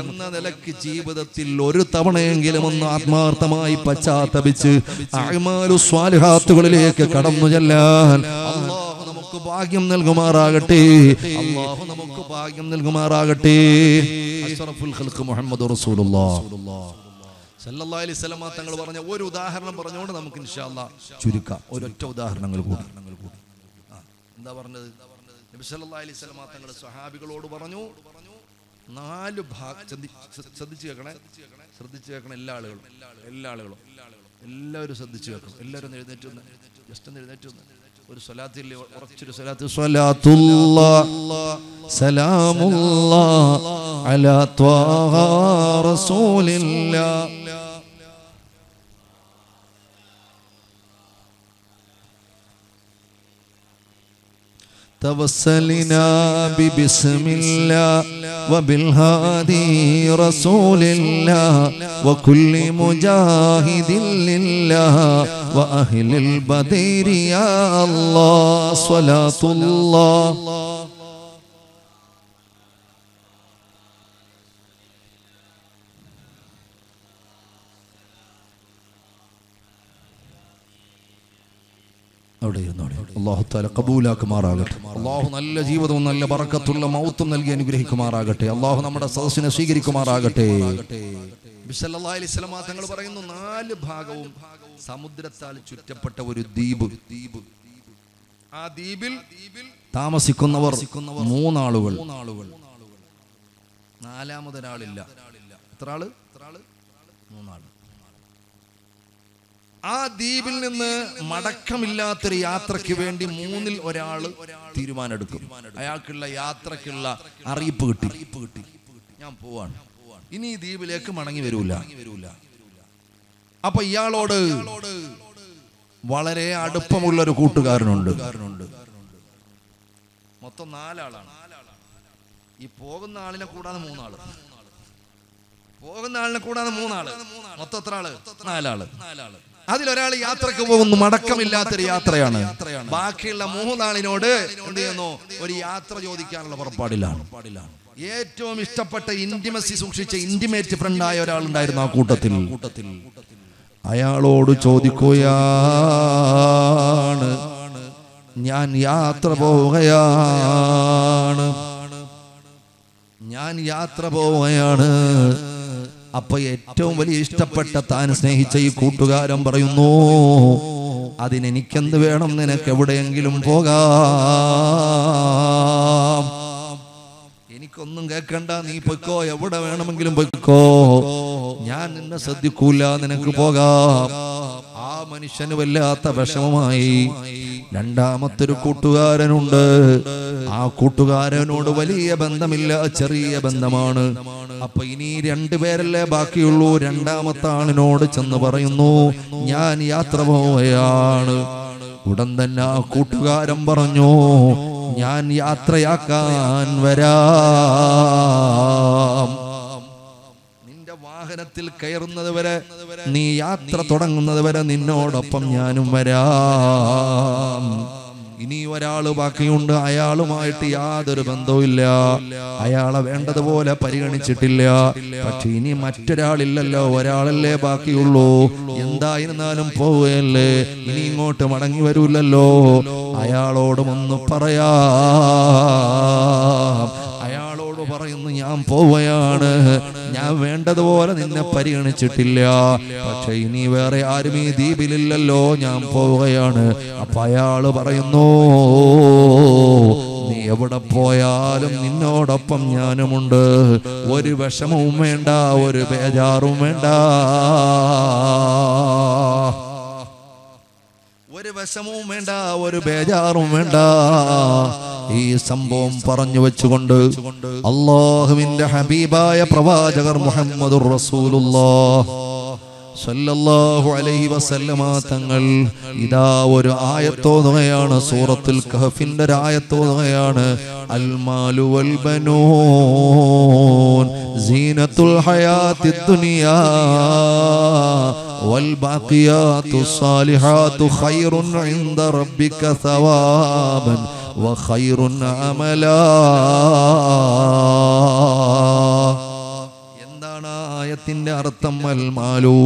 എന്ന നിലയ്ക്ക് ജീവിതത്തിൽ ഒരു തവണയെങ്കിലും ഒന്ന് ആത്മാർത്ഥമായി പശ്ചാത്തപിച്ച് അഅ്മാലു സ്വാലിഹാത്തുകളിലേക്ക് കടന്നു ചെല്ലാൻ ഭാഗ്യം നൽകുമാറാകട്ടെ. അല്ലാഹു നമുക്ക് ഭാഗ്യം നൽകുമാറാകട്ടെ. അഷ്റഫുൽ ഖൽഖ് മുഹമ്മദ് റസൂലുള്ളാഹി സല്ലല്ലാഹു അലൈഹി വസല്ലം തങ്ങൾ പറഞ്ഞ ഒരു ഉദാഹരണം പറഞ്ഞുകൊണ്ട് നമുക്ക് ഇൻഷാ അല്ലാഹ് ചുരുക്കാം. ഒരൊറ്റ ഉദാഹരണങ്ങൾ കൂടി. എന്താ പറഞ്ഞത്? നബി സല്ലല്ലാഹു അലൈഹി വസല്ലം തങ്ങൾ സ്വഹാബികളോട് പറഞ്ഞു, നാല് ഭാഗം ശ്രദ്ധിച്ചു കേൾക്കണേ, ശ്രദ്ധിച്ചു കേൾക്കണം എല്ലാ ആളുകളും, എല്ലാ ആളുകളും, എല്ലാവരും ശ്രദ്ധിച്ചു കേൾക്കണം. എല്ലാവരും എഴുന്നേറ്റ് വന്ന് ജസ്റ്റ് ഒന്ന് എഴുന്നേറ്റ് വന്ന് ഒരു സ്വലാത്തിൽ ഉറച്ചൊരു സ്വലാത്ത്, സ്വലാത്തുല്ലാഹി സലാമുല്ലാഹി അലാ ത്വാഹ റസൂലില്ലാഹി. തവസ്സലിനാ ബിബിസ്മില്ലാഹി വബിൽഹാദി റസൂലില്ലാഹി വകുല്ലി മുജാഹിദിൻ ലില്ലാഹി وأهل البدر يا الله صلاة الله അല്ലാഹു തആല ഖബൂലാക്കുമാറാകട്ടെ. അല്ലാഹു നല്ല ജീവിതവും നല്ല ബറക്കത്തുള്ള മൗത്തും നൽകി അനുഗ്രഹിക്കുമാറാകട്ടെ. അല്ലാഹു നമ്മുടെ സദസ്സിനെ സ്വീകരിക്കുമാറാകട്ടെ. നബി സല്ലല്ലാഹു അലൈഹി വസല്ലം തങ്ങൾ പറയുന്നു, നാല് ഭാഗവും സമുദ്രത്താൽ ചുറ്റപ്പെട്ട ഒരു ദ്വീപ്, ആ ദ്വീപിൽ താമസിക്കുന്നവർ മൂന്നാളുകൾ, നാലാമതൊരാളില്ല. എത്ര ആള്? മൂന്നാള്. ആ ദ്വീപിൽ നിന്ന് മടക്കമില്ലാത്തൊരു യാത്രയ്ക്ക് വേണ്ടി മൂന്നിൽ ഒരാൾ തീരുമാനമെടുക്കും. അയാൾക്കുള്ള യാത്രക്കുള്ള അറിയിപ്പ് കിട്ടി, കിട്ടി ഞാൻ പോവാണ്, ഇനി ഈ ദ്വീപിലേക്ക് മടങ്ങി വരൂല. അപ്പൊ ഇയാളോട് വളരെ അടുപ്പമുള്ള ഒരു കൂട്ടുകാരനുണ്ട്. മൊത്തം നാലാളാണ്. ഈ പോകുന്ന ആളിനെ കൂടാതെ മൂന്നാള്, പോകുന്ന ആളിനെ കൂടാതെ മൂന്നാള്, മൊത്തം എത്ര ആള്? നാലാള്. അതിലൊരാൾ യാത്രക്ക് പോകുന്നു, മടക്കമില്ലാത്തൊരു യാത്രയാണ്. ബാക്കിയുള്ള മൂന്നാളിനോട് എന്ത് ചെയ്യുന്നു? ഒരു യാത്ര ചോദിക്കാനുള്ള പുറപ്പാടിലാണ്. ഏറ്റവും ഇഷ്ടപ്പെട്ട ഇന്റിമസി സൂക്ഷിച്ച ഇന്റിമേറ്റ് ഫ്രണ്ടായ ഒരാളുണ്ടായിരുന്നു ആ കൂട്ടത്തിൽ. അയാളോട് ചോദിക്കുകയാണ്, ഞാൻ യാത്ര പോവുകയാണ്, ഞാൻ ഞാൻ യാത്ര പോവുകയാണ്. അപ്പോൾ ഏറ്റവും വലിയ ഇഷ്ടപ്പെട്ട താൻ സ്നേഹിച്ച ഈ കൂട്ടുകാരൻ പറയുന്നു, അതിനെനിക്കെന്ത് വേണം, നിനക്ക് എവിടെയെങ്കിലും പോകാം, എനിക്കൊന്നും കേൾക്കണ്ട, നീ പൊയ്ക്കോ, എവിടെ വേണമെങ്കിലും പൊയ്ക്കോ, ഞാൻ നിന്നെ ശ്രദ്ധിക്കൂല, നിനക്ക് പോകാം. ആ മനുഷ്യന് വല്ലാത്ത വിഷമമായി. രണ്ടാമത്തൊരു കൂട്ടുകാരനുണ്ട്. ആ കൂട്ടുകാരനോട് വലിയ ബന്ധമില്ല, ചെറിയ ബന്ധമാണ്. അപ്പൊ ഇനി രണ്ടുപേരല്ലേ ബാക്കിയുള്ളൂ. രണ്ടാമത്തെ ആളിനോട് ചെന്ന് പറയുന്നു, ഞാൻ യാത്ര പോവുകയാണ്. ഉടൻ തന്നെ ആ കൂട്ടുകാരൻ പറഞ്ഞു, ഞാൻ യാത്രയാക്കാൻ വരാം, വാഹനത്തിൽ കയറുന്നത് വരെ, നീ യാത്ര തുടങ്ങുന്നത് വരെ നിന്നോടൊപ്പം ഞാനും വരാം. ഇനി ഒരാള് ബാക്കിയുണ്ട്, അയാളുമായിട്ട് യാതൊരു ബന്ധവുമില്ല, അയാളെ വേണ്ടതുപോലെ പരിഗണിച്ചിട്ടില്ല. പക്ഷെ ഇനി മറ്റൊരാളില്ലല്ലോ, ഒരാളല്ലേ ബാക്കിയുള്ളൂ, എന്തായിരുന്നാലും പോവുകയല്ലേ, ഇനി ഇങ്ങോട്ട് മടങ്ങി വരൂല്ലല്ലോ, അയാളോടും ഒന്ന് പറയാ. അയാളോട് പറയുന്നു, ഞാൻ പോവുകയാണ്, ഞാൻ വേണ്ടതുപോലെ നിന്നെ പരിഗണിച്ചിട്ടില്ല, പക്ഷെ ഇനി വേറെ ആരും ഈ ദ്വീപിലില്ലല്ലോ, ഞാൻ പോവുകയാണ്. അപ്പൊ അയാള് പറയുന്നു, നീ എവിടെ പോയാലും നിന്നോടൊപ്പം ഞാനുമുണ്ട്, ഒരു വിഷമവും വേണ്ട, ഒരു ബേജാറും വേണ്ട, ഒരു വിഷമവും വേണ്ട, ഒരു ബേജാറും വേണ്ട. ഈ സംഭവം പറഞ്ഞു വെച്ചുകൊണ്ട് അല്ലാഹുവിന്റെ ഹബീബായ പ്രവാചകർ മുഹമ്മദുർ റസൂലുള്ളാഹ് സല്ലല്ലാഹു അലൈഹി വസല്ലമ തങ്ങൾ ഇതാ ഒരു ആയത്തോതുകയാണ്. സൂറത്തുൽ കഹ്ഫിന്റെ ഒരു ആയത്തോതുകയാണ്. അൽ മാലു വൽ ബനൂൻ സീനത്തുൽ ഹയാത്തിദ് ദുനിയാ വൽ ബാഖിയാത്തു സാലിഹാത്തു ഖൈറുൻ ഇൻദ റബ്ബിക സവാബൻ وخير عملا. എന്താണ് ആയത്തിന്റെ അർത്ഥം? അൽ മാലു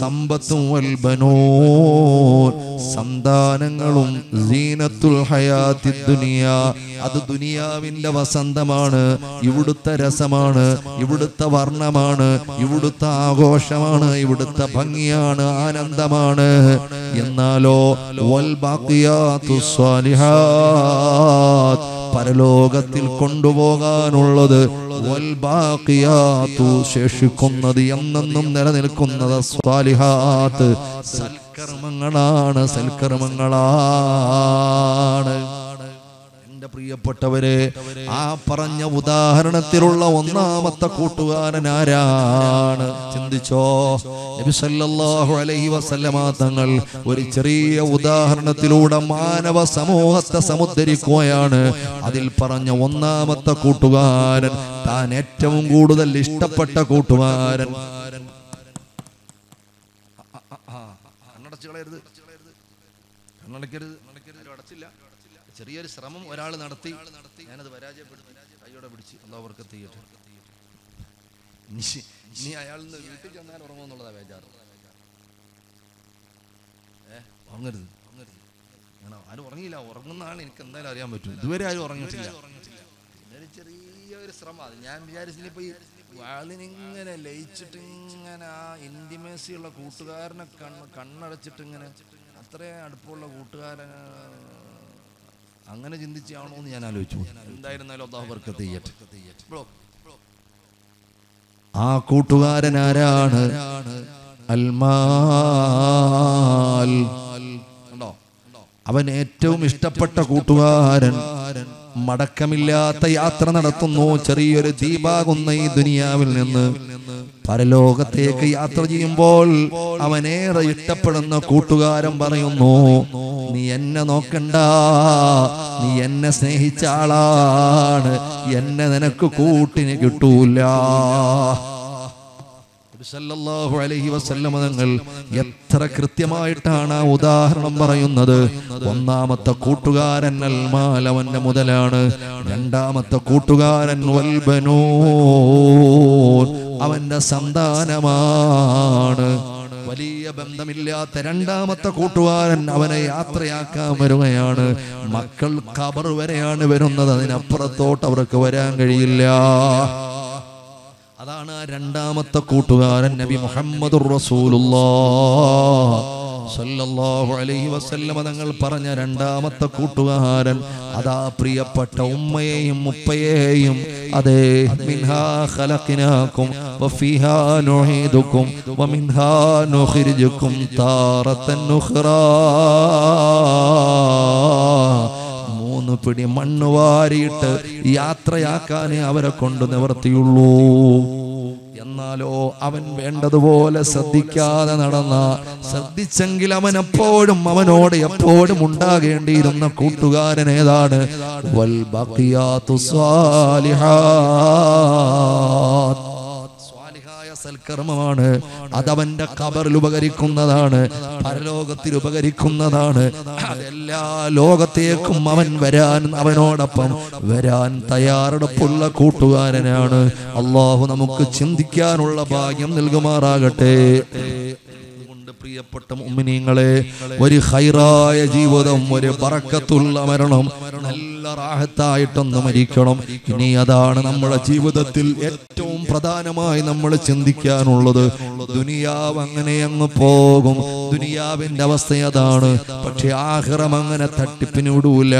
സമ്പത്തും, വൽ ബനൂൻ സന്താനങ്ങളും, സീനത്തുൽ ഹയാത്തി ദുനിയാ അത് ദുനിയാവിന്റെ വസന്തമാണ്, ഇവിടുത്തെ രസമാണ്, ഇവിടുത്തെ വർണ്ണമാണ്, ഇവിടുത്തെ ആഘോഷമാണ്, ഇവിടുത്തെ ഭംഗിയാണ്, ആനന്ദമാണ്. എന്നാലോ വൽ ബാഖിയാത്തു സ്വാലിഹാത്ത് പരലോകത്തിൽ കൊണ്ടുപോകാനുള്ളത്, വൽ ബാഖിയാത്തു ശേഷിക്കുന്നത്, എന്നെന്നും നിലനിൽക്കുന്നത് സ്വാലിഹാത്ത് സൽക്കർമ്മങ്ങളാണ്, സൽക്കർമ്മങ്ങളാണ്. പ്രിയപ്പെട്ടവരെ, ആ പറഞ്ഞ ഉദാഹരണത്തിലുള്ള ഒന്നാമത്തെ കൂട്ടുകാരൻ ആരാണ് ചിന്തിച്ചോ? നബി സല്ലല്ലാഹു അലൈഹി വസല്ലമ തങ്ങൾ ഒരു ചെറിയ ഉദാഹരണത്തിലൂടെ മാനവ സമൂഹത്തെ സമുദ്ധരിക്കുകയാണ്. അതിൽ പറഞ്ഞ ഒന്നാമത്തെ കൂട്ടുകാരൻ, താൻ ഏറ്റവും കൂടുതൽ ഇഷ്ടപ്പെട്ട കൂട്ടുകാരൻ, ചെറിയൊരു ശ്രമം ഒരാൾ നടത്തി, ഞാനത് പരാജയപ്പെടുത്തി, കൈയോടെ പിടിച്ച് അല്ലാഹു ബർക്കത്ത് ചെയ്യട്ടെ. ഇനി അയാൾ വീട്ടിൽ ചെന്നാൽ ഉറങ്ങുമെന്നുള്ളതാ ബേജാറ്. ഏ ഉറങ്ങരുത്, ഉറങ്ങരുത്, ഞാൻ ആരും ഉറങ്ങിയില്ല, ഉറങ്ങുന്ന ആൾ എനിക്ക് എന്തായാലും അറിയാൻ പറ്റും. ഇതുവരെ ആരും ഉറങ്ങിയിട്ടില്ല, ഇതൊരു ചെറിയൊരു ശ്രമം. അത് ഞാൻ വിചാരിച്ചിട്ടിപ്പോ ഈ വാളിനിങ്ങനെ ലയിച്ചിട്ട് ഇങ്ങനെ ആ ഇന്റിമേസിയുള്ള കൂട്ടുകാരനെ കണ്ണ് കണ്ണടച്ചിട്ട് ഇങ്ങനെ അത്രയും അടുപ്പമുള്ള കൂട്ടുകാരൻ അങ്ങനെ ചിന്തിച്ചാണോ എന്ന് ഞാൻ ആലോചിച്ചു. എന്തായിരുന്നാലും അല്ലാഹു ബർക്കത്ത് ചെയ്യട്ടെ. ആ കൂട്ടുകാരൻ ആരാണ്? അൽമാൽ. ഉണ്ടോ? അവൻ ഏറ്റവും ഇഷ്ടപ്പെട്ട കൂട്ടുകാരൻ മടക്കമില്ലാത്ത യാത്ര നടത്തുന്നു. ചെറിയൊരു ദീപാകുന്ന ഈ ദുനിയാവിൽ നിന്ന് പരലോകത്തേക്ക് യാത്ര ചെയ്യുമ്പോൾ അവനേറെ ഇഷ്ടപ്പെടുന്ന കൂട്ടുകാരൻ പറയുന്നു, നീ എന്നെ നോക്കണ്ട, നീ എന്നെ സ്നേഹിച്ച ആളാണ്, എന്നെ നിനക്ക് കൂട്ടിന് കിട്ടൂല. സല്ലല്ലാഹു അലൈഹി വസല്ലമ തങ്ങൾ എത്ര കൃത്യമായിട്ടാണ് ആ ഉദാഹരണം പറയുന്നത്. ഒന്നാമത്തെ കൂട്ടുകാരൻ അൽമാൽ, അവന്റെ മുതലാണ്. രണ്ടാമത്തെ കൂട്ടുകാരൻ വൽ ബനൂൻ, അവന്റെ സന്താനമാണ്. വലിയ ബന്ധമില്ലാത്ത രണ്ടാമത്തെ കൂട്ടുകാരൻ അവനെ യാത്രയാക്കാൻ വരികയാണ്. മക്കൾ ഖബർ വരെയാണ് വരുന്നത്, അതിനപ്പുറത്തോട്ട് അവർക്ക് വരാൻ കഴിയില്ല. അതാണ് രണ്ടാമത്തെ കൂട്ടുകാരൻ നബി മുഹമ്മദുർ റസൂലുള്ളാഹ് സല്ലല്ലാഹു അലൈഹി വസല്ലമ തങ്ങൾ പറഞ്ഞ രണ്ടാമത്തെ കൂട്ടുകാരൻ അതാ പ്രിയപ്പെട്ട ഉമ്മയെയും ഉപ്പയെയും അതേ മിൻഹാ ഖലഖനാകും വഫീഹാ നുഈദുകും വമിൻഹാ നുഖിർജുകും താറതൻ ഉഖ്റാ. മൂന്ന് പിടി മണ്ണ് വാരിയിട്ട് യാത്രയാക്കാനേ അവരെ കൊണ്ട് നിവർത്തിയുള്ളൂ. എന്നാലോ അവൻ വേണ്ടതുപോലെ ശ്രദ്ധിക്കാതെ നടന്ന, ശ്രദ്ധിച്ചെങ്കിൽ അവൻ എപ്പോഴും അവനോട് എപ്പോഴും ഉണ്ടാകേണ്ടിയിരുന്ന കൂട്ടുകാരൻ ഏതാണ്? വൽ ബഖിയാതു സ്വാലിഹാത്ത്, സൽക്കർമ്മമാണ് അതവന്റെ ഖബറിൽ ഉപകരിക്കുന്നതാണ്, പരലോകത്തിൽ ഉപകരിക്കുന്നതാണ്. അതെല്ലാ ലോകത്തേക്കും അവൻ വരാൻ അവനോടൊപ്പം വരാൻ തയ്യാറെടുപ്പുള്ള കൂട്ടുകാരനാണ്. അള്ളാഹു നമുക്ക് ചിന്തിക്കാനുള്ള ഭാഗ്യം നൽകുമാറാകട്ടെ. പ്രിയപ്പെട്ട മുഅ്മിനീങ്ങളെ, ഒരു ഖൈറായ ജീവിതം, ഒരു ബറക്കത്തുള്ള മരണം, നല്ല റാഹത്തായിട്ടൊന്ന് മരിക്കണം. ഇനി അതാണ് നമ്മുടെ ജീവിതത്തിൽ ഏറ്റവും പ്രധാനമായി നമ്മൾ ചിന്തിക്കാനുള്ളത്. ദുനിയാവ് അങ്ങനെ അങ്ങ് പോകും, ദുനിയാവിന്റെ അവസ്ഥ അതാണ്. പക്ഷെ ആഖിറം അങ്ങനെ തട്ടിപ്പിന് വിടൂല,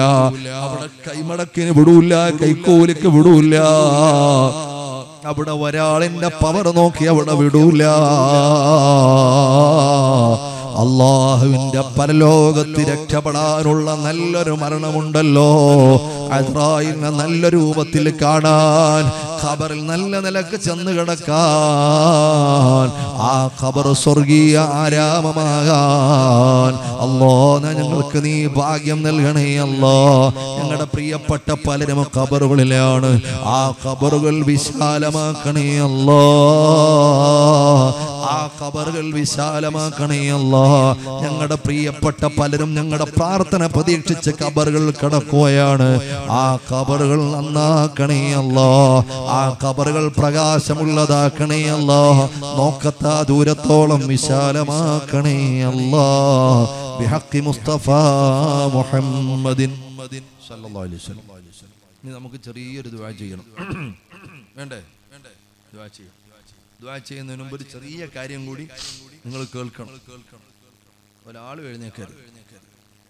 അവിടെ കൈമടക്കിന് വിടൂല, കൈക്കോലിക്ക് വിടൂല. അവിടെ ഒരാളിന്റെ പവർ നോക്കി അവിടെ വിടൂല. അള്ളാഹുവിന്റെ പരലോകത്ത് രക്ഷപ്പെടാനുള്ള നല്ലൊരു മരണമുണ്ടല്ലോ, അസ്റായിലിനെ നല്ല രൂപത്തിൽ കാണാൻ, ഖബറിൽ നല്ല നിലക്ക് ചെന്ന് കിടക്കാൻ, ആ ഖബർ സ്വർഗീയ ആരാമമാകാൻ അല്ലാഹുവേ ഞങ്ങൾക്ക് നീ ഭാഗ്യം നൽകണേ അല്ലാഹ്. ഞങ്ങളുടെ പ്രിയപ്പെട്ട പലരും ഖബറുകളിലാണ്, ആ ഖബറുകൾ വിശാലമാക്കണേ അല്ലാഹ്, ആ ഖബറുകൾ വിശാലമാക്കണേ അല്ലാഹ്. ഞങ്ങളുടെ പ്രിയപ്പെട്ട പലരും ഞങ്ങളുടെ പ്രാർത്ഥന പ്രതീക്ഷിച്ച് ഖബറുകൾ കടക്കുകയാണ്, ആ ഖബറുകൾ നന്നാക്കണേ അല്ലാഹ്, ആ ഖബറുകൾ പ്രകാശമുള്ളതാക്കണേ അല്ലാഹ്, നോക്കത്താ ദൂരത്തോളം വിശാലമാക്കണേ അല്ലാഹ്. ബിഹഖി മുസ്തഫ മുഹമ്മദിൻ സല്ലല്ലാഹു അലൈഹി വസല്ലം. ഇനി നമുക്ക് ചെറിയൊരു ദുആ ചെയ്യണം, വേണ്ടേ? ദുആ ചെയ്യണം. ദുആ ചെയ്യുന്നതിന് മുമ്പ് ഒരു ചെറിയ കാര്യം കൂടി നിങ്ങൾ കേൾക്കണം. ഒരാൾ എഴുന്നേക്കരുത്,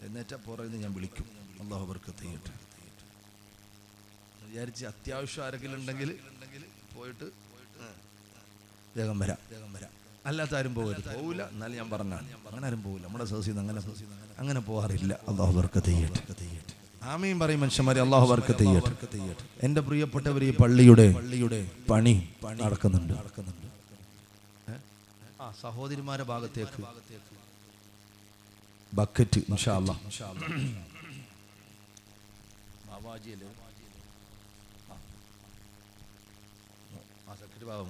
എഴുന്നേറ്റാൽ പുറകിൽ ഞാൻ വിളിക്കും. അല്ലാഹു ബർക്കത്ത് ചെയ്യട്ടെ. വിചാരിച്ച് അത്യാവശ്യം ആരെങ്കിലും ഉണ്ടെങ്കിൽ പോയിട്ട് വേഗം വരാം, വേഗം വരാം. അല്ലാത്ത ആരും പോകരുത്, പോകില്ല. എന്നാലും ഞാൻ പറഞ്ഞാണ്, അങ്ങനെ ആരും പോകില്ല. നമ്മുടെ സദസ്സിൽ അങ്ങനെ അങ്ങനെ പോകാറില്ല. അല്ലാഹു ബർക്കത്ത് ചെയ്യട്ടെ, ചെയ്യട്ടെ. ആമീൻ പറയും മനുഷ്യന്മാരെ. അല്ലാഹു ബർക്കത്ത് ചെയ്യട്ടെ. എൻ്റെ പ്രിയപ്പെട്ടവർ, ഈ പള്ളിയുടെ പള്ളിയുടെ പണി നടക്കുന്നുണ്ട്, നടക്കുന്നുണ്ട്. ആ സഹോദരിമാരുടെ ഭാഗത്തേക്ക് ബക്കറ്റ് ഇൻഷാ അല്ലാഹ് ബാവാജിയല്ലേ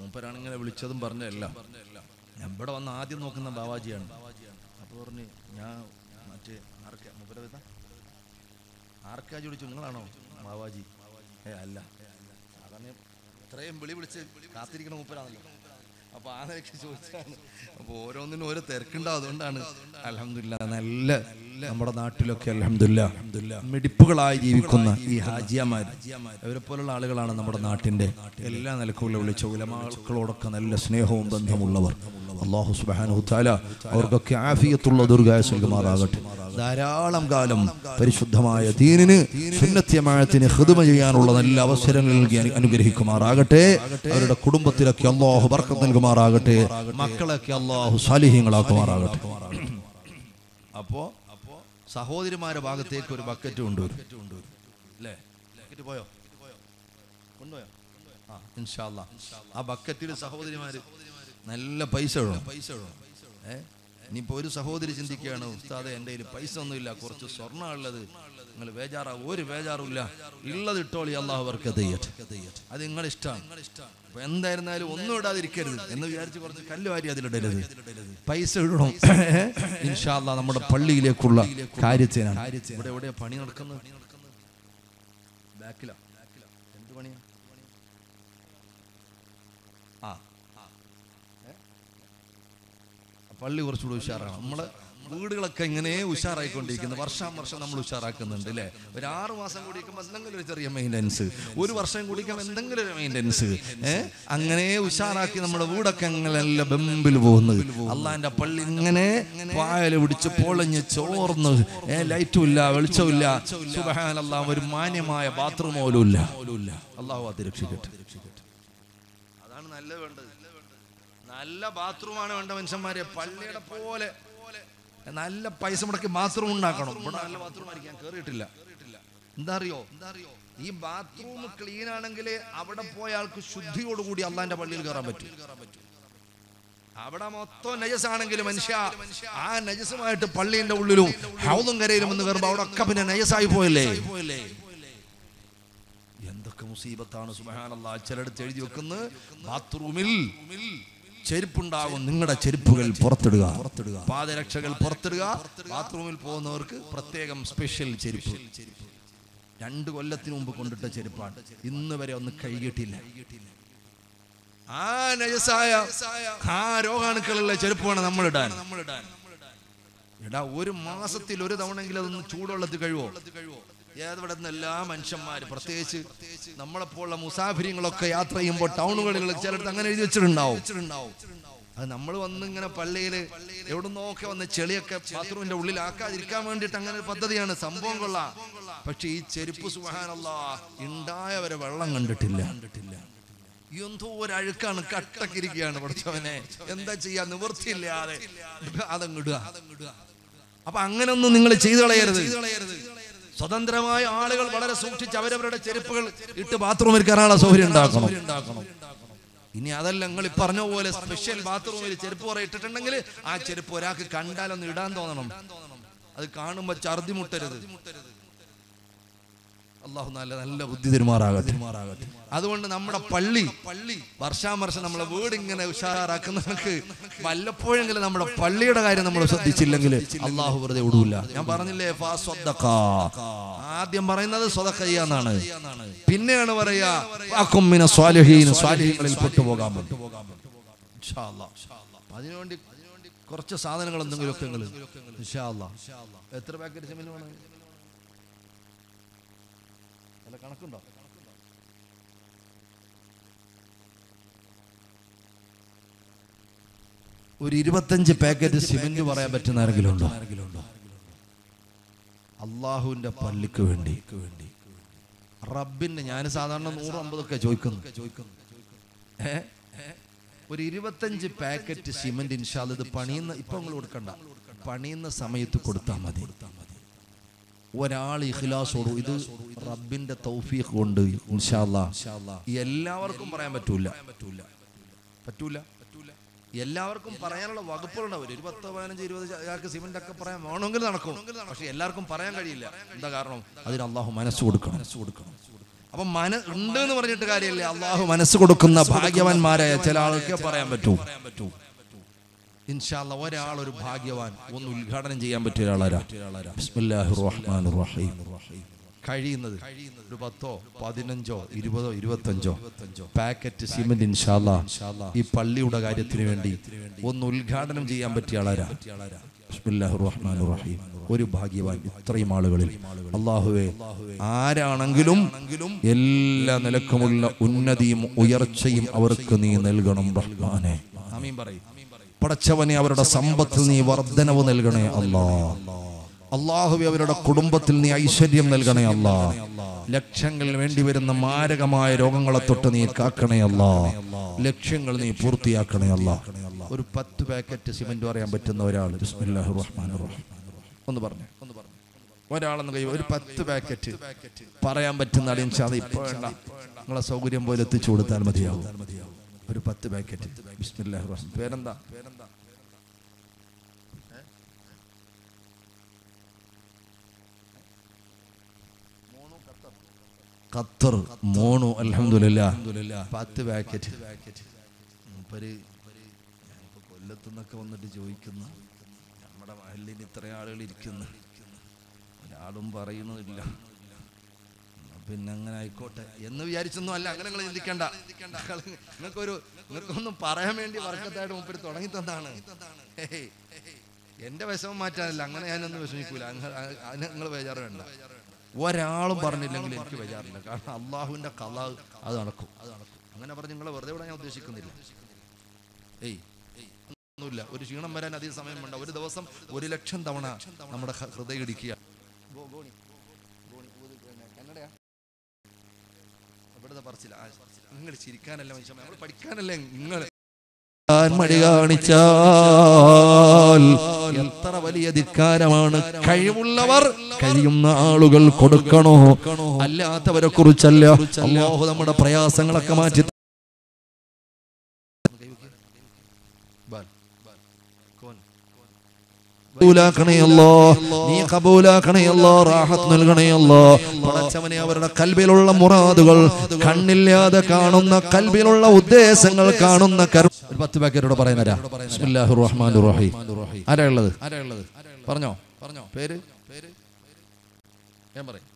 മൂപ്പരാണ് ഇങ്ങനെ വിളിച്ചതും പറഞ്ഞല്ല. ഞാൻ ഇവിടെ വന്ന് ആദ്യം നോക്കുന്ന ബാവാജിയാണ്. അപ്പോൾ പറഞ്ഞ് ഞാൻ മറ്റേ ആർക്കാ മൂപ്പര ആർക്കാ ചോദിച്ചു, നിങ്ങളാണോ ബാവാജി? ഏ അല്ല, അതാണ് ഇത്രയും വിളി വിളിച്ച് കാത്തിരിക്കണ മൂപ്പരാണല്ലോ. അപ്പോൾ ആ നിലയ്ക്ക് ചോദിച്ചാണ്. അപ്പോൾ ഓരോന്നിനും ഓരോ തിരക്കുണ്ടാവും, അതുകൊണ്ടാണ്. അൽഹംദുലില്ലാഹ്, നല്ല നമ്മുടെ നാട്ടിലൊക്കെ അൽഹംദുലില്ലാഹ് മിടിപ്പുകളായി ജീവിക്കുന്ന ഈ ഹാജിയമാർ, അവരെ പോലുള്ള ആളുകളാണ് നമ്മുടെ നാട്ടിന്റെ എല്ലാ നിലക്കുള്ള വിളിച്ച ഉലമാക്കളോടൊക്കെ നല്ല സ്നേഹവും ബന്ധമുള്ളവർ. അല്ലാഹു സുബ്ഹാനഹു തആല അവർക്കൊക്കെ ആഫിയത്തുള്ള ദീർഘായുസ്സ് നൽകുമാറാകട്ടെ. ധാരാളം കാലം പരിശുദ്ധമായ ദീനിന്, സുന്നത്ത് ജമാഅത്തിന് ഖിദ്മ ചെയ്യാനുള്ള നല്ല അവസരങ്ങൾ നൽകി അനുഗ്രഹിക്കുമാറാകട്ടെ. അവരുടെ കുടുംബത്തിലൊക്കെ അല്ലാഹു ബർക്കത്ത് നൽകുമാറാകട്ടെ. മക്കളൊക്കെ അല്ലാഹു സാലിഹീങ്ങളാക്കുമാറാകട്ടെ. അപ്പോ സഹോദരിമാരുടെ ഭാഗത്തേക്ക് ഒരു ബക്കറ്റ് കൊണ്ടുവരും അല്ലേ? ബക്കറ്റ് പോയോ? കൊണ്ടുപോയോ? ആ ഇൻഷാ അല്ലാ. ആ ബക്കറ്റിൽ സഹോദരിമാര് നല്ല പൈസ ഇടണം, പൈസ ഇടണം. ഏ ഇനിയിപ്പോൾ ഒരു സഹോദരി ചിന്തിക്കുകയാണ്, ഉസ്താദ് എൻ്റെ കയ്യിൽ പൈസ ഒന്നുമില്ല, കുറച്ച് സ്വർണ്ണ ഉള്ളത്, നിങ്ങൾ ബേജാറാ? ഒരു ബേജാറുമില്ല, ഉള്ളത് ഇട്ടോളി. അല്ലാഹു ബർക്കത്ത് ചെയ്യട്ടെ. അത് നിങ്ങളുടെ ഇഷ്ടമാണ്. അപ്പൊ എന്തായിരുന്നാലും ഒന്നും ഇടാതിരിക്കരുത് എന്ന് വിചാരിച്ച് കുറച്ച് കല്ലുവാരി അതിലിടരുത്, പൈസ ഇടണം. ഇൻഷാ അല്ലാഹ് നമ്മുടെ പള്ളിയിലേക്കുള്ള കാര്യത്തിനാണ്. ഇവിടെ എവിടെ പണി നടക്കുന്നത്? ബാക്കിലാ. എന്ത് പണിയാ? ആ പള്ളി കുറച്ചുകൂടി ഉഷാറാണ്. നമ്മള് വീടുകളൊക്കെ ഇങ്ങനെ ഉഷാറായിക്കൊണ്ടിരിക്കുന്നത്. വർഷം വർഷം നമ്മൾ ഉഷാറാക്കുന്നുണ്ട് അല്ലേ? ഒരു ആറ് മാസം കൂടിക്കുമ്പോൾ എന്തെങ്കിലും ഒരു ചെറിയ മെയിൻ്റനൻസ്, ഒരു വർഷം കൂടിക്കുമ്പോൾ എന്തെങ്കിലും ഒരു മെയിൻ്റനൻസ്, ഏഹ് അങ്ങനെ ഉഷാറാക്കി നമ്മുടെ വീടൊക്കെ അങ്ങനെയല്ല ബെമ്പിൽ പോകുന്നത്. അള്ളാഹിൻ്റെ പള്ളി ഇങ്ങനെ പായൽ പിടിച്ച് പൊളിഞ്ഞ് ചോർന്ന്, ഏഹ് ലൈറ്റുമില്ല, വെളിച്ചമില്ല, സുബ്ഹാനല്ലാഹ്, ഒരു മാന്യമായ ബാത്റൂം പോലും ഇല്ല. അള്ളാഹു അത് രക്ഷിക്കട്ടെ. അതാണ് നല്ല വേണ്ടത്. നല്ല ബാത്റൂമാണ് വേണ്ട മനുഷ്യന്മാരെ. പള്ളിയുടെ പോലെ നല്ല പൈസ മുടക്കി ബാത്റൂം ഉണ്ടാക്കണം. ഇവിടെ നല്ല ബാത്റൂം ആയിരിക്കും, കേറിയിട്ടില്ല. എന്താ അറിയോ? എന്താ അറിയോ ഈ ബാത്റൂം ക്ലീൻ ആണെങ്കിൽ അവിടെ പോയ ആൾക്ക് ശുദ്ധിയോടുകൂടി അള്ളാന്റെ പള്ളിയിൽ കയറാൻ പറ്റും. അവിടെ മൊത്തം നജസ് ആണെങ്കിൽ മനുഷ്യ ആ നജസുമായിട്ട് പള്ളിന്റെ ഉള്ളിലും ഹൗദും കരയിലും എന്ന് കയറുമ്പോ അവിടെ ഒക്കെ പിന്നെ നജസായി പോയല്ലേ. എന്തൊക്കെ മുസീബത്താണ് സുബ്ഹാനല്ലാഹ്. ചിലടത്ത് എഴുതി വെക്കുന്നു, ബാത്റൂമിൽ ചെരുപ്പുണ്ടാകും, നിങ്ങളുടെ ചെരുപ്പുകൾ പുറത്തിടുക, പുറത്തിടുക പാദരക്ഷകൾ പുറത്തിടുക. ബാത്റൂമിൽ പോകുന്നവർക്ക് പ്രത്യേകം സ്പെഷ്യൽ ചെരുപ്പ്. രണ്ട് കൊല്ലത്തിന് മുമ്പ് കൊണ്ടിട്ട ചെരുപ്പാണ്, ഇന്ന് വരെ ഒന്ന് കഴുകിയിട്ടില്ല. ആ നജസായ ആ രോഗാണുക്കളുള്ള ചെരുപ്പാണ് നമ്മളിടാൻ. എടാ, ഒരു മാസത്തിൽ ഒരു തവണെങ്കിലും അതൊന്ന് ചൂടുവെള്ളത്തിൽ കഴിവോ? ഏതവിടെ നിന്ന് എല്ലാ മനുഷ്യന്മാരും, പ്രത്യേകിച്ച് നമ്മളെപ്പോലുള്ള മുസാഫിരിങ്ങളൊക്കെ യാത്ര ചെയ്യുമ്പോൾ ടൗണുകളിൽ ചിലടത്ത് അങ്ങനെ എഴുതി വെച്ചിട്ടുണ്ടാവും. അത് നമ്മൾ വന്നിങ്ങനെ പള്ളിയിൽ എവിടുന്നൊക്കെ വന്ന് ചെളിയൊക്കെ ബാത്റൂമിന്റെ ഉള്ളിലാക്കാതിരിക്കാൻ വേണ്ടിയിട്ട് അങ്ങനെ ഒരു പദ്ധതിയാണ്. സംഭവം കൊള്ളാം. പക്ഷെ ഈ ചെരുപ്പ് സുബ്ഹാനല്ലാഹ് ഉണ്ടായവരെ വെള്ളം കണ്ടിട്ടില്ല. എന്തോ ഒരഴുക്കാണ്, കട്ടക്കിരിക്കുകയാണ് പഠിച്ചവനെ. എന്താ ചെയ്യാ, നിവൃത്തിയില്ലാതെ അതങ്ങിടുക. അപ്പൊ അങ്ങനൊന്നും നിങ്ങൾ ചെയ്തു കളയരുത്. സ്വതന്ത്രമായ ആളുകൾ വളരെ സൂക്ഷിച്ച് അവരവരുടെ ചെരുപ്പുകൾ ഇട്ട് ബാത്റൂമിൽ കയറാനുള്ള സൗകര്യം ഉണ്ടാക്കണം. ഇനി അതല്ല, നിങ്ങൾ പറഞ്ഞ പോലെ സ്പെഷ്യൽ ബാത്റൂമിൽ ചെരുപ്പ് കുറെ ഇട്ടിട്ടുണ്ടെങ്കിൽ ആ ചെരുപ്പ് ഒരാൾക്ക് കണ്ടാലൊന്ന് ഇടാൻ തോന്നണം. അത് കാണുമ്പോ ഛർദി മുട്ടരുത്. അല്ലാഹു നല്ല നല്ല ബുദ്ധി തിരുമാറാകട്ടെ. അതുകൊണ്ട് നമ്മുടെ പള്ളി പള്ളി വർഷാം വർഷം നമ്മളെ വീട് ഇങ്ങനെ ഉഷാറാക്കുന്നവർക്ക് വല്ലപ്പോഴെങ്കിലും നമ്മുടെ പള്ളിയുടെ കാര്യം നമ്മൾ ശ്രദ്ധിച്ചില്ലെങ്കിൽ അല്ലാഹു വെറുതെ വിടൂല. ഞാൻ പറഞ്ഞില്ലേ, ആദ്യം പറയുന്നത് സ്വതക്ക ചെയ്യാന്നാണ്. പിന്നെയാണ് പറയാ സ്വാലിഹീങ്ങളിൽ പെട്ടുപോകാൻ പറ്റും. അതിനുവേണ്ടി കുറച്ച് സാധനങ്ങൾ എന്തെങ്കിലുമൊക്കെ ഇൻഷാ അല്ലാഹ്. എത്ര പാക്കറ്റ് ചെമ്മീൻ വേണം? കണക്കുണ്ടോ? ഒരു ഇരുപത്തഞ്ച് പാക്കറ്റ് സിമെന്റ് പറയാൻ പറ്റുന്ന ആരെങ്കിലും ഉണ്ടോ? അള്ളാഹുവിന്റെ പള്ളിക്ക് വേണ്ടി വേണ്ടി റബ്ബിന്റെ ഞാൻ സാധാരണ നൂറ് അമ്പതൊക്കെ ചോദിക്കുന്നു. ഒരു ഇരുപത്തഞ്ച് പാക്കറ്റ് സിമെന്റ് ഇൻഷാ അല്ലാഹ്. ഇത് പണിയുന്ന, ഇപ്പൊ നിങ്ങൾ കൊടുക്കണ്ട, പണിയുന്ന സമയത്ത് കൊടുത്താൽ മതി. ഒരാൾ ഇഖ്ലാസോട് ഇത് റബ്ബിന്റെ തൗഫീഖ് കൊണ്ട് ഇൻഷാ അല്ലാഹ്. എല്ലാവർക്കും പറയാൻ പറ്റൂല പറ്റൂല എല്ലാവർക്കും പറയാനുള്ള വകുപ്പുകളുണ്ടാവും. ഒരു പത്ത് പതിനഞ്ച് ഇരുപത് ആൾക്ക് സിമന്റ് ഒക്കെ പറയാൻ വേണമെങ്കിൽ നടക്കും. പക്ഷെ എല്ലാവർക്കും പറയാൻ കഴിയില്ല. എന്താ കാരണം? അതിന് അല്ലാഹു മനസ്സ് കൊടുക്കണം മനസ്സ് കൊടുക്കണം അപ്പൊ മന ഉണ്ട് എന്ന് പറഞ്ഞിട്ട് കാര്യമില്ല. അല്ലാഹു മനസ്സ് കൊടുക്കുന്ന ഭാഗ്യവാന്മാരായ ചില ആൾക്കെ പറയാൻ പറ്റൂ പറയാൻ പറ്റൂ ഇൻഷാ അല്ലാഹ്. ഒരാൾ ഒരു ഭാഗ്യവാൻ, ഒന്ന് ഉദ്ഘാടനം ചെയ്യാൻ പറ്റിയ ആളാരാ? ബിസ്മില്ലാഹിർ റഹ്മാനിർ റഹീം. കഴിയുന്നത് ഒരു പത്തോ പതിനഞ്ചോ ഇരുപതോ ഇരുപത്തഞ്ചോ പാക്കറ്റ് സിമന്റ് ഇൻഷാ അല്ലാഹ് ഈ പള്ളിയുടെ കാര്യത്തിന് വേണ്ടി ഒന്ന് ഉദ്ഘാടനം ചെയ്യാൻ പറ്റിയ ആളാരാ? ബിസ്മില്ലാഹിർ റഹ്മാനിർ റഹീം. ഒരു ഭാഗ്യവാൻ. ഇത്രയും ആളുകളിൽ അല്ലാഹുവേ, ആരാണെങ്കിലും എല്ലാ നിലക്കുമുള്ള ഉന്നതിയും ഉയർച്ചയും അവർക്ക് നീ നൽകണം റഹ്മാനേ. ആമീൻ പറയും. പടച്ചവനെ, അവരുടെ സമ്പത്ത് നീ വർദ്ധനവ് നൽകണേ അല്ലാഹ്. അല്ലാഹുവേ, അവരുടെ കുടുംബത്തിൽ നീ ഐശ്വര്യം നൽകണേ അല്ലാഹ്. ലക്ഷങ്ങൾ വേണ്ടിവരുന്ന മാരകമായ രോഗങ്ങളെ തൊട്ട് നീ കാക്കണേ അല്ലാഹ്. ലക്ഷ്യങ്ങൾ നീ പൂർത്തിയാക്കണേ അല്ലാഹ്. ഒരു പത്ത് പാക്കറ്റ് സിമന്റ് പറയാൻ പറ്റുന്ന ഒരാൾ ബിസ്മില്ലാഹിർ റഹ്മാനിർ റഹീം ഒന്ന് പറഞ്ഞു ഒന്ന് പറഞ്ഞു ഒരാളെന്ന് കഴിയുമ്പോൾ ഒരു പത്ത് പാക്കറ്റ് പറയാൻ പറ്റുന്ന ആൾ ഇൻഷാ അല്ലാഹ്. ഇപ്പോൾ വേണ്ട, നിങ്ങളെ സൗകര്യം പോലെ എത്തിച്ചു കൊടുത്താൽ മതിയാവും. ഒരു പത്ത് പാക്കറ്റ് ബിസ്മില്ലാഹിർ റഹ്മാൻ. പേരെന്താ? പേരെന്താ? ഖത്തർ മോണു. അൽഹംദുലില്ലാഹ്. പത്ത് പാക്കറ്റ് മൂപ്പര് കൊല്ലത്തു നിന്നൊക്കെ വന്നിട്ട് ചോദിക്കുന്നു, നമ്മുടെ മഹല്ലിൽ ഇത്രയും ആളുകൾ ഇരിക്കുന്നു, ഒരാളും പറയുന്നതില്ല, പിന്നെ അങ്ങനെ ആയിക്കോട്ടെ എന്ന് വിചാരിച്ചൊന്നും അല്ല. അങ്ങനെ നിങ്ങൾ ചിന്തിക്കേണ്ട. നിങ്ങൾക്കൊരു നിങ്ങൾക്കൊന്നും പറയാൻ വേണ്ടി വർക്കത്തായിട്ട് മുമ്പിൽ തുടങ്ങി തന്നാണ്. എന്റെ വിഷമം മാറ്റാനില്ല, അങ്ങനെ ഞാനൊന്നും വിഷമിക്കൂല, നിങ്ങൾ ബേജാറ് വേണ്ട. ഒരാളും പറഞ്ഞില്ലെങ്കിൽ എനിക്ക് ബേജാറില്ല, കാരണം അള്ളാഹുവിന്റെ കല അത് നടക്കും. അത് നടക്കും അങ്ങനെ പറഞ്ഞ് നിങ്ങൾ വെറുതെ ഇവിടെ ഞാൻ ഉദ്ദേശിക്കുന്നില്ല. ഏയ് ഒന്നുമില്ല, ഒരു ക്ഷീണം വരാൻ അധികം സമയം വേണ്ട. ഒരു ദിവസം ഒരു ലക്ഷം തവണ നമ്മുടെ ഹൃദയം ഇടിക്കുക. ഇവിടുത്തെ പറച്ചില്ല, നിങ്ങൾ ചിരിക്കാനല്ല മനുഷ്യൻ, നമ്മൾ പഠിക്കാനല്ലേ. നിങ്ങൾ മടി കാണിച്ചാൽ എത്ര വലിയ ധിക്കാരമാണ്. കഴിവുള്ളവർ കഴിയുന്ന ആളുകൾ കൊടുക്കണോ, അല്ലാത്തവരെ കുറിച്ചല്ല. അല്ലാഹു നമ്മുടെ പ്രയാസങ്ങളൊക്കെ മാറ്റി അവരുടെ കൽബിലുള്ള മുറാദുകൾ, കണ്ണില്ലാതെ കാണുന്ന കൽബിലുള്ള ഉദ്ദേശങ്ങൾ കാണുന്ന പത്ത് പേരോട് പറയുന്നരാ. ബിസ്മില്ലാഹിർ റഹ്മാനിർ റഹീം. ആരാ ഉള്ളത്? പറഞ്ഞോ പറഞ്ഞോ പേര്. ഞാൻ പറയും.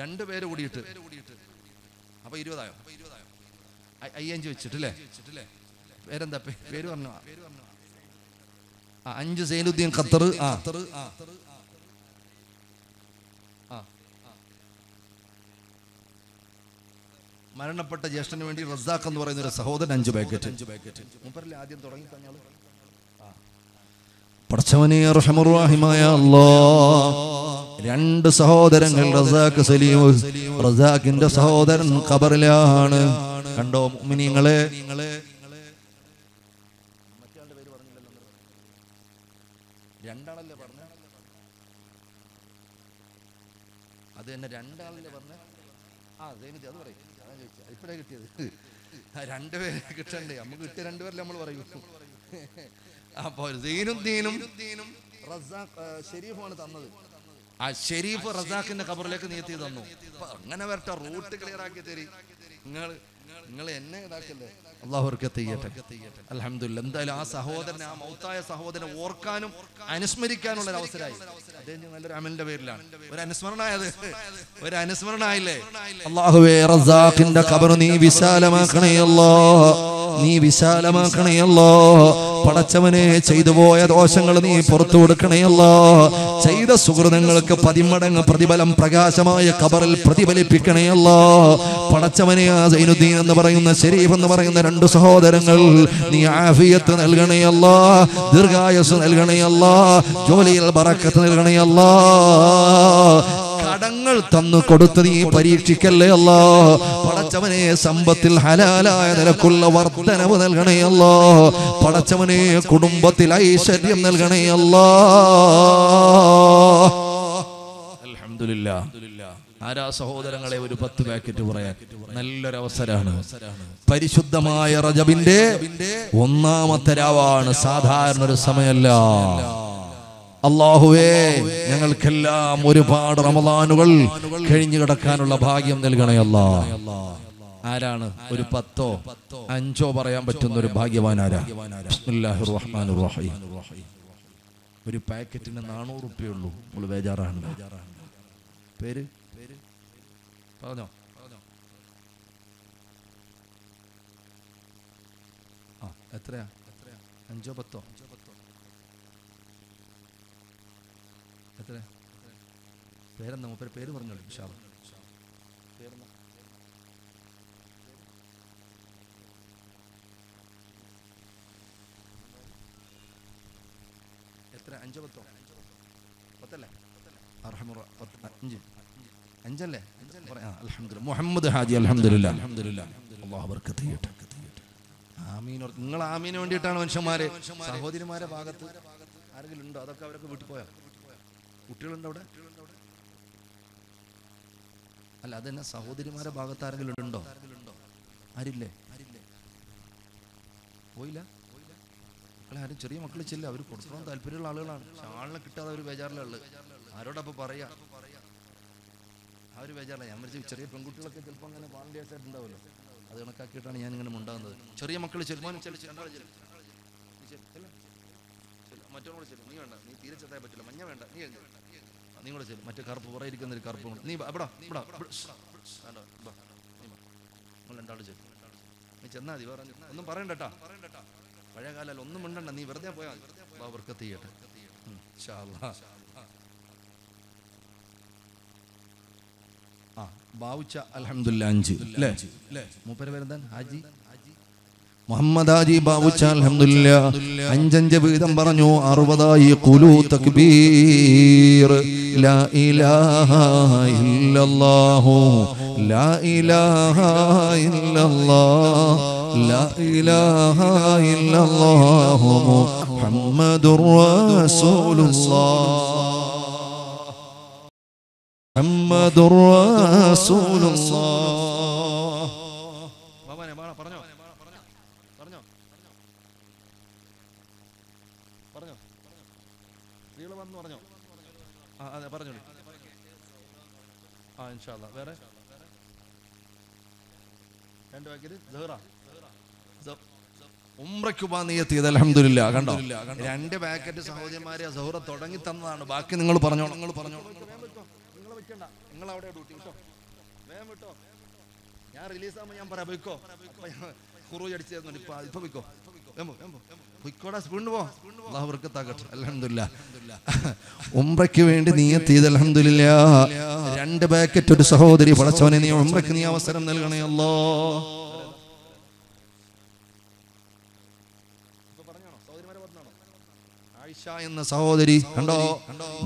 രണ്ട് പേര് കൂടിയിട്ട് അപ്പൊ ഇരുപതായോ? അയ്യഞ്ച് വെച്ചിട്ടില്ലേ? പേരെന്താ? പേര് പറഞ്ഞു. അഞ്ച് സൈനുദ്ദീൻ ഖത്തർ. ആ മരണപ്പെട്ട ജ്യേഷ്ഠന് വേണ്ടി റസാഖ് എന്ന് പറയുന്ന ഒരു സഹോദരൻ അഞ്ച് പാക്കറ്റ്. അഞ്ച് പാക്കറ്റ് മൂപ്പരല്ലേ ആദ്യം തുടങ്ങി തങ്ങൾ. പടച്ചവനേ റഹ്മാനുർ റഹീമായ അല്ലാഹ്, രണ്ട് സഹോദരങ്ങൾ, റസാഖ് സലീം, റസാഖിന്റെ സഹോദരൻ ഖബറിലാണ്. കണ്ടോ മുഅ്മിനീങ്ങളെ, രണ്ടാളല്ലേ പറഞ്ഞ, അത് തന്നെ രണ്ടാളല്ലേ പറഞ്ഞ. ആ സൈനുദ്ദീൻ അത് പറയും, ഇപ്പഴേ കിട്ടിയത്. രണ്ടുപേരെ കിട്ടണ്ടേ, നമുക്ക് കിട്ടിയ രണ്ടുപേരല്ലേ നമ്മൾ പറയൂ. അപ്പൊ സൈനുദ്ദീനും ഷെരീഫുമാണ് തന്നത്. ആ ഷെരീഫ് റസാഖിന്റെ ഖബറിലേക്ക് നീയത്ത് തന്നു. അങ്ങനെ വരട്ടെ, റൂട്ട് ക്ലിയർ ആക്കി തരി. നിങ്ങൾ നിങ്ങൾ എന്നെ ഇതാക്കല്ലേ. അള്ളാഹുവർക്ക് തീയട്ടെ. അൽഹംദുലില്ലാ, എന്തായാലും ആ സഹോദരൻ, ആ മൗത്തായ സഹോദരനെ ഓർക്കാനും അനുസ്മരിക്കാനുള്ള ഒരു അവസരമായി. അദ്ദേഹം നല്ലൊരു അമലിന്റെ പേരിലാണ് ഒരു അനുസ്മരണായത്, ഒരു അനുസ്മരണായില്ലേ. അള്ളാഹുവേ റസാഖിന്റെ ഖബർ നീ വിശാലമാക്കണേ അല്ലാഹ്, നീ വിശാലമാക്കണേ അല്ലാഹ്. പടച്ചവനെ, ചെയ്തു പോയ ദോഷങ്ങൾ നീ പുറത്തു കൊടുക്കണേ അല്ലാഹ്. ചെയ്ത സുഹൃതങ്ങൾക്ക് പതിമടങ്ങ് പ്രതിഫലം പ്രകാശമായ ഖബറിൽ പ്രതിഫലിപ്പിക്കണേ അല്ലാഹ്. പടച്ചവനെ, ആ സൈനുദ്ദീൻ എന്ന് പറയുന്ന, ശരീഫ് എന്ന് പറയുന്ന രണ്ട് സഹോദരങ്ങൾ നീ ആഫിയത്ത് നൽകണേ അല്ലാഹ്, ദീർഘായുസ് നൽകണേ അല്ലാഹ്, ജോലിയിൽ ബറക്കത്ത് നൽകണേ അല്ലാഹ്. കടങ്ങൾ തന്നു കൊടുത്ത് നീ പരീക്ഷിക്കല്ലേ അല്ലാഹ്. പടച്ചവനെ, സമ്പത്തിൽ ഹലാലായ നിലക്കുള്ള വർദ്ധനവ് നൽകണേ അല്ലാഹ്. പടച്ചവനെ, കുടുംബത്തിൽ ഐശ്വര്യം നൽകണേ അല്ലാഹ്. അൽഹംദുലില്ലാ. ആരാ സഹോദരങ്ങളെ ഒരു പത്ത് പാക്കറ്റ് പറയാൻ നല്ലൊരവസരമാണ്. പരിശുദ്ധമായ റജബിന്റെ ഒന്നാമത്തെ രാവാണ്, സാധാരണ ഒരു സമയമല്ല. അല്ലാഹുവേ, ഞങ്ങൾക്കെല്ലാം ഒരുപാട് റമദാനുകൾ കഴിഞ്ഞു കിടക്കാനുള്ള ഭാഗ്യം നൽകണേ അല്ലാഹ്. ആരാണ് ഒരു പത്തോ അഞ്ചോ പറയാൻ പറ്റുന്ന ഒരു ഭാഗ്യവാനാരാ? ബിസ്മില്ലാഹിർ റഹ്മാനിർ റഹീം. ഒരു പാക്കറ്റിന് നാനൂറ് രൂപയേ ഉള്ളൂ, നമ്മൾ ബേജാറാണ്. പേര് പറഞ്ഞോ. ആ എത്രയാ? അഞ്ചോ പത്തോ? എത്ര പേരെന്താ? മൂപ്പര് പേര് പറഞ്ഞോളൂ. ഇൻഷാ അല്ലാഹ്. എത്ര? അഞ്ചോ പത്തോ? പത്തല്ലേ? അർഹമുറ അഞ്ച് അഞ്ചല്ലേ? പറയാ. അൽഹംദുലില്ലാ. മുഹമ്മദ് ഹാജി. അൽഹംദുലില്ലാ. അൽഹംദുലില്ലാ. അല്ലാഹു ബർക്കത്ത് ചെയ്യട്ടെ. ആമീൻ. നിങ്ങൾ ആമീന് വേണ്ടിയിട്ടാണ് മനുഷ്യന്മാരെ, സഹോദരിമാരെ ഭാഗത്ത് ആരെങ്കിലും ഉണ്ടോ? അതൊക്കെ അവരൊക്കെ വീട്ടിൽ പോയാൽ കുട്ടികളുണ്ടോ അവിടെ? അല്ല, അത് തന്നെ സഹോദരിമാരെ ഭാഗത്ത് ആരെങ്കിലും ഉണ്ടോ? ആരില്ലേ? പോയില്ല. ആരും ചെറിയ മക്കൾ ചെല്ല, അവർ കൊടുക്കണം താല്പര്യമുള്ള ആളുകളാണ്. പക്ഷെ ആളിനെ കിട്ടാതെ അവർ ബേജാറിലെ ഉള്ളത്. ആരോടൊപ്പം പറയാ? അവർ ബേജാറില്ല. ഞാൻ മരിച്ച ചെറിയ പെൺകുട്ടികളൊക്കെ ചിലപ്പോൾ അങ്ങനെ വാളണ്ടിയേഴ്സ് ആയിട്ടുണ്ടാവുമല്ലോ, അത് കണക്കാക്കിയിട്ടാണ് ഞാൻ ഇങ്ങനെ ഉണ്ടാകുന്നത്. ചെറിയ മക്കൾ ചെല്ലുമ്പോൾ മറ്റോട് ചെല്ലും. നീ വേണ്ട, നീ തീരെ ചെത്താൻ പറ്റില്ല. മഞ്ഞ വേണ്ട, നീ എഴുതി വേണ്ട, നീ കൂടെ ചെല്ലും. മറ്റേ കറുപ്പ് പുറ ഇരിക്കുന്ന ഒരു കറുപ്പ്, നീ ഇവിടെ ഇവിടെ രണ്ടാൾ ചെല്ലും. നീ ചെന്നാ മതി, പറഞ്ഞു ഒന്നും പറയണ്ടട്ടാ, പഴയ കാലം ഒന്നും ഉണ്ടണ്ട, നീ വെറുതെ പോയാൽ അവർക്ക് തീയട്ടെ. ആ ബാവുച്ച അൽഹംദുലില്ലാ അഞ്ച് അല്ലേ മൂപ്പര് വരുന്നൻ ഹാജി മുഹമ്മദ് ഹാജി ബാവുച്ച അൽഹംദുലില്ലാ അഞ്ചഞ്ച് വീതം പറഞ്ഞു അറുപതായി. ഖുലു തക്ബീർ ലാ ഇലാഹ ഇല്ലല്ലാഹു ലാ ഇലാഹ ഇല്ലല്ലാഹ് ലാ ഇലാഹ ഇല്ലല്ലാഹു മുഹമ്മദുർ റസൂലുള്ളാഹ് محمد رسول الله. بابا بابا പറഞ്ഞോ പറഞ്ഞോ പറഞ്ഞോ വീള് വന്ന് പറഞ്ഞോ. ആ അതെ പറഞ്ഞോ. ആ ഇൻഷാ അല്ലാഹ് വേറെ രണ്ട് വാക്കിൽ ദഹറ ഉംറയ്ക്ക് ഉപാനീയത്ത് ചെയ്ത് അൽഹംദുലില്ലാഹ്. കണ്ടോ രണ്ട് പാക്കറ്റ് സഹോദരന്മാരെ ദഹറ തുടങ്ങി തന്നതാണ്. ബാക്കി നിങ്ങൾ പറഞ്ഞോ നിങ്ങൾ പറഞ്ഞോ നിങ്ങൾ അവിടെ ഡ്യൂട്ടി കേട്ടോ, വേഗം വിട്ടോ, ഞാൻ റിലീസാകുമ്പോൾ ഞാൻ പറയാം പോയിക്കോ, ഖുറൂജ് അടിച്ചു ഇപ്പൊ പോയിക്കോ, പൊയ്ക്കോടാ സ്പീണ്ട് പോ, അവർക്ക് തകട്ട്. അൽഹംദുലില്ലാഹ് ഉംറയ്ക്ക് വേണ്ടി നിയത്ത് ചെയ്ത് അൽഹംദുലില്ലാഹ്. രണ്ട് പാക്കറ്റ് ഒരു സഹോദരി. പടച്ചവനെ നീ ഉംറയ്ക്ക് നീ അവസരം നൽകണേ അല്ലാഹ്. എന്ന സഹോദരി കണ്ടോ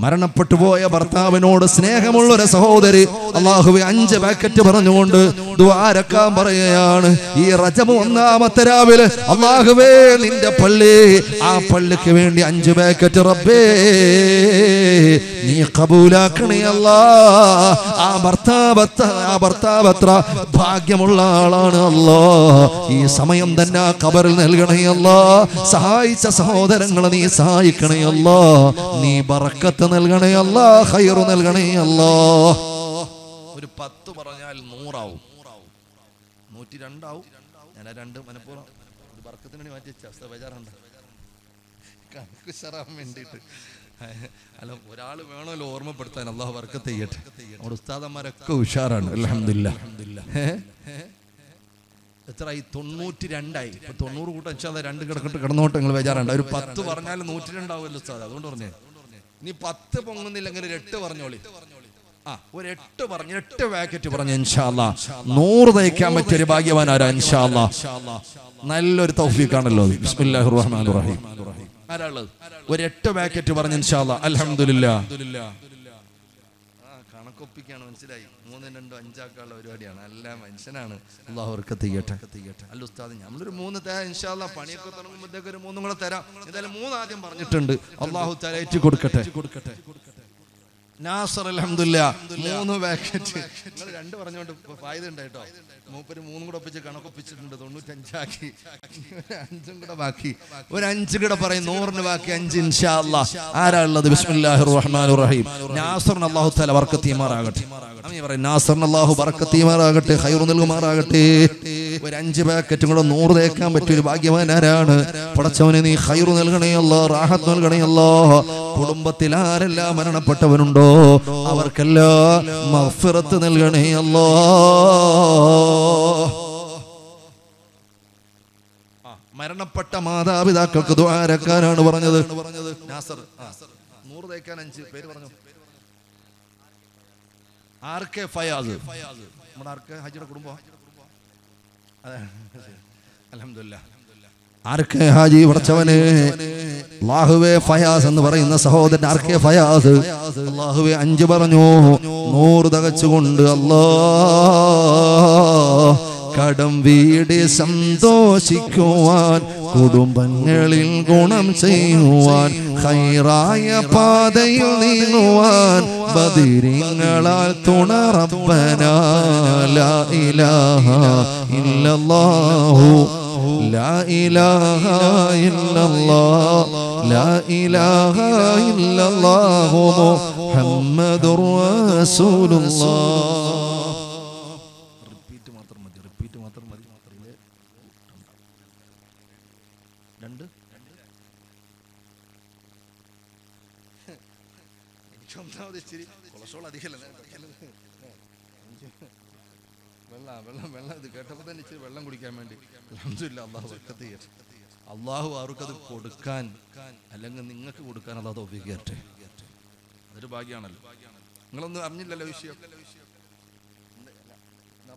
മരണപ്പെട്ടു പോയ ഭർത്താവിനോട് സ്നേഹമുള്ള ഒരു സഹോദരി അല്ലാഹുവേ അഞ്ച് പാക്കറ്റ് പറഞ്ഞുകൊണ്ട് ദുആരക്കാൻ പറയുകയാണ്. ഈ റജബ് ഒന്നാമത്തെ രാവിലെ അല്ലാഹുവേ നിന്റെ പള്ളി ആ പള്ളിക്ക് വേണ്ടി അഞ്ച് പാക്കറ്റ് റബ്ബേ നീ ഖബൂലാക്കണേ അല്ലാഹ്. ആ ഭർത്താവത്ര ആ ഭർത്താവത്ര ഭാഗ്യമുള്ള ആളാണ് അല്ലാഹ്. ഈ സമയം തന്നെ ഖബറിൽ നൽകണേ അല്ലാഹ്. സഹായിച്ച സഹോദരങ്ങളെ നീ സഹായി ണേ അല്ലാ, നീ ബറക്കത്ത് നൽകണേ അല്ലാ, ഖൈറ് നൽകണേ അല്ലാ. ഒരു പത്ത് പറഞ്ഞാൽ നൂറാവും, നൂറ്റി രണ്ടാവും. ഞാൻ ആ രണ്ട് മനപ്പൂർവ്വം ബർക്കത്തിന് വേണ്ടി മാറ്റി വെച്ച ബേജാറുണ്ട് കണക്ക് ശരാൻ വേണ്ടിയിട്ട്. അല്ല ഒരാൾ വേണമല്ലോ ഓർമ്മപ്പെടുത്താൻ. അല്ലാഹു ബർക്കത്ത് ചെയ്യട്ടെ. അവിടെ ഉസ്താദന്മാരൊക്കെ ഉഷാറാണ് അൽഹംദുലില്ലാഹ്. എത്രയായി? തൊണ്ണൂറ്റി രണ്ടായി. ഇപ്പൊ തൊണ്ണൂറ് കൂട്ടം വെച്ചാൽ രണ്ട് കിടക്കിട്ട് കിടന്നോട്ട് നിങ്ങൾ വിചാരണ്ട. ഒരു പത്ത് പറഞ്ഞാൽ നൂറ്റി രണ്ടാവുമല്ലോ ഉസ്താദ്. അതുകൊണ്ട് പറഞ്ഞേ ഇനി പത്ത് പൊങ്ങുന്നില്ലെങ്കിൽ ഒരു എട്ട് പറഞ്ഞോളി. ആ ഒരു എട്ട് പറഞ്ഞു, എട്ട് പാക്കറ്റ് പറഞ്ഞു ഇൻഷാ അല്ലാഹ്. നൂറ് തയ്ക്കാൻ പറ്റിയൊരു ഭാഗ്യവാനാരാ ഇൻഷാ അല്ലാഹ്. നല്ലൊരു തൗഫീഖാണല്ലോ. ബിസ്മില്ലാഹിർ റഹ്മാനിർ റഹീം. ആരാ ഉള്ളത്? ഒരു എട്ട് പാക്കറ്റ് പറഞ്ഞു ഇൻഷാ അല്ലാഹ്. അൽഹംദുലില്ലാഹ്. കണക്കൊപ്പിക്കാണ്, മനസ്സിലായി. മൂന്ന് രണ്ടും അഞ്ചാക്കാനുള്ള പരിപാടിയാണ്. നല്ല മനുഷ്യനാണ്. അല്ലാഹു ബർക്കത്ത് ചെയ്യട്ടെ. അല്ല ഉസ്താദ് നമ്മളൊരു മൂന്ന് തരാം ഇൻഷാ അല്ലാഹ്. പണിയൊക്കെ തുടങ്ങുമ്പോഴത്തേക്ക് ഒരു മൂന്നും കൂടെ തരാം. എന്തായാലും മൂന്ന് ആദ്യം പറഞ്ഞിട്ടുണ്ട്. അല്ലാഹു തലയേറ്റ് കൊടുക്കട്ടെ. നാസർ അൽഹംദുലില്ലാഹ് മൂന്ന് പാക്കറ്റ്. നിങ്ങൾ രണ്ട് പറഞ്ഞോണ്ട് ഫായിദ ഉണ്ട് കേട്ടോ. മൂപ്പര് മൂന്നും കൂടെ ഒപ്പിച്ച് കണക്കൊപ്പിച്ചിട്ടുണ്ട്. തൊണ്ണൂറ്റഞ്ചാക്കി, അഞ്ചും കൂടെ ബാക്കി. ഒരു അഞ്ച് കൂടെ പറയും. നൂറിന് ബാക്കി അഞ്ച് ഇൻഷാ അല്ലാഹ്. ആരാ ഉള്ളത്? ബിസ്മില്ലാഹിർ റഹ്മാനിർ റഹീം. നാസറിന് അല്ലാഹു തആല ബർക്കത്ത് ചെയ്യുമാറാകട്ടെ. ആമീൻ പറയും. നാസറിന് അല്ലാഹു ബർക്കത്ത് ചെയ്യുമാറാകട്ടെ, ഖൈർ നൽകുമാറാകട്ടെ. ഒരു അഞ്ച് പാക്കറ്റും കൂടെ നൂറ് തേക്കാൻ പറ്റിയ ഒരു ഭാഗ്യവാൻ ആരാണ്? പടച്ചവനെ നീ ഖൈർ നൽകണേ അല്ലാഹ്, റാഹത്ത് നൽകണേ അല്ലാഹ്. കുടുംബത്തിൽ ആരെല്ലാം മരണപ്പെട്ടവനുണ്ടോ അവർക്കെല്ലാം മഗ്ഫിറത്ത് നൽകണേ അല്ലാഹ്. മരണപ്പെട്ട മാതാപിതാക്കൾക്ക് ദുആരക്കാനാണ് പറഞ്ഞത്. നാസർ നൂറ് തേക്കാൻ അഞ്ച് പേര് പറഞ്ഞു. ആർ കെ ഫയാസ്, നമ്മുടെ ആർ കെ ഹാജിയുടെ കുടുംബം. അൽഹംദുലില്ലാഹ്. ആർ കെ ഹാജി വടച്ചവനെ അല്ലാഹുവേ ഫയാസ് എന്ന് പറയുന്ന സഹോദരൻ ആർ കെ ഫയാസ് അല്ലാഹുവേ അഞ്ച് പറഞ്ഞു. നൂറ് തകച്ചുകൊണ്ട് അല്ലാഹ് കടം വീടി സന്തോഷിക്കുവാൻ, കുടുംബങ്ങളിൽ ഗുണം ചെയ്യുവാൻ, ഖൈറായ പാതയിൽ നീങ്ങുവാൻ, ബദിരിങ്ങളാൽ തുണ റബ്ബനാ ലാ ഇലാഹ ഇല്ലല്ലാഹു ലാ ഇലാഹ ഇല്ലല്ലാഹ് ലാ ഇലാഹ ഇല്ലല്ലാഹു മുഹമ്മദുർ റസൂലുള്ളാഹ്. വെള്ളം വെള്ളം വെള്ളം ഇത് കേട്ടപ്പോൾ തന്നെ ഇച്ചിരി വെള്ളം കുടിക്കാൻ വേണ്ടി അൽഹംദുലില്ലാ അള്ളാഹു ബർക്കത്ത് ചെയ്യട്ടെ. അള്ളാഹു അവർക്കത് കൊടുക്കാൻ അല്ലെങ്കിൽ നിങ്ങൾക്ക് കൊടുക്കാൻ അള്ളാഹു തൗഫീഖ് ചെയ്യട്ടെ. അതൊരു ഭാഗ്യമാണല്ലോ. നിങ്ങളൊന്നും അറിഞ്ഞില്ലല്ലോ വിഷയം.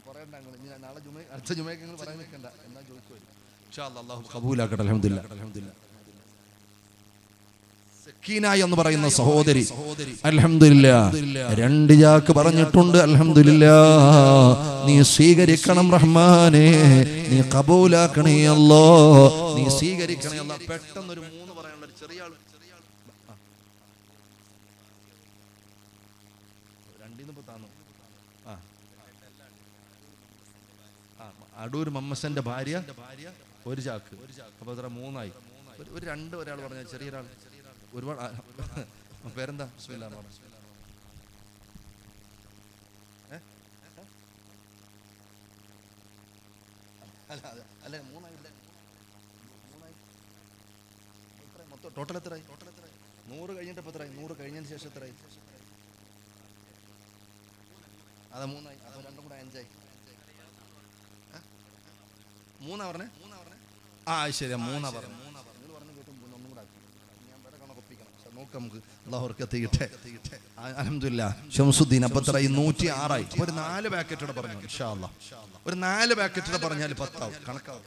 പറയണ്ട, നിങ്ങൾ നാളെ ജുമ അടുത്ത ജുമയ്ക്ക് നിങ്ങൾ പറയാൻ നിൽക്കണ്ട, എന്നാൽ ചോദിക്കുമല്ലോ. ഇൻഷാ അല്ലാഹ് അള്ളാഹു ഖബൂലാക്കട്ടെ. അൽഹംദുലില്ലാ അൽഹംദുലില്ലാ. സക്കീന എന്ന് പറയുന്ന സഹോദരി അൽഹംദുലില്ലാ രണ്ട് ചാക്ക് പറഞ്ഞിട്ടുണ്ട്. അൽഹംദുലില്ലാ നീ സ്വീകരിക്കണം റഹ്മാനേ, നീ ഖബൂലാക്കണേ അല്ലാ, നീ സ്വീകരിക്കണേ അല്ലാ. പെട്ടെന്ന് ഒരു മൂന്ന് പറയാനുള്ള ഒരു ചെറിയ ആൾ അടൂർ മമ്മസന്റെ ഭാര്യ ഒരു ചാക്ക്, അപ്പൊ അത്ര മൂന്നായി. ഒരു രണ്ട് ഒരാൾ പറഞ്ഞ ചെറിയൊരാൾ ഒരുപാട് പേരെന്താ അല്ലെ മൂന്നായി മൊത്തം ടോട്ടൽ എത്രയായി? നൂറ് കഴിഞ്ഞിട്ടപ്പോ എത്രയായി? നൂറ് കഴിഞ്ഞതിന് ശേഷം എത്രയായി? അതാ മൂന്നായി. അത് രണ്ടും കൂടെ അഞ്ചായി. മൂന്നാ പറഞ്ഞേ? ആ ശരിയാ മൂന്നാ പറഞ്ഞു. നിങ്ങൾ പറഞ്ഞു കേട്ടുമ്പോൾ ഒന്നും കൂടെ ഞാൻ വേറെ കണക്കൊപ്പിക്കണം. നോക്കാം, നമുക്ക് അള്ളാഹുർക്കെത്തിയിട്ടെ. അൽഹംദുലില്ലാ ഷംസുദ്ദീൻ അപ്പത്ര നൂറ്റി ആറായി. ഒരു നാല് പാക്കറ്റോടെ പറഞ്ഞു ഇൻഷാ അള്ളാഹ്. ഒരു നാല് പാക്കറ്റോടെ പറഞ്ഞാൽ പത്താവും. കണക്കാവും.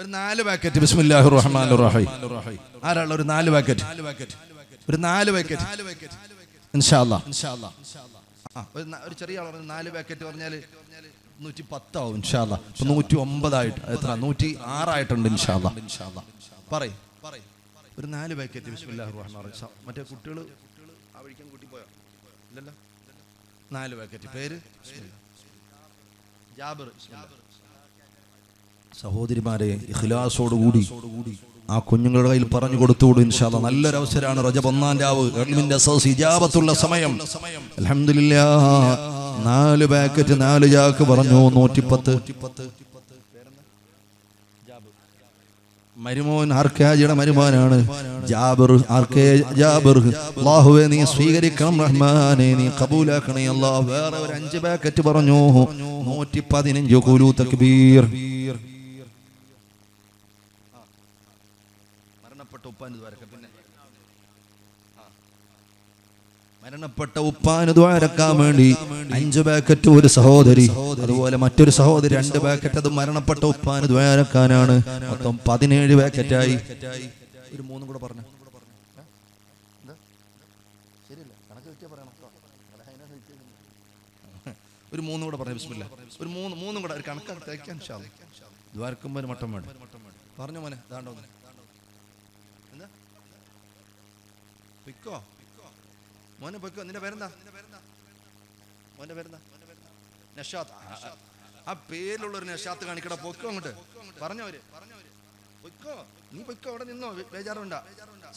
ഒരു നാല് പാക്കറ്റ് ബിസ്മില്ലാഹിർ റഹ്മാനിർ റഹീം. ആരാണ് ഒരു നാല് പാക്കറ്റ്? ഒരു നാല് പാക്കറ്റ് ഇൻഷാ അല്ലാഹ് ഇൻഷാ അല്ലാഹ്. ഒരു ചെറിയ ആൾ പറഞ്ഞു നാല് പാക്കറ്റ് പറഞ്ഞാൽ നൂറ്റി പത്താവും ഇൻഷാ അല്ലാഹ്. ഇപ്പൊ നൂറ്റി ഒമ്പതായിട്ട് എത്ര? നൂറ്റി ആറായിട്ടുണ്ട് ഇൻഷാ അല്ലാഹ് ഇൻഷാ അല്ലാഹ്. പറയ് ഒരു നാല് പാക്കറ്റ് ബിസ്മില്ലാഹിർ റഹ്മാനിർ റഹീം. മറ്റേ കുട്ടികൾ ആ വഴിക്കാൻ കൂട്ടി പോയോ? ഇല്ലല്ലോ. നാല് പാക്കറ്റ്. പേര്? ജാബിർ. സഹോദരിമാരെ, ഇഖ്ലാസോടുകൂടി ആ കുഞ്ഞുങ്ങളുടെ കയ്യിൽ പറഞ്ഞു കൊടുത്തുകൂടി ഇൻഷാ അല്ലാഹ്. നല്ലൊരു അവസരമാണ് റജബ് ഒന്നാം രാവ്, ഇൽമിന്റെ സൗസ് ഇജാബത്തുള്ള സമയം. അൽഹംദുലില്ലാ നാല് പാക്കറ്റ് നാല് ചാക്ക് പറഞ്ഞു നൂറ്റിപ്പത്ത്. മരുമോൻ ആർക്കാജിയുടെ മരുമോനാണ് ജാബിർ. ആർക്കേ ജാബിർ, അല്ലാഹുവേ നീ സ്വീകരിക്കണം റഹ്മാനേ, നീ ഖബൂലാക്കണേ അല്ലാഹ്. വേറെ ഒരു അഞ്ച് പാക്കറ്റ് പറഞ്ഞു നൂറ്റി പതിനഞ്ച്. ഖുലൂ തക്ബീർ. മരണപ്പെട്ട ഉപ്പാന് ദ്വാരക്കാൻ വേണ്ടി അഞ്ച് പാക്കറ്റ് ഒരു സഹോദരി, അതുപോലെ മറ്റൊരു സഹോദരി രണ്ട് പാക്കറ്റ്. അത് മരണപ്പെട്ട ഉപ്പാന് ദ്വാരക്കാനാണ്. മൊത്തം പതിനേഴ് പാക്കറ്റായി. ഒരു മൂന്നും കൂടെ പറഞ്ഞു. ഒരു മൂന്നും കൂടെ പറഞ്ഞു ബിസ്മില്ലാ. ഒരു മൂന്ന് മൂന്നും കൂടെ ഒരു കണക്കെടുത്തേക്കാൻ ദ്വാരക്കുമ്പോൾ ഒരു മട്ടം വേണം. പറഞ്ഞു മോനെ ദാണ്ടോ പിക്കോ മോനെ പൊയ്ക്കോ. നിന്റെ പേരെന്താ? മോന്റെ പേരെന്താ? നഷാത്ത്. ആ പേരിലുള്ള ഒരു നഷാത്ത് കാണിക്കടാ. പൊയ്ക്കോ അങ്ങോട്ട്. പറഞ്ഞവര് പൊയ്ക്കോ, നീ പൊയ്ക്കോ, അവിടെ നിന്നോ, ബേജാറുണ്ട.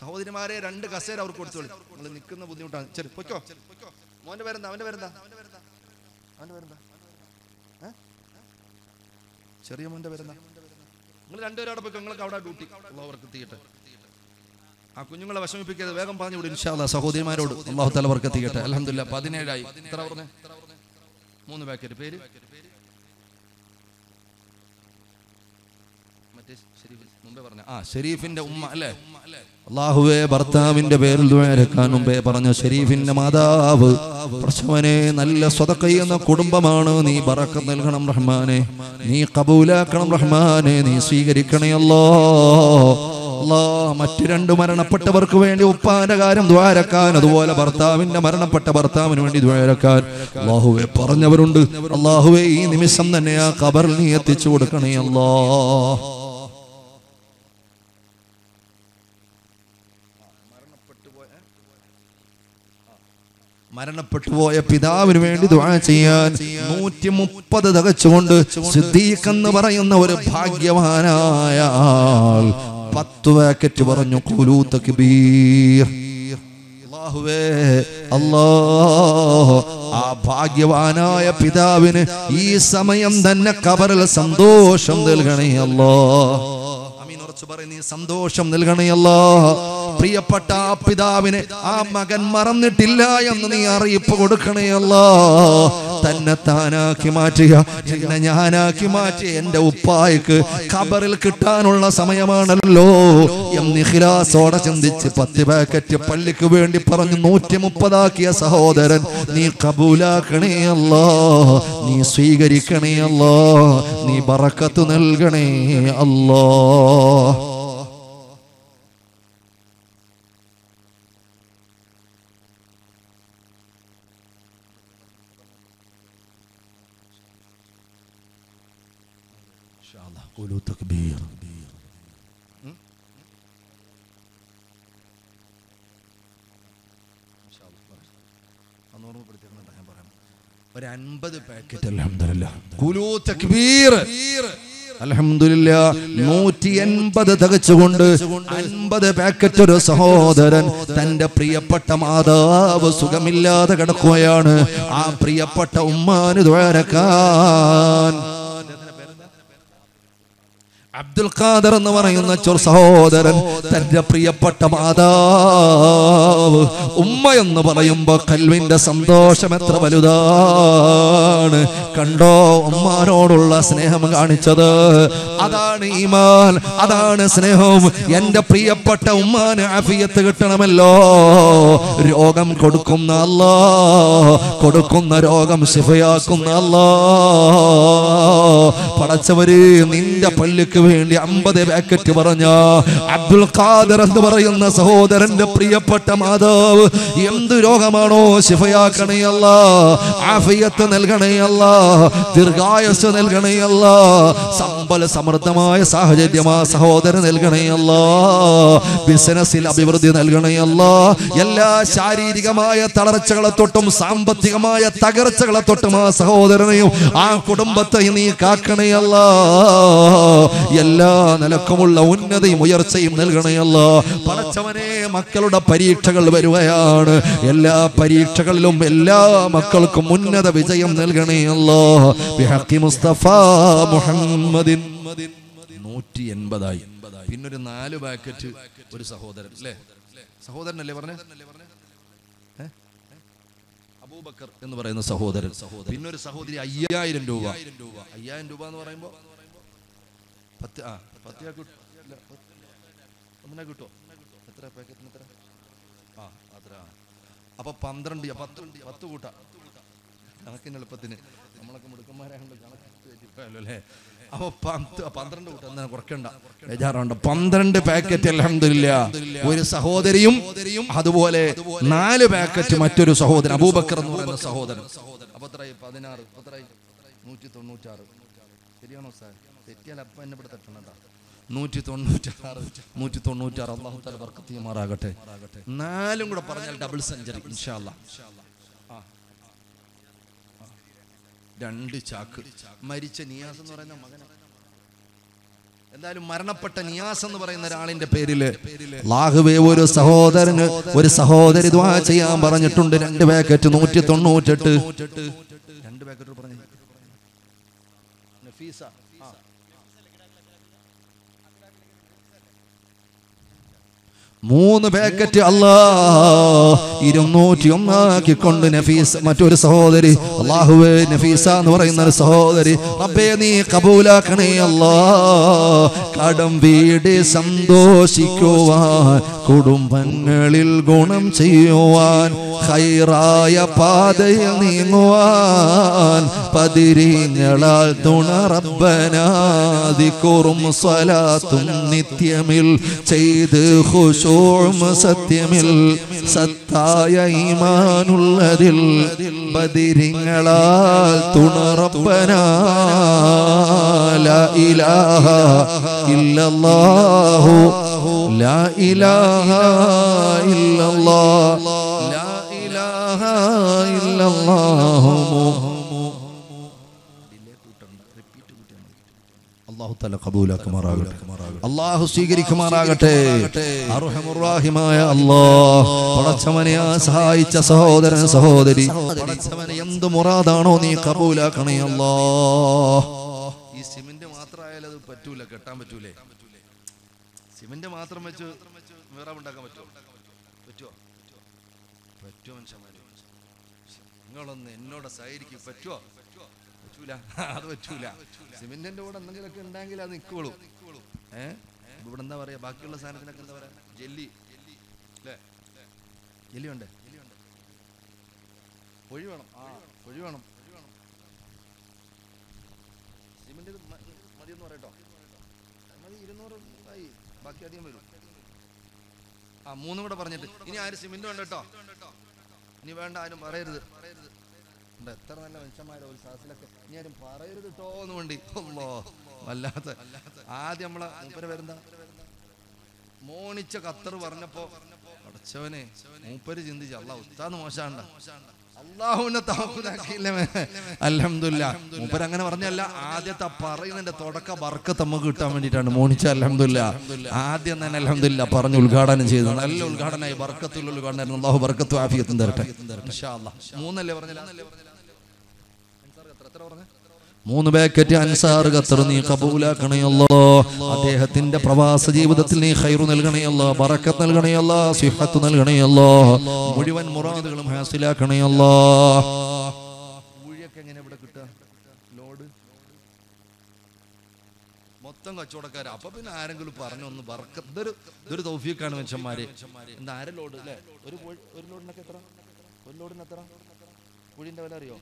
സഹോദരിമാരെ, രണ്ട് കസേര അവർക്ക് കൊടുത്തോളി, നിങ്ങൾ നിൽക്കുന്ന ബുദ്ധിമുട്ടാണ്. ശരി പൊയ്ക്കോ. മോന്റെ പേരെന്താ? അവന്റെ പേരെന്താ? അവന്റെ പേരെന്താ? ചെറിയ മോന്റെ പേരെന്താ? നിങ്ങൾ രണ്ടുപേരും അവിടെ പൊയ്ക്കോ. നിങ്ങൾക്ക് അവിടെ ഡ്യൂട്ടി അവർക്ക് തീയട്ടെ. ആ കുഞ്ഞുങ്ങളെ വിഷമിപ്പിക്കരുത്. വേഗം പറഞ്ഞു വിടും ഇൻഷാ അല്ലാഹ് സഹോദരിമാരോട്. അല്ലാഹു തആല ബർക്കത്ത് ചെയ്യട്ടെ. അൽഹംദുലില്ലാ പതിനേഴായി. എത്ര പറഞ്ഞു? മൂന്ന് പാക്കറ്റ്. പേര്? മറ്റേ ശരീഫ് മുമ്പേ പറഞ്ഞു. ആ ശരീഫിന്റെ ഉമ്മ അല്ലേ? അല്ലാഹുവേ ഭർത്താവിന്റെ പേരിൽ ദുആ ഇറക്കാൻ മുമ്പേ പറഞ്ഞു ശരീഫിന്റെ മാതാവ് പ്രസവനെ നല്ല സ്വതക്ക ചെയ്യുന്ന കുടുംബമാണ്. നീ ബറക്കത്ത് നൽകണം റഹ്മാനെ, നീ ഖബൂലാക്കണം റഹ്മാനെ, നീ സ്വീകരിക്കണേ അല്ലാഹ്. മറ്റു രണ്ട് മരണപ്പെട്ടവർക്ക് വേണ്ടി ഉപ്പാന്റെ കാര്യം ദ്വാരക്കാൻ, അതുപോലെ ഭർത്താവിന്റെ മരണപ്പെട്ട ഭർത്താവിന് വേണ്ടി ദ്വാരക്കാൻ അല്ലാഹുവേ പറഞ്ഞവരുണ്ട്. അല്ലാഹുവേ ഈ നിമിഷം തന്നെ ആ ഖബറിൽ നീ എത്തിച്ചു കൊടുക്കണേ അല്ലാഹ്. മരണപ്പെട്ടു പോയ പിതാവിന് വേണ്ടി ദുആ ചെയ്യാൻ നൂറ്റി മുപ്പത് തികച്ചുകൊണ്ട് സിദ്ദീഖ് എന്ന് പറയുന്ന ഒരു ഭാഗ്യവാനായ ആൾ പത്ത് പാക്കറ്റ് പറഞ്ഞു ഖുലൂ തക്ബീർ. അല്ലാഹുവേ അല്ലാഹ് ആ ഭാഗ്യവാനായ പിതാവിന് ഈ സമയം തന്നെ ഖബറിൽ സന്തോഷം നൽകണേ അല്ലാഹ്. ആമീൻ. കുറിച്ച് പറയുന്ന സന്തോഷം നൽകണേ അല്ലാ. പ്രിയപ്പെട്ട ആ പിതാവിനെ ആ മകൻ മറന്നിട്ടില്ല എന്ന് നീ അറിയിപ്പ് കൊടുക്കണേ അല്ലാ. തന്നെ താനാക്കി മാറ്റിയ എന്നെ ഞാനാക്കി മാറ്റിയ എൻ്റെ ഉപ്പായിക്ക് ഖബറിൽ കിട്ടാനുള്ള സമയമാണല്ലോ എന്ന് ഇഖ്ലാസോടെ ചിന്തിച്ച് പത്ത് പാക്കറ്റ് പള്ളിക്ക് വേണ്ടി പറഞ്ഞ് നൂറ്റി മുപ്പതാക്കിയ സഹോദരൻ നീ കബൂലാക്കണേ അല്ലാ. നീ സ്വീകരിക്കണേ അല്ലാ. നീ ബറക്കത്ത് നൽകണേ അല്ലാ. قولوا تكبير. ان شاء الله നൂറ് പ്രതികരണം ഞാൻ പറയാം. ഒരു അൻപത് പാക്കറ്റ് അൽഹംദുലില്ലാ. قولوا تكبير അൽഹംദുലില്ലാ. നൂറ്റി എൺപത് തകച്ചുകൊണ്ട് അൻപത് പാക്കറ്റ് ഒരു സഹോദരൻ തന്റെ പ്രിയപ്പെട്ട മാതാവ് സുഖമില്ലാതെ കിടക്കുകയാണ്. ആ പ്രിയപ്പെട്ട ഉമ്മാന് ദ്വാരക്കാൻ അബ്ദുൽ ഖാദർ എന്ന് പറയുന്ന ചോർ സഹോദരൻ തന്റെ പ്രിയപ്പെട്ട മാതാവ് ഉമ്മ എന്ന് പറയുമ്പോ കൽവിന്റെ സന്തോഷം എത്ര വലുതാണ്. കണ്ടോ ഉമ്മാനോടുള്ള സ്നേഹം കാണിച്ചത്. അതാണ് ഈമാൻ, അതാണ് സ്നേഹം. എന്റെ പ്രിയപ്പെട്ട ഉമ്മാന് ആഫിയത്ത് കിട്ടണമല്ലോ. രോഗം കൊടുക്കുന്ന അല്ലാ, കൊടുക്കുന്ന രോഗം ശിഫയാക്കുന്ന അല്ലാ. പടച്ചവര് നിന്റെ പള്ളിക്ക് വേണ്ടി അമ്പത് പാക്കറ്റ് പറഞ്ഞ അബ്ദുൽ ഖാദർ എന്ന് പറയുന്ന സഹോദരന്റെ പ്രിയപ്പെട്ട മാതാവ് എന്ത് രോഗമാണോ ശിഫയാക്കണേ അല്ലാ, ആഫിയത്ത് നൽകണേ അല്ലാ, ദീർഘായുസ് നൽകണേ അല്ലാ. സമ്പൽ സമൃദ്ധമായ സാഹചര്യം ആ സഹോദരൻ നൽകണേ അല്ലാ. ബിസിനസ്സിൽ അഭിവൃദ്ധി നൽകണേ അല്ലാ. എല്ലാ ശാരീരികമായ തളർച്ചകളെ തൊട്ടും സാമ്പത്തികമായ തകർച്ചകളെ തൊട്ടും ആ സഹോദരനെയും ആ കുടുംബത്തെയും നീ കാക്കണേ അല്ലാ. എല്ലാ നിലക്കുമുള്ള ഉന്നതയും ഉയർച്ചയും നൽകണയല്ല. പടച്ചവനെ, മക്കളുടെ പരീക്ഷകൾ വരുകയാണ്. എല്ലാ പരീക്ഷകളിലും എല്ലാ മക്കൾക്കും ഉന്നത വിജയം നൽകണയല്ല. ബിഹഖി മുസ്തഫ മുഹമ്മദിൻ. നൂറ്റി എൺപതായി. പിന്നൊരു നാല് പാക്കറ്റ് ഒരു സഹോദരൻ അല്ലേ, സഹോദരനല്ലേ പറഞ്ഞേ, അബൂബക്കർ എന്ന് പറയുന്ന സഹോദരൻ. പിന്നൊരു സഹോദരി അയ്യായിരം രൂപ. അയ്യായിരം രൂപ എന്ന് പറയുമ്പോ പത്ത് ആ പത്ത് ഒന്നിനെ കിട്ടുമോ? എത്ര പാക്കറ്റിന് എത്ര? ആ അത്ര. അപ്പൊ പന്ത്രണ്ട് പത്ത് പത്ത് കൂട്ട കണക്കിന് എളുപ്പത്തിന് നമ്മളൊക്കെ മുടുക്കന്മാരാണല്ലോ കണക്കിട്ടല്ലോ അല്ലേ. അപ്പൊ പത്ത് പന്ത്രണ്ട് കൂട്ടം എന്നാൽ കുറക്കണ്ട, ബേജാറുണ്ട്. പന്ത്രണ്ട് പാക്കറ്റ് അൽഹംദുലില്ലാ ഒരു സഹോദരിയും അതുപോലെ നാല് പാക്കറ്റ് മറ്റൊരു സഹോദരൻ അബൂബക്കർ എന്ന് പറയുന്ന സഹോദരൻ. അപ്പൊ എത്രയായി? പതിനാറ്. എത്രയായി? നൂറ്റി തൊണ്ണൂറ്റാറ്. ശരിയാണോ സാർ? തെറ്റിയാൽ അപ്പം എന്നെ ഇവിടെ തട്ടണതാ. നൂറ്റി തൊണ്ണൂറ്റാറ് നൂറ്റി തൊണ്ണൂറ്റാറ് അള്ളാഹു തആല ബർക്കത്ത് ചെയ്യുമാറാകട്ടെ. നാലും കൂടെ പറഞ്ഞാൽ ഡബിൾ സെഞ്ചുറി ഇൻഷാ അല്ലാ. രണ്ട് ചാക്ക്. മരിച്ച നിയാസ് എന്ന് പറയുന്ന മകൻ, എന്തായാലും മരണപ്പെട്ട നിയാസ് എന്ന് പറയുന്ന ഒരാളിന്റെ പേരില് അല്ലാഹുവേ ഒരു സഹോദരന് ഒരു സഹോദരി ദുആ ചെയ്യാൻ പറഞ്ഞിട്ടുണ്ട്. രണ്ട് പാക്കറ്റ് നൂറ്റി തൊണ്ണൂറ്റെട്ട് രണ്ട് പാക്കറ്റ് പറഞ്ഞു നഫീസ. മൂന്ന് പാക്കറ്റ് അല്ലാ ഇരുന്നൂറ്റി ഒന്നാക്കിക്കൊണ്ട് നഫീസ മറ്റൊരു സഹോദരി. അല്ലാഹുവേ നഫീസ എന്ന് പറയുന്ന ഒരു സഹോദരി റബ്ബേ നീ കബൂലാക്കണേ അല്ലാ. കടം വീട് സന്തോഷിക്കുവാൻ കുടുംബങ്ങളിൽ ഗുണം ചെയ്യുവാൻ ഖൈറായ പാതയിൽ നീങ്ങുവാൻ പതിരീങ്ങളാൽ തുണ റബ്ബനാ ദിക്റും സ്വലാത്തും നിത്യമിൽ ചെയ്ത് ഖുശൂ സത്യമിൽ സത്തായ ഈമാനുള്ളതിൽ ബദിരിങ്ങളാൽ തുണറപ്പനാ ലാ ഇലാഹ ഇല്ലല്ലാഹു ലാ ഇലാഹ ഇല്ലല്ലാഹു ലാ ഇലാഹ ഇല്ലല്ലാഹു. അല്ലാഹു തആല ഖബൂലാക്കുമാറാകട്ടെ. അല്ലാഹു സ്വീകരിക്കുമാറാകട്ടെ. അർഹമർ റഹീമായ അല്ലാഹ് പടച്ചവനെ സഹായിച്ച സഹോദരൻ സഹോദരി പടച്ചവനെ എന്ത് മുറാദാണോ നീ ഖബൂലാക്കണേ അല്ലാഹ്. ഈ സിമന്റ് മാത്രമായാലും അത് പറ്റൂല, കെട്ടാൻ പറ്റൂലേ. സിമന്റ് മാത്രം വെച്ച് വിറവ് ഉണ്ടാക്കാൻ പറ്റുമോ? പറ്റുമോ? പറ്റുമോ മനുഷ്യന്മാര്? നിങ്ങളൊന്ന് എന്നോട് സഹകരിക്കും. പറ്റുമോ? പറ്റൂല, അത് പറ്റൂല. സിമെന്റിന്റെ കൂടെ എന്തെങ്കിലുമൊക്കെ ഉണ്ടെങ്കിൽ അത് നിൽക്കുള്ളൂ. ഏഹ് ഇവിടെ എന്താ പറയാ, ബാക്കിയുള്ള സാധനത്തിനൊക്കെ എന്താ പറയാ, ജെല്ലി അല്ലേ? ജെല്ലി ഉണ്ട്, പൊഴി വേണം, ആ പൊഴി വേണം. സിമെന്റ് മതിയെന്ന് പറയട്ടോ, മതി. ഇരുന്നൂറ് ആയി, ബാക്കി അധികം വരും. ആ മൂന്നും കൂടെ പറഞ്ഞിട്ട് ഇനി ആരും സിമെന്റ് വേണ്ട കേട്ടോ, ഇനി വേണ്ട, ആരും പറയരുത്. എത്ര നല്ല മനുഷ്യന്മാരോ ഒരു സാഹസിലൊക്കെ ഇനി ആരും പറയരുത് കേട്ടോ എന്ന് വേണ്ടി. വല്ലാത്ത ആദ്യം നമ്മളെ മൂപ്പര് വരുന്ന മോണിച്ച ഖത്തർ പറഞ്ഞപ്പോ അടച്ചവനെ മൂപ്പര് ചിന്തിച്ചു, അള്ളാ ഉസ്താദ് മോശാണ്ട, അള്ളാഹുവിനെ താഹൂലാക്കിയില്ലേ. അൽഹംദുലില്ലാ മൂപ്പര് അങ്ങനെ പറഞ്ഞല്ല, ആദ്യത്തെ പറയുന്നതിന്റെ തുടക്ക ബർക്കത്ത് നമുക്ക് കിട്ടാൻ വേണ്ടിയിട്ടാണ് മോണിച്ച. അൽഹംദുലില്ലാ ആദ്യം തന്നെ അൽഹംദുലില്ലാ പറഞ്ഞ് ഉദ്ഘാടനം ചെയ്തു. നല്ല ഉദ്ഘാടനമായി, ബർക്കത്തുള്ള ഉദ്ഘാടനമായിരുന്നു. അള്ളാഹു ബർക്കത്തും ആഫിയത്തും തരട്ടെ ഇൻഷാ അള്ളാ. മൂന്നല്ലേ പറഞ്ഞില്ല, എത്ര പറഞ്ഞ മൂന്ന് പാക്കറ്റ് അൻസാർ ഖത്തർ നീ ഖബൂലാക്കണേ അല്ലാ. അദ്ദേഹത്തിന്റെ പ്രവാസ ജീവിതത്തിൽ നീ ഖൈർ നൽകണേ അല്ലാ, ബറക്കത്ത് നൽകണേ അല്ലാ, സിഹത്ത് നൽകണേ അല്ലാ, മുഴുവൻ മുറാദുകളും ഹാസിലാക്കണേ അല്ലാ. ഊഴിയൊക്കെ എങ്ങനെ ഇവിടെ കിട്ടുക? ലോഡ് മൊത്തം കച്ചവടക്കാരാ. അപ്പൊ പിന്നെ ആരെങ്കിലും പറഞ്ഞൊന്ന് ബർക്കത്ത്. ഇതൊരു ഇതൊരു തൗഫീഖാണ് മനുഷ്യന്മാര്. എന്താ അര ലോഡ് അല്ലേ? ഒരു ഒരു ലോഡിനൊക്കെ എത്ര? ഒരു ലോഡിന് എത്ര? ഊഴിന്റെ വില അറിയോ?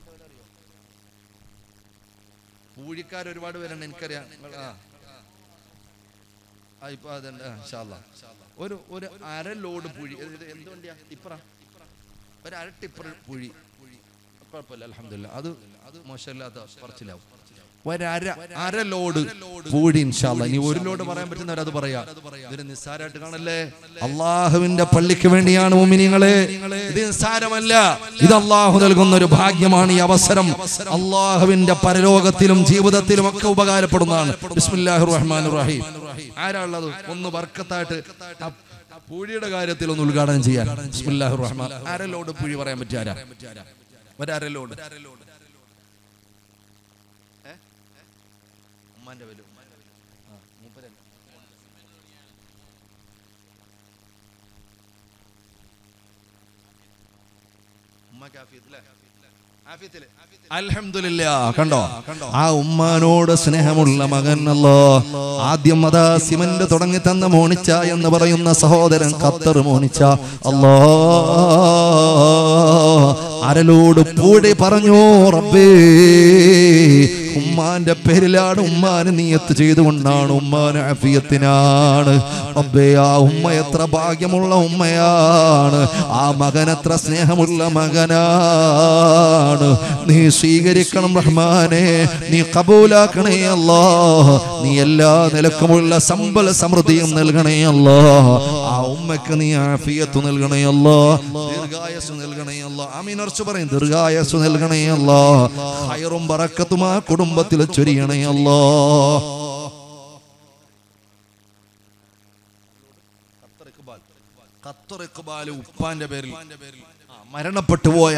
ഊഴിക്കാർ ഒരുപാട് പേരുണ്ട്, എനിക്കറിയാം. ആ ഇപ്പൊ അതുണ്ട് ഒരു ഒരു അര ലോഡ് പുഴി. എന്തുകൊണ്ടാ ഇപ്പറ ഒരു അര ടിപ്പർ പുഴി കുഴപ്പമില്ല, അൽഹംദുലില്ലാ. അത് അത് മോശമില്ലാത്ത പറച്ചിലാവും. ഒരര അര ലോഡ് കൂടി ഇൻഷാ അല്ലാഹ്. ഇനി ഒരു ലോഡ് പറയാൻ പറ്റുന്നവരത് പറയാ. ഇതൊരു നിസ്സാരമായിട്ട് കാണല്ലേ. അള്ളാഹുവിന്റെ പള്ളിക്ക് വേണ്ടിയാണ് മുഅ്മിനീങ്ങളെ. ഇത് നിസ്സാരമല്ല, ഇത് അള്ളാഹു നൽകുന്ന ഒരു ഭാഗ്യമാണ്. ഈ അവസരം അള്ളാഹുവിന്റെ പരലോകത്തിലും ജീവിതത്തിലും ഒക്കെ ഉപകാരപ്പെടുന്നതാണ്. ബിസ്മില്ലാഹിർ റഹ്മാനിർ റഹീം. ആരാളത് ഒന്ന് ബർക്കത്തായിട്ട് പുഴിയുടെ കാര്യത്തിൽ ഒന്ന് ഉദ്ഘാടനം ചെയ്യാൻ. ബിസ്മില്ലാഹിർ റഹ്മാൻ. അര ലോഡ് പുഴി പറയാൻ പറ്റാരാ? ഒരര ലോഡ്. അൽഹംദുലില്ലാ. കണ്ടോ ആ ഉമ്മാനോട് സ്നേഹമുള്ള മകനല്ലോ. ആദ്യം അതാ സിമന്റ് തുടങ്ങി തന്ന മോണിച്ച എന്ന് പറയുന്ന സഹോദരൻ ഖത്തർ മോണിച്ച അല്ലോ അരലോട് പൂടി പറഞ്ഞു, റബ്ബേ ഉമ്മാന്റെ പേരിലാണ്, ഉമ്മാന് നിയത്ത് ചെയ്തുകൊണ്ടാണ്, ഉമ്മാന് അഫിയത്തിനാണ്. റബ്ബേ ആ ഉമ്മ എത്ര ഭാഗ്യമുള്ള ഉമ്മയാണ്, ആ മകൻ എത്ര സ്നേഹമുള്ള മകനാണ്. നീ സ്വീകരിക്കണം റഹ്മാനെ, നീ കബൂലാക്കണേ അല്ലാ, നീ എല്ലാ നിലക്കുമുള്ള സമ്പൽ സമൃദ്ധിയും നൽകണേ അല്ലാ, ആ ഉമ്മക്ക് നീ ആഫിയത്ത് നൽകണേ അല്ലാ, ദീർഘായുസ്സ് നൽകണേ അല്ലാ. ആമീൻ അർച്ചു പറയും, ദീർഘായുസ്സ് നൽകണേ അല്ലാ, ഖൈറും ബറക്കത്തും ആ കുടുംബത്തിൽ ചൊരിയണേ അല്ലാ. ഖത്തർ ഇഖ്ബാൽ ഉപ്പാന്റെ പേരിൽ മരണപ്പെട്ടു പോയ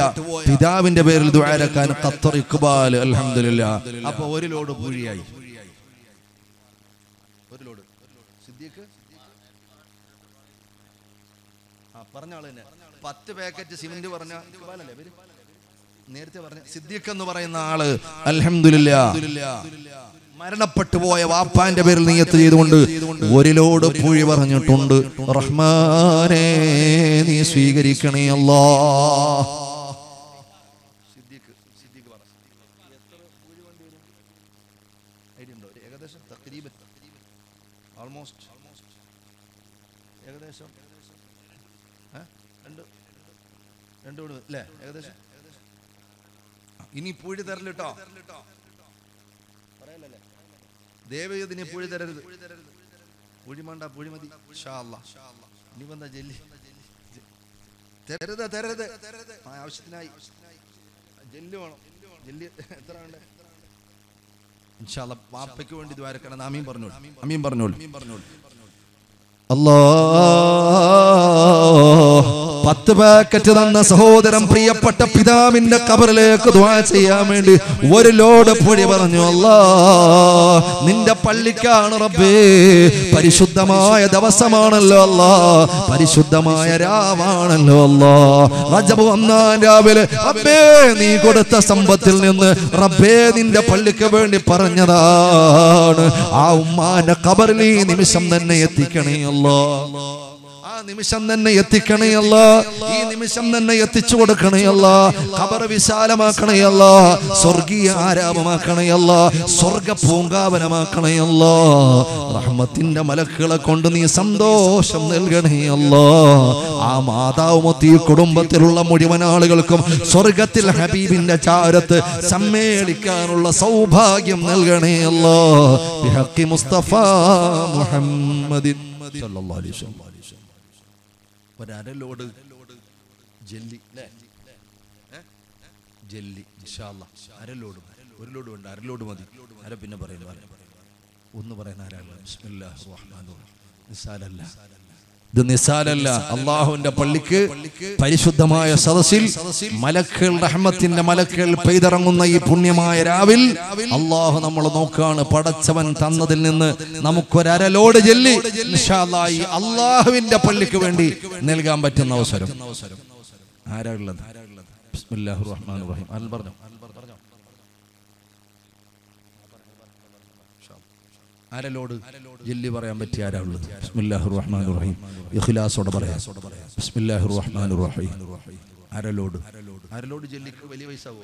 പിതാവിന്റെ പേരിൽ ദുആ ഇറക്കാൻ ഖത്തർ ഇഖ്ബാൽ. അൽഹംദുലില്ലാ. അപ്പൊ ഒരു ലോഡ് പൂഴിയായി. ഒരു ലോഡ് സിദ്ദീഖ് ആ പറഞ്ഞ ആള് തന്നെ പത്ത് പാക്കറ്റ് സിമന്റ് പറഞ്ഞ ഇഖ്ബാലല്ലേ പേര്? നേരത്തെ പറഞ്ഞ സിദ്ദീഖ് എന്ന് പറയുന്ന ആള് അൽഹംദുലില്ലാ മരണപ്പെട്ടു പോയ വാപ്പാന്റെ പേരിൽ നിയത്ത് ചെയ്തുകൊണ്ട് ഒരു ലോഡ് പൂഴി പറഞ്ഞിട്ടുണ്ട്. റഹ്മാനേ നീ സ്വീകരിക്കണേ അല്ലാ. ഇനി പൂഴി തരലിട്ടോ, ദേവയതിനെ പൂഴി തരരുത്. പൂഴിമാണ്ട, പൂഴി മതി. ഇനി വന്ന ജെല്ലി തരരുത്, തരരുത്. ആവശ്യത്തിനായി ജെല്ലി വേണം. ജെല്ലി എത്ര വേണ്ട? ഇൻഷാ അല്ലാഹ് വാപ്പയ്ക്ക് വേണ്ടി ദുആ ഇറക്കണം. ആമീൻ പറഞ്ഞോളൂ, ആമീൻ പറഞ്ഞോളൂ. അല്ലാഹ് പത്ത് പാക്കറ്റ് തന്ന സഹോദരൻ പ്രിയപ്പെട്ട പിതാവിന്റെ ഖബറിലേക്ക് ദുആ ചെയ്യാൻ വേണ്ടി ഒരു ലോഡ് പൊടി പറഞ്ഞു. അല്ലാ, നിന്റെ പള്ളിക്കാണ് റബ്ബേ, പരിശുദ്ധമായ ദിവസമാണല്ലോ അല്ലാ, പരിശുദ്ധമായ രാവാണല്ലോ അല്ലാ, റജബ് ഒന്നാം രാവിലെ റബ്ബേ നീ കൊടുത്ത സമ്പത്തിൽ നിന്ന് റബ്ബേ നിന്റെ പള്ളിക്ക് വേണ്ടി പറഞ്ഞതാണ്. ആ ഉമ്മാന്റെ ഖബറിൽ ഈ നിമിഷം തന്നെ എത്തിക്കണേ അല്ലാ, നിമിഷം തന്നെ എത്തിക്കണയല്ല, ഈ നിമിഷം തന്നെ എത്തിച്ചു കൊടുക്കണയല്ല, ഖബർ വിശാലമാക്കണയല്ല, സ്വർഗീയ ആരാമമാക്കണയല്ല, സ്വർഗ പൂങ്കാവനമാക്കണയല്ല, റഹ്മത്തിന്റെ മലക്കുകളെ കൊണ്ട് നീ സന്തോഷം നൽകണയല്ല. ആ മാതാവുമൊത്തി കുടുംബത്തിലുള്ള മുഴുവൻ ആളുകൾക്കും സ്വർഗത്തിൽ ഹബീബിന്റെ ചാരത്ത് സമ്മേളിക്കാനുള്ള സൗഭാഗ്യം നൽകണയല്ല. ബിഹഖി മുസ്തഫ മുഹമ്മദി സല്ലല്ലാഹു അലൈഹി വസല്ലം. ഒരലോട് ജെല്ലി ജെല്ലി അരലോട്, ഒരു ലോഡ് ഉണ്ട്, അരലോട് മതി. അര പിന്നെ പറയുന്നു, ഒന്ന് പറയുന്ന ആരാണ്? ബിസ്മില്ലാഹിർ റഹ്മാനിർ റഹീം. നിസാലല്ല, ഇത് നിസാലല്ല. അള്ളാഹുവിന്റെ പള്ളിക്ക് പരിശുദ്ധമായ സദസ്സിൽ മലക്കുകൾ, റഹ്മത്തിന്റെ മലക്കുകൾ പെയ്തിറങ്ങുന്ന ഈ പുണ്യമായ രാവിൽ അള്ളാഹു നമ്മൾ നോക്കാണ്. പടച്ചവൻ തന്നതിൽ നിന്ന് നമുക്കൊരലോട് ജെല്ലി ഇൻഷാ അല്ലാഹ് ഈ അള്ളാഹുവിന്റെ പള്ളിക്ക് വേണ്ടി നൽകാൻ പറ്റുന്ന അവസരം ആരാളുള്ളത്? ബിസ്മില്ലാഹിർ റഹ്മാനിർ റഹീം. അൽ പറഞ്ഞു ആരലോട് ജെല്ലി പറയാൻ പറ്റിയ ആരാളുള്ളത്? ബിസ്മില്ലാഹിർ റഹ്മാനിർ റഹീം. ഇഖ്ലാസോടെ പറയാം, ബിസ്മില്ലാഹിർ റഹ്മാനിർ റഹീം. ആരലോട് ആരലോട് ജെല്ലിക്ക് വലിയ പൈസവോ?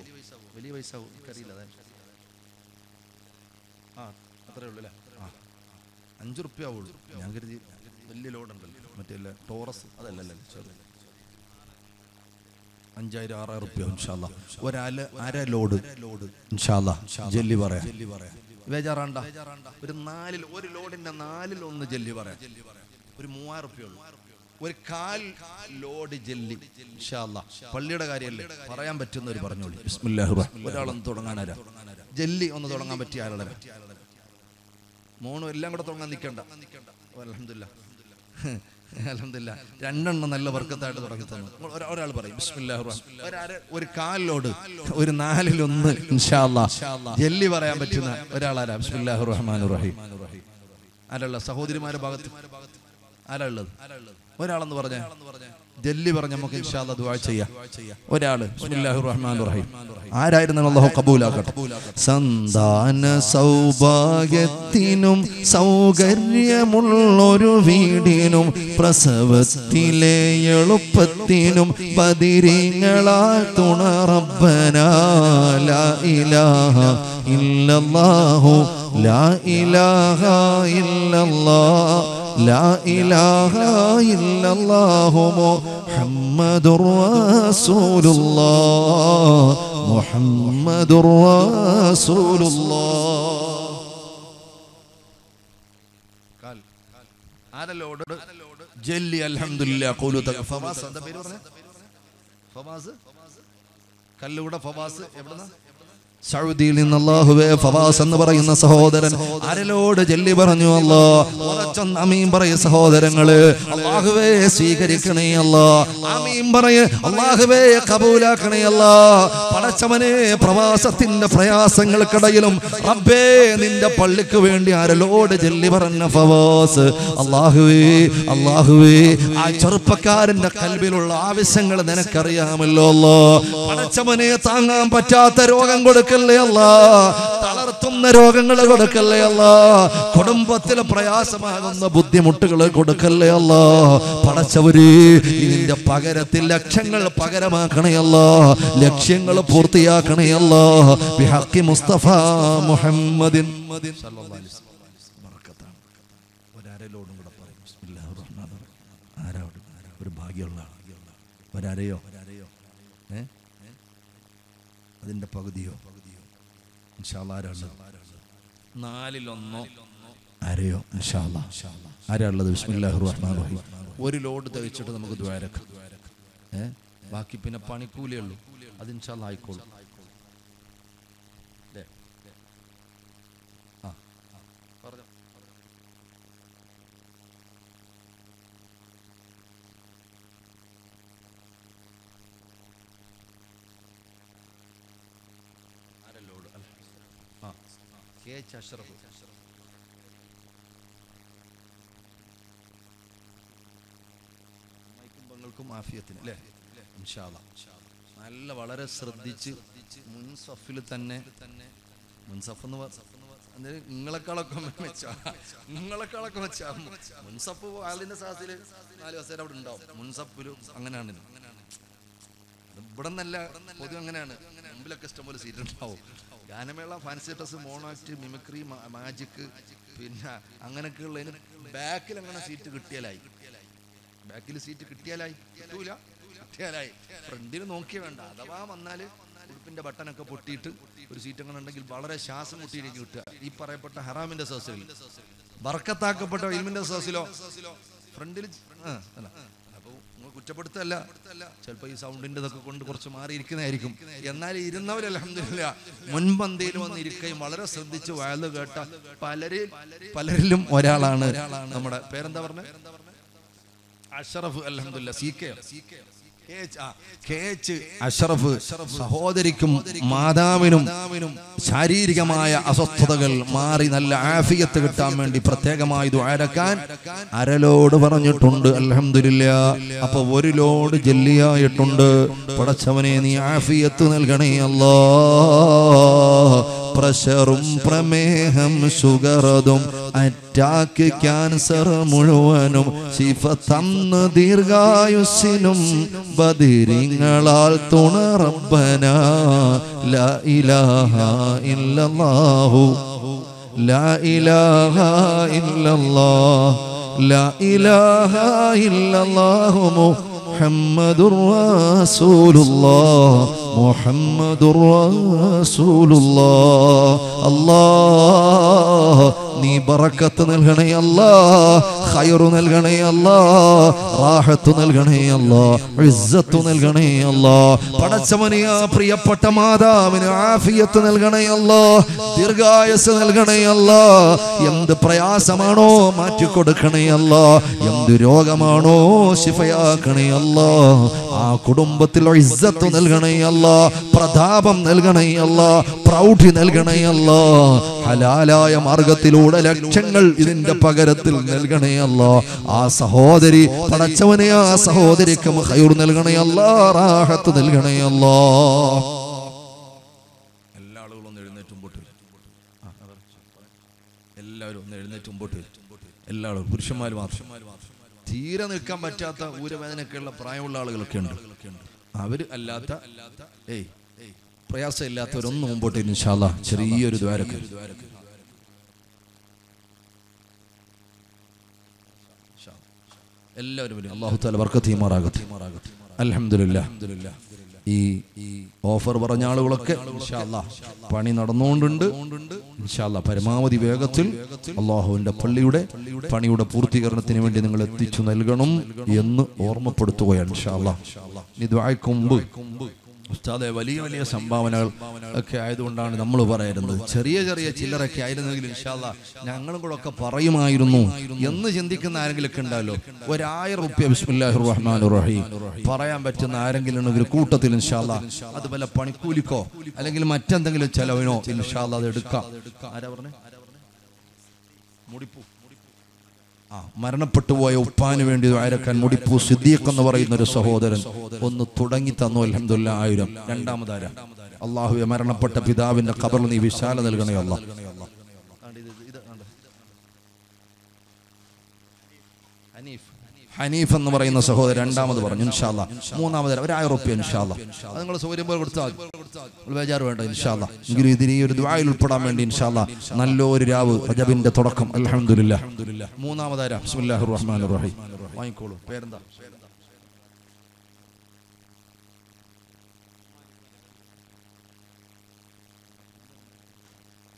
വലിയ പൈസവോ അറിയില്ല. ആ അത്രേ ഉള്ളൂ അല്ലേ? ആ അഞ്ചു റുപ്യ ആവുള്ളൂ. ഞാൻ കരുതി വലിയ ലോഡുണ്ടല്ലോ, മറ്റേ ടോറസ്, അതല്ലല്ലോ. അഞ്ചായിരം ആറായിരം റുപ്യ ഇൻഷാ അല്ലാ ഒരാള് അര ലോഡ് ഇൻഷാ അല്ലാ ജെല്ലി പറയാം. വേജാറാണ്ട, ഒരു നാലിൽ ഒരു ലോഡിന്റെ നാലിൽ ഒന്ന് ജെല്ലി പറയാം. ഒരു മൂവായിരം റുപ്യ ഉള്ളൂ. ഒരു കാൽ ലോഡ് ജെല്ലി ഇൻഷാ അല്ലാ. പള്ളിയുടെ കാര്യമല്ലേ, പറയാൻ പറ്റുന്നവർ പറഞ്ഞോളൂ. ബിസ്മില്ലാഹിർ റഹ്മാനിർ റഹീം. ഒരാളൊന്ന് തുടങ്ങാനാരാ? ജെല്ലി ഒന്ന് തുടങ്ങാൻ പറ്റിയ ആരാളെ? മോണും എല്ലാം കൂടെ തുടങ്ങാൻ നിൽക്കണ്ട. അൽഹംദുലില്ലാ അൽഹംദുലില്ലാ, രണ്ടെണ്ണം നല്ല വർക്കത്തായിട്ട് തുടങ്ങി തന്നു. ഒരാൾ പറയും ബിസ്മില്ലാഹിർ റഹ്മാനിർ റഹീം. ഒരു കാലിലോട്, ഒരു നാലിലൊന്ന് ഇൻഷാ അല്ലാഹ് ജെല്ലി പറയാൻ പറ്റുന്ന ഒരാളാരാ? ബിസ്മില്ലാഹിർ റഹ്മാനിർ റഹീം. ആരാള? സഹോദരിമാരുടെ ഭാഗത്ത് ആരാളുള്ളത്? ഒരാളെന്ന് പറഞ്ഞേ, ജെല്ലി പറഞ്ഞ നമുക്ക് ഇൻഷാ അല്ലാഹ് ദുആ ചെയ്യാം. ഒരാള് ബിസ്മില്ലാഹിർ റഹ്മാനിർ റഹീം. ആരായിരുന്നു? അല്ലാഹു ഖബൂലാക്കട്ടെ. സന്താന സൗഭാഗ്യത്തിനും സൗകര്യമുള്ളൊരു വീടിനും പ്രസവത്തിലെ എളുപ്പത്തിനും പതിരിങ്ങളാൽ തുണ റബ്ബനാ ലാ ഇലാഹ ഇല്ലല്ലാഹു ലാ ഇലാഹ ഇല്ലല്ലാഹ് ലാ ഇലാഹ ഇല്ലല്ലാഹു മുഹമ്മദുർ റസൂലുള്ളാഹ് മുഹമ്മദുർ റസൂലുള്ളാഹ്. കാൽ ആരലോട് ജെല്ലി അൽഹംദുലില്ലാ ഖൂലു തഫവാസ്. എന്താ പേര് പറഞ്ഞേ? ഫവാസ് കല്ലൂട ഫവാസ്. എവിടെന്നാ? സൗദിയിൽ നിന്ന്. അല്ലാഹുവേ, ഫവാസ് എന്ന് പറയുന്ന സഹോദരൻ അരലോട് ജെല്ലി പറഞ്ഞു. അല്ലാ, ഉറച്ചൊന്ന് അമീൻ പറയ സഹോദരങ്ങള്. അല്ലാഹുവേ സ്വീകരിക്കണേ അല്ലാ. അമീൻ പറയ അല്ലാഹുവേ കബൂലാക്കണേ അല്ലാ. പടച്ചവനെ, പ്രവാസത്തിന്റെ പ്രയാസങ്ങൾക്കിടയിലും റബ്ബേ നിന്റെ പള്ളിക്ക് വേണ്ടി അരലോട് ജെല്ലി പറഞ്ഞ ഫവാസ് അല്ലാഹുവേ അല്ലാഹുവേ ആ ചെറുപ്പക്കാരന്റെ കൽബിലുള്ള ആവശ്യങ്ങൾ നിനക്കറിയാമല്ലോ അല്ലാ. പടച്ചവനെ, താങ്ങാൻ പറ്റാത്ത രോഗം കൊടുക്ക തളർത്തുന്ന രോഗങ്ങൾ കൊടുക്കല്ലേ അല്ലാ. കുടുംബത്തിലെ പ്രയാസമാകുന്ന ബുദ്ധിമുട്ടുകൾ കൊടുക്കല്ലേ അല്ലാ. പടച്ചവരേ, ഇതിന്റെ പകരത്തിൽ ലക്ഷ്യങ്ങൾ പകരമാക്കണയല്ലാ, ലക്ഷ്യങ്ങൾ പൂർത്തിയാക്കണയല്ലാ. ബിഹഖി മുസ്തഫ മുഹമ്മദിൻ സല്ലല്ലാഹു അലൈഹി വസല്ലം. ബർക്കത്താണ്. ഒരരലോടും കൂടെ പറയും ബിസ്മില്ലാഹിർ റഹ്മാനിർ റഹീം. ആരാണ് ഒരു ഭാഗ്യമുള്ള ആൾ? ഒരരയോ ഏ അതിൻ്റെ പകുതിയോ? ഇൻഷാ അല്ലാഹ് ആരാണ്? നാലിലൊന്നോ അരയോ ഇൻഷാ അല്ലാഹ് ആരാണുള്ളത്? ബിസ്മില്ലാഹിർ റഹ്മാനിർ റഹീം. ഒരു ലോഡ് തയ്ച്ചിട്ട് നമുക്ക് ദ്വാരക്കാം. ഏ ബാക്കി പിന്നെ പണിക്കൂലേ ഉള്ളൂ. അത് ഇൻഷാ അല്ലാഹ് ആയിക്കോളും. கே.எச். அஷ்ரஃப். ും ആഫിയത്തിന് അല്ലേ ഇൻഷാ അല്ലാഹ് നല്ല വളരെ ശ്രദ്ധിച്ച് മുൻസഫിൽ തന്നെ തന്നെ മുൻസഫ് എന്ന് പറഞ്ഞാൽ നിങ്ങളെക്കാളൊക്കെ വെച്ചാ നിങ്ങളെക്കാളൊക്കെ വെച്ചാ മുൻസഫ് ആലിന്റെ സാസിൽ നാല് വസേര അവിടെ ഉണ്ടാവും. മുൻസഫിലും അങ്ങനെയാണ്. ഇവിടെ നല്ല പൊതുവെ അങ്ങനെയാണ്. മുമ്പിലൊക്കെ ഇഷ്ടംപോലെ സീറ്റ് ഉണ്ടാവും. ഗാനമേള, fancy dress, mono act, mimicry, magic പിന്നെ അങ്ങനെയൊക്കെയുള്ളതിന് ബാക്കിൽ അങ്ങനെ സീറ്റ് കിട്ടിയാലായി. ബാക്കിൽ സീറ്റ് കിട്ടിയാലായി, കിട്ടൂല കിട്ടിയാലായി. ഫ്രണ്ടിന് നോക്കിയേ വേണ്ട. അഥവാ വന്നാൽ ഉടുപ്പിൻ്റെ ബട്ടനൊക്കെ പൊട്ടിയിട്ട് ഒരു സീറ്റ് അങ്ങനെ ഉണ്ടെങ്കിൽ വളരെ ശ്വാസം മുട്ടിയിരിക്കും കിട്ടുക. ഈ പറയപ്പെട്ട ഹറാമിൻ്റെ സോസിൽ, ബർക്കത്താക്കപ്പെട്ട ഇൽമിൻ്റെ സോസിലോ ഫ്രണ്ടിൽ അല്ല. അപ്പോൾ നിങ്ങൾ കുറ്റപ്പെടുത്തല്ല, ചിലപ്പോൾ ഈ സൗണ്ടിൻ്റെ ഇതൊക്കെ കൊണ്ട് കുറച്ച് മാറിയിരിക്കുന്നതായിരിക്കും. എന്നാൽ ഇരുന്നവർ അൽഹംദുലില്ലാ മുൻപന്തിയിൽ വന്ന് ഇരിക്കുകയും വളരെ ശ്രദ്ധിച്ച് വയത് കേട്ട പലരും പലരിലും ഒരാളാണ് നമ്മുടെ പേരെന്താ പറഞ്ഞത് അഷ്റഫ്. അൽഹംദുലില്ലാ സി കെ കെ.എച്ച്. അഷ്റഫ് സഹോദരിക്കും മാതാവിനും ശാരീരികമായ അസ്വസ്ഥതകൾ മാറി നല്ല ആഫിയത്ത് കിട്ടാൻ വേണ്ടി പ്രത്യേകമായി ദുആരക്കാൻ അരലോട് പറഞ്ഞിട്ടുണ്ട്. അൽഹംദുലില്ലാ അപ്പൊ ഒരു ലോഡ് ജെല്ലിയായിട്ടുണ്ട്. പടച്ചവനെ നീ ആഫിയത്ത് നൽകണേ അല്ലാഹ്. പ്രഷറും പ്രമേഹം ഷുഗറും അറ്റാക്ക് ക്യാൻസർ മുഴുവനും ശിഫ തന്ന് ദീർഘായുസ്സിനും ബദിരിങ്ങളാൽ തുണ റബ്ബനാ. ലാ ഇലാഹ ഇല്ലല്ലാഹു, ലാ ഇലാഹ ഇല്ലല്ലാഹ്, ലാ ഇലാഹ ഇല്ലല്ലാഹു മുഹമ്മദുർ റസൂലുള്ളാഹ്, മുഹമ്മദുർ റസൂലുള്ളാഹ്. അല്ലാഹ് നീ ബറക്കത്ത് നൽകണേ അല്ലാഹ്, ഖൈറു നൽകണേ അല്ലാഹ്, റാഹത്ത് നൽകണേ അല്ലാഹ്, ഇസ്സത്ത് നൽകണേ അല്ലാഹ്. പടച്ചവനേ പ്രിയപ്പെട്ട മാതാവിന് ആഫിയത്ത് നൽകണേ അല്ലാഹ്, ദീർഘായുസ് നൽകണേ അല്ലാഹ്. എന്ത് പ്രയാസമാണോ മാറ്റി കൊടുക്കണേ അല്ലാഹ്, എന്ത് രോഗമാണോ ശിഫയാക്കണേ അല്ലാഹ്. ആ കുടുംബത്തിൽ ഇസ്സത്ത് നൽകണേ അല്ലാഹ്, പ്രതാപം നൽകണേ അല്ലാഹ്, പ്രൗഢി നൽകണേ അല്ലാഹ്. ഹലാലായ മാർഗത്തിലൂടെ ലക്ഷങ്ങൾ ഇതിന്റെ പകരത്തിൽ നൽകണേ അല്ലാഹ്. ആ സഹോദരി പടച്ചവനെ ആ സഹോദരിക്കും ഖൈർ നൽകണേ അല്ലാഹ്, റാഹത്ത് നൽകണേ അല്ലാഹ്. എല്ലാ ആളുകളും ഒന്ന് എഴുന്നേറ്റ് മുമ്പോട്ട് വരും. എല്ലാവരും ഒന്ന് എഴുന്നേറ്റ് മുമ്പോട്ട് വരും. എല്ലാവരും പുരുഷന്മാർ മാത്രം. തീരെ നിൽക്കാൻ പറ്റാത്ത ഊരവേദനയൊക്കെയുള്ള പ്രായമുള്ള ആളുകളൊക്കെ ഉണ്ട്. അവര് അല്ലാത്ത ഏയ് പ്രയാസം ഇല്ലാത്തവരൊന്നും മുമ്പോട്ട് വരും ഇൻഷാ അല്ലാഹ്. ചെറിയൊരു ദ്വാരക്ക് എല്ലാവരും വരും. അല്ലാഹു തആല ബർക്കത്ത് ചെയ്യുമാറാകട്ടെ. അൽഹംദുലില്ലാ. ഈ ഓഫർ പറഞ്ഞ ആളുകളൊക്കെ ഇൻഷാ അല്ലാഹ് പണി നടന്നുകൊണ്ടുണ്ട്. ഇൻഷാ അല്ലാഹ് പരമാവധി വേഗത്തിൽ അള്ളാഹുവിൻ്റെ പള്ളിയുടെ പണിയുടെ പൂർത്തീകരണത്തിന് വേണ്ടി നിങ്ങൾ എത്തിച്ചു നൽകണം എന്ന് ഓർമ്മപ്പെടുത്തുകയാണ് ഇൻഷാ അല്ലാഹ്. ഈ ദുആയ്ക്ക് മുമ്പ് ഉസ്താദേ വലിയ വലിയ സംഭാവനകൾ ഒക്കെ ആയതുകൊണ്ടാണ് നമ്മൾ പറയുന്നത്. ചെറിയ ചെറിയ ചില്ലറൊക്കെ ആയിരുന്നെങ്കിൽ ഇൻഷാ അല്ലാഹ് ഞങ്ങളും കൂടെ ഒക്കെ പറയുമായിരുന്നു എന്ന് ചിന്തിക്കുന്ന ആരെങ്കിലൊക്കെ ഉണ്ടാവല്ലോ. ഒരായിരം റുപ്യ ബിസ്മില്ലാഹിർ റഹ്മാനിർ റഹീം പറയാൻ പറ്റുന്ന ആരെങ്കിലും ഉണ്ടെങ്കിൽ കൂട്ടത്തിൽ ഇൻഷാ അല്ലാഹ് അത് വല്ല പണിക്കൂലിക്കോ അല്ലെങ്കിൽ മറ്റെന്തെങ്കിലും ചെലവിനോ ഇൻഷാ അല്ലാഹ് അത് എടുക്കാം. ആരാ പറഞ്ഞേ? മുടിപ്പൂ ആ മരണപ്പെട്ടുപോയ ഉപ്പാന് വേണ്ടി ആരക്കാൻ മുടിപ്പൂ സിദ്ദീഖ് എന്ന് പറയുന്ന ഒരു സഹോദരൻ ഒന്ന് തുടങ്ങി തന്നു. അൽഹംദുലില്ലാ ആയിരം. രണ്ടാമതാരാ? അള്ളാഹുവെ മരണപ്പെട്ട പിതാവിന്റെ ഖബറിൽ നീ വിശാല നൽകണേ അല്ലാഹ്. ഹനീഫ് എന്ന് പറയുന്ന സഹോദരൻ രണ്ടാമത് പറഞ്ഞു. ഇൻഷാ അല്ലാഹ് മൂന്നാമത് ഒരു ആയിരം റുപ്യ ഇൻഷാ അല്ലാഹ് അത് നിങ്ങൾ സൗകര്യം പോലെ കൊടുത്താൽ ബേജാറ് വേണ്ട ഇൻഷാ അല്ലാഹ്. എങ്കിലും ഇതിന് ഈ ഒരു ദുആയിൽ ഉൾപ്പെടാൻ വേണ്ടി ഇൻഷാ അല്ലാഹ് നല്ലൊരു രാവ് റജബിന്റെ തുടക്കം അൽഹംദുലില്ലാ. മൂന്നാമതാരാ? ബിസ്മില്ലാഹിർ റഹ്മാനിർ റഹീം. വാങ്ങിക്കോളൂ. പേരെന്താ?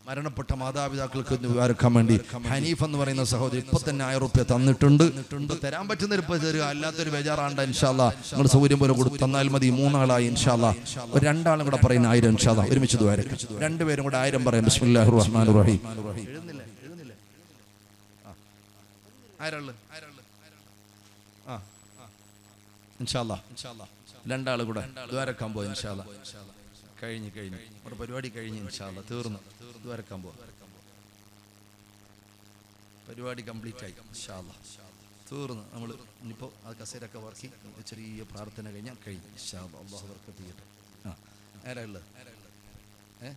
മരണപ്പെട്ട മാതാപിതാക്കൾക്ക് വിവരക്കാൻ വേണ്ടി ഹനീഫ് എന്ന് പറയുന്ന സഹോദരി ഇപ്പൊ തന്നെ ആയിരം റുപ്യ തന്നിട്ടുണ്ട്. തരാൻ പറ്റുന്ന ഒരു തരുക, അല്ലാത്തൊരു ബേജാറാണ്ട ഇൻഷാ അല്ലാഹ്. നിങ്ങൾ സൗകര്യം പോലെ കൊടുത്ത് തന്നാൽ മതി. മൂന്നാളായി ഇൻഷാ അല്ലാഹ്. ഒരു രണ്ടാളും കൂടെ പറയുന്ന ആയിരം ഇൻഷാ അല്ലാഹ്. ഒരുമിച്ച് ദ്വാരക്ക് രണ്ടുപേരും കൂടെ ആയിരം പറയാം. ബിസ്മില്ലാഹിർ റഹ്മാനിർ റഹീം. ഇൻഷാ അല്ലാഹ് രണ്ടാളും കൂടെ ദ്വാരക്കാൻ പോയി ഇൻഷാ അല്ലാഹ്. കഴിഞ്ഞു കഴിഞ്ഞു നമ്മുടെ പരിപാടി കഴിഞ്ഞു. ഇൻഷാ അള്ളാ തീർന്നു. ഇത് വരക്കാൻ പോവാ. പരിപാടി കംപ്ലീറ്റ് ആയി. ഇൻഷാ അള്ളാ തീർന്നു. നമ്മൾ ഇനിയിപ്പോൾ ആ കസേരൊക്കെ വർക്കി ചെറിയ പ്രാർത്ഥന കഴിഞ്ഞാൽ കഴിഞ്ഞു. ഇൻഷാ അള്ളാ അള്ളാഹു ബർക്കത്ത് ചെയ്യട്ടെ. ആ ആരാ ഉള്ളത്? ഏ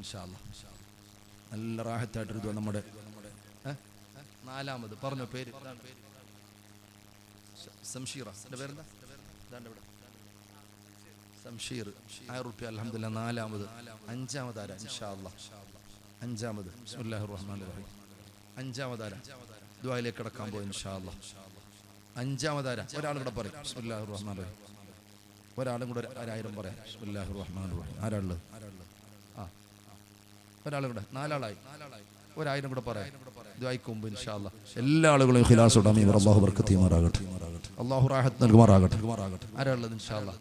ഇൻഷാ അള്ളാ നല്ല റാഹത്തായിട്ടിരുന്നു. നമ്മുടെ നാലാമത് പറഞ്ഞോ പേര്. സംഷീറ. എൻ്റെ പേരെന്താ? ഇതാണ്ട് ഇവിടെ സംഷീർ. ആയിരം റുപ്യ അൽഹംദുലില്ലാ. നാലാമത്. അഞ്ചാമത് ആരാ? ഇൻഷാ അള്ളാ അഞ്ചാമത് ബിസ്മില്ലാഹിർ റഹ്മാനിർ റഹീം. അഞ്ചാമത് ആരാ? ദുആയിലേക്ക് കടക്കാൻ പോയി. ഇൻഷാ അള്ളാ അഞ്ചാമത് ആരാ? ഒരാളും കൂടെ പറയും ബിസ്മില്ലാഹിർ റഹ്മാനിർ റഹീം. ഒരാളും കൂടെ ഒരായിരം പറയാം ബിസ്മില്ലാഹിർ റഹ്മാനിർ റഹീം. ആരാളുള്ളത്? ആ ഒരാളും കൂടെ. നാലാളായി. ഒരായിരം കൂടെ പറയാം. ദുആയിക്ക് മുമ്പ് ഇൻഷാ അള്ളാ എല്ലാ ആളുകളും ഖിലാസ് ഉടമ അല്ലാഹു ബർക്കത്ത് ചെയ്യുമാറാകട്ടെ. അല്ലാഹു റാഹത്ത് നൽകുമാറാകട്ടെ. ആരാളുള്ളത്? ഇൻഷാ അള്ളാ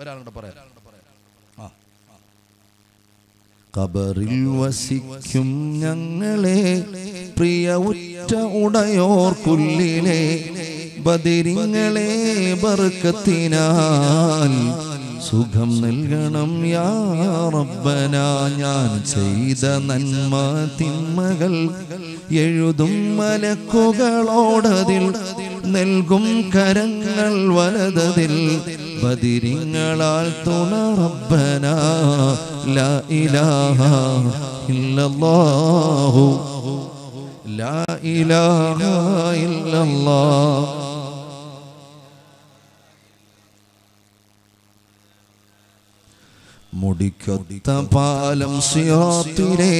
ഒരാളുടെ പറയാം. ആ ഖബറിൽ വസിക്കും ഞങ്ങളെ പ്രിയ ഉറ്റ ഉടയോർ കുല്ലിലെ ബദരിങ്ങളെ ബർക്കത്തിനാൽ സുഖം നൽകണം യാ റബ്ബനാ. ഞാൻ ചെയ്ത നന്മ തിന്മകൾ എഴുതും മലക്കുകളോടതിൽ നൽകും കരങ്ങൾ വലതതിൽ ബദിരിങ്ങളാൽ തുണ റബ്ബനാ. ലാ ഇലാഹ ഇല്ലല്ലാഹു ലാ ഇലാഹ ഇല്ലല്ലാഹ്. മുടിക്കൊത്ത പാലം സിറാത്തിലെ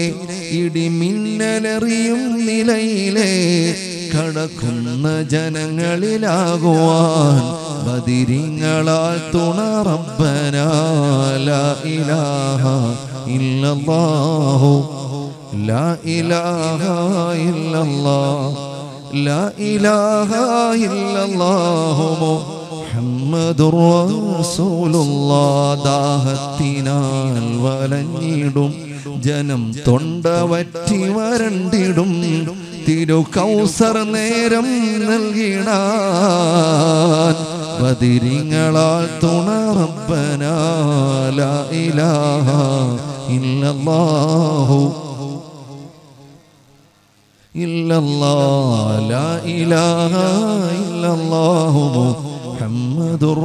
ഇടിമിന്നലെറിയും നിലയിലെ കടക്കുന്ന ജനങ്ങളിലാകുവാൻ ബദിരിങ്ങളാൽ തുണ റബ്ബനാ. ലാ ഇലാഹ ഇല്ലല്ലാഹു ലാ ഇലാഹ ഇല്ലല്ലാഹു ലാ ഇലാഹ ഇല്ലല്ലാഹു മുഹമ്മദുർ റസൂലുള്ളാഹ്. ദാഹത്തിനാൽ വലഞ്ഞിടും ജനം തൊണ്ട വറ്റി വരണ്ടിടും തിരു കൗസർ നേരം നൽകിടാൻ ബദിരിങ്ങളാൽ തുണ റബ്ബനാ. ലാ ഇലാഹ ഇല്ലല്ലാഹു ഇല്ലല്ലാഹു ലാ ഇലാഹ ഇല്ലല്ലാഹു മുഹമ്മദുർ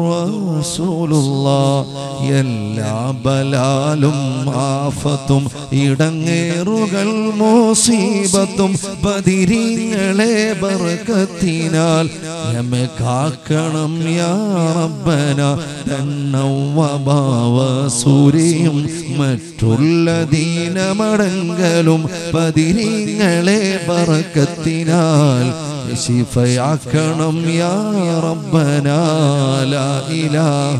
റസൂലുള്ളാഹ്. എല്ലാ ബലാലും ആഫത്തും ഇടങ്ങേറുകൾ മോസീബത്തും ബദിരിങ്ങളെ ബർക്കത്തിനാൽ യമകാക്കണം യാ റബ്ബനാ. തന്നവബാവസൂരിയും മറ്റുള്ള ദീനമടങ്കലും ബദിരിങ്ങളെ ബർക്കത്തിനാൽ ശിഫയാക്കണം യാ റബ്ബനാ. ലാ ഇലാഹ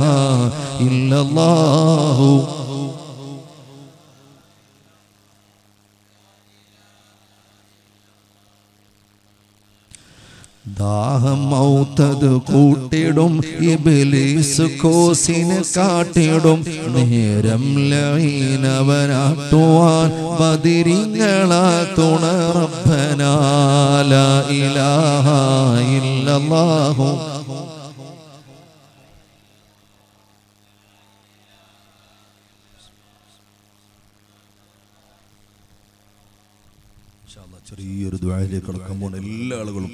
ഇല്ലല്ലാഹു ദാഹം മൗത്തത് കൂട്ടിടും ഇബ്ലീസ് കോസിനെ കാട്ടിടും നേരം ലൈനവനാട്ടുവാൻ ബദിരിങ്ങളാ തുണ റബ്ബനാ. ലാ ഇലാഹ ഇല്ലല്ലാഹു ചെറിയൊരു ദുആയിലേക്ക് കടക്കാൻ പോകുന്ന എല്ലാ ആളുകളും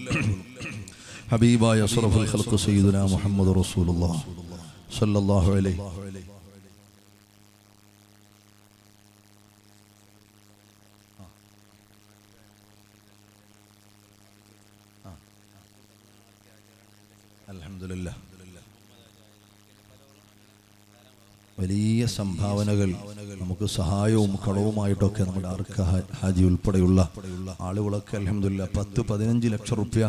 ഹബീബായ അസ്റഫുൽ ഖൽഖ് സയ്യിദുനാ മുഹമ്മദ് റസൂലുള്ളാഹി സല്ലല്ലാഹു അലൈഹി അൽഹംദുലില്ലാഹ്. വലിയ സംഭാവനകൾ നമുക്ക് സഹായവും കടവുമായിട്ടൊക്കെ നമ്മുടെ അർക്ക ഹാജി ഉൾപ്പെടെയുള്ള ആളുകളൊക്കെ അൽഹംദുലില്ലാ പത്ത് പതിനഞ്ച് ലക്ഷം റുപ്യ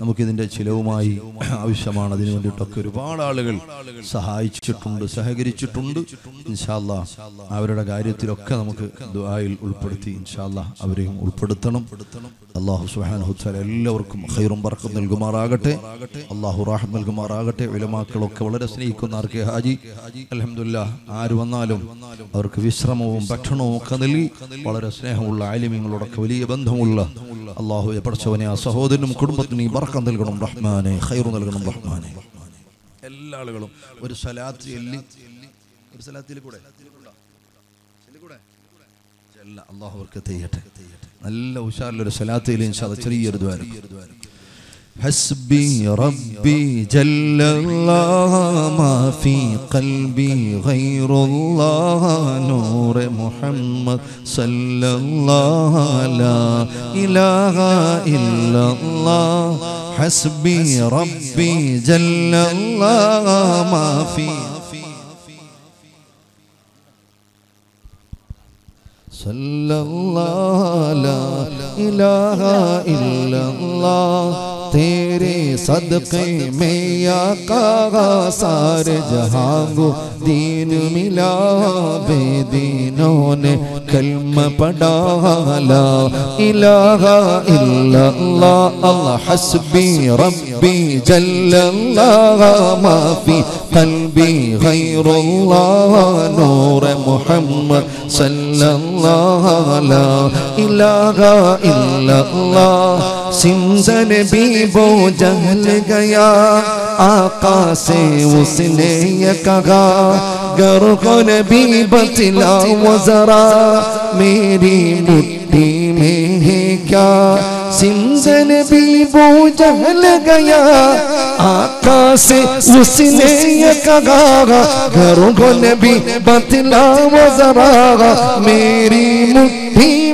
നമുക്കിതിൻ്റെ ചിലവുമായി ആവശ്യമാണ്. അതിനു വേണ്ടിയിട്ടൊക്കെ ഒരുപാട് ആളുകൾ സഹായിച്ചിട്ടുണ്ട്, സഹകരിച്ചിട്ടുണ്ട്. ഇൻഷാ അല്ലാ അവരുടെ കാര്യത്തിലൊക്കെ നമുക്ക് ദുആയിൽ ഉൾപ്പെടുത്തി ഇൻഷാ അല്ലാ അവരെയും ഉൾപ്പെടുത്തണം. അല്ലാഹു സുബ്ഹാനഹു വതആല എല്ലാവർക്കും ഖൈറും ബർക്കത്തും നൽകുമാറാകട്ടെ. അല്ലാഹു റഹ്മത്ത് നൽകുമാറാകട്ടെ. ഉലമാക്കളൊക്കെ വളരെ സ്നേഹിക്കുന്ന അർക്ക ഹാജി അൽഹംദുലില്ലാ ആര് വന്നാലും അവർക്ക് വിശ്രമവും ഭക്ഷണവും ഒക്കെ നൽകി വളരെ സ്നേഹമുള്ള ആലിമീങ്ങളോടൊക്കെ വലിയ ബന്ധമുള്ള അല്ലാഹുവേ പടച്ചവനെ ആ സഹോദരനും കുടുംബത്തിനും ഈ ബർക്കത്ത് നൽകണം റഹ്മാനെ, ഖൈർ നൽകണം റഹ്മാനെ. എല്ലാ ആളുകളും ഒരു സലാത്ത് ചൊല്ലി നല്ല ഉഷാറിലൊരു സലാത്തിൽ ഇൻഷാ അല്ലാഹ് ചെറിയൊരു ദുആ ഹസ്ബി റബ്ബി ജല്ലല്ലാഹ് മാ ഫീ ഖൽബി ഗൈറുല്ലാഹ് നൂർ മുഹമ്മദ് സല്ലല്ലാഹു അലാ ഇലാഹ ഇല്ലല്ലാഹ് ഹസ്ബി റബ്ബി ജല്ലല്ലാഹ് മാ ഫീ सल्लल्लाहु ला इलाहा इल्लल्लाह तेरे सदक़े में आका सारे जहां को दीन मिला बेदीनों ने कलमा पढ़ा ला इलाहा इल्लल्लाह अल्लाह हस्बी रब्बी जल्लल्लाह माफी कल्बी गैरुल्लाह नूर मुहम्मद सल्लल्लाहु ला इलाहा इल्लल्लाह सिमसन भी वो जहल गया आका से उसने ये कहा गर को नबी बतला वजरा मेरी मुट्ठी में है क्या सिमसन भी वो जहल गया आका से उसने ये कहा गर को नबी बतला वजरा मेरी मुट्ठी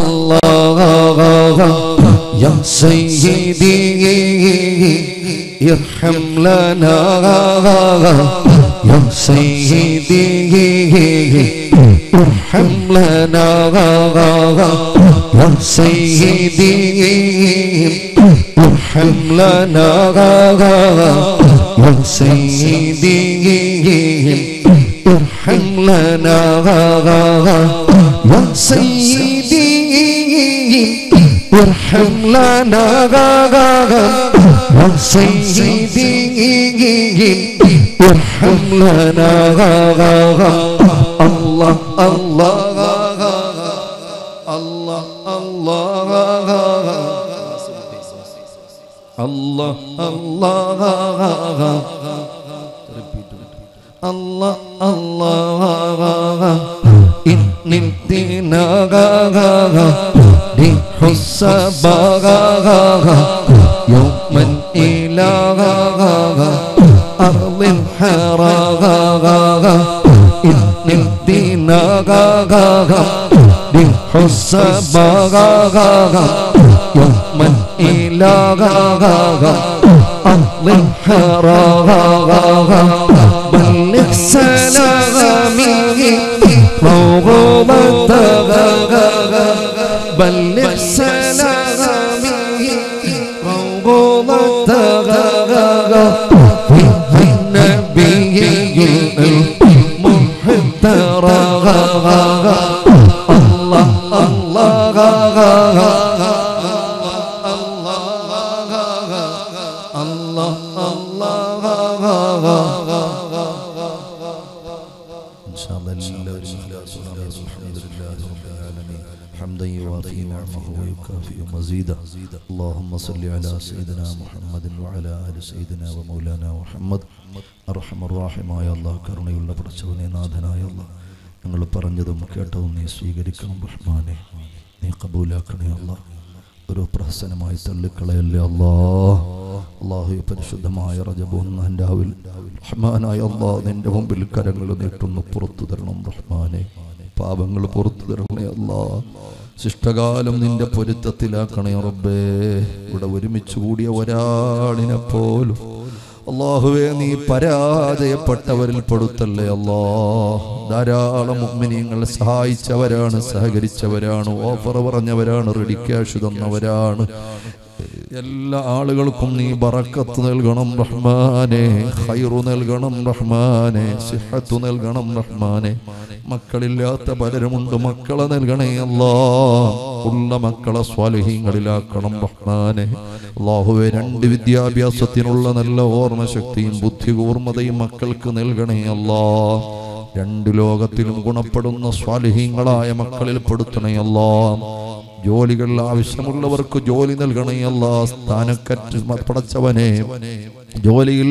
Allah Ya Sayyidi Irham lana Ya Sayyidi Irham lana Ya Sayyidi حملنا يا سيدي ارحم لنا يا سيدي ارحم لنا يا سيدي ارحم لنا الله الله الله الله Allah Allah Allah Allah Innil dinaga di husabaga yawman ilaga arlil haraga Innil dinaga di husabaga يوما إلى غاغا أهل حراغا بلغ سلامي رغبة غاغا بلغ سلامي رغبة غاغا في النبي المحترم غاغا الله الله غاغا اللهم صل على سيدنا محمد وعلى آل سيدنا ومولانا محمد أرحم الراحم يا الله كرني الله برشوني نادنا يا الله نقول برنجد مكتوني سيجريكم برحمانه نقبلك يا الله ഒരു പ്രസന്നമായി തള്ളിക്കളയല്ലേ അല്ലാഹ് അല്ലാഹുവേ പരിശുദ്ധമായ റജബുൽ മുഹറമിൽ റഹ്മാനായ അല്ലാഹ് നിന്റെ മുമ്പിൽ കരങ്ങൾ നീട്ടുന്നു പുറത്തു തരണം റഹ്മാനേ പാപങ്ങൾ പുറത്തു തരണേ അല്ലാഹ് ശിഷ്ടകാലം നിന്റെ പൊരുത്തത്തിലാക്കണേ റബ്ബേ ഇവിടെ ഒരുമിച്ച് കൂടിയ ഒരാളിനെ പോലും അല്ലാഹുവേ നീ പരാജയപ്പെട്ടവരിൽ പെടുത്തല്ലേ അല്ലാഹ്. ധാരാളം മുഅ്മിനീങ്ങൾ സഹായിച്ചവരാണ്, സഹകരിച്ചവരാണ്, ഓഫർ പറഞ്ഞവരാണ്, റെഡി ക്യാഷ് തന്നവരാണ്. എല്ലാ ആളുകൾക്കും നീ ബറക്കത്ത് നൽകണം റഹ്മാനേ, ഖൈറു നൽകണം റഹ്മാനേ, സിഹത്ത് നൽകണം റഹ്മാനേ. മക്കളില്ലാത്ത പലരുമുണ്ട്, മക്കളെ നൽകണേ അല്ലാഹ്. ഉള്ള മക്കളെ സ്വാലിഹീങ്ങളിലാക്കണം റഹ്മാനേ. അല്ലാഹുവേ രണ്ട് വിദ്യാഭ്യാസത്തിനുള്ള നല്ല ഓർമ്മശക്തിയും ബുദ്ധികൂർമ്മതയും മക്കൾക്ക് നൽകണേ അല്ലാഹ്. രണ്ട് ലോകത്തിലും ഗുണപ്പെടുന്ന സ്വാലിഹീങ്ങളായ മക്കളിൽ പെടുത്തണേ അല്ലാഹ്. ജോലികളിൽ ആവശ്യമുള്ളവർക്ക് ജോലി നൽകണയല്ല സ്ഥാനക്കറ്റ് പടച്ചവനെ. ജോലിയിൽ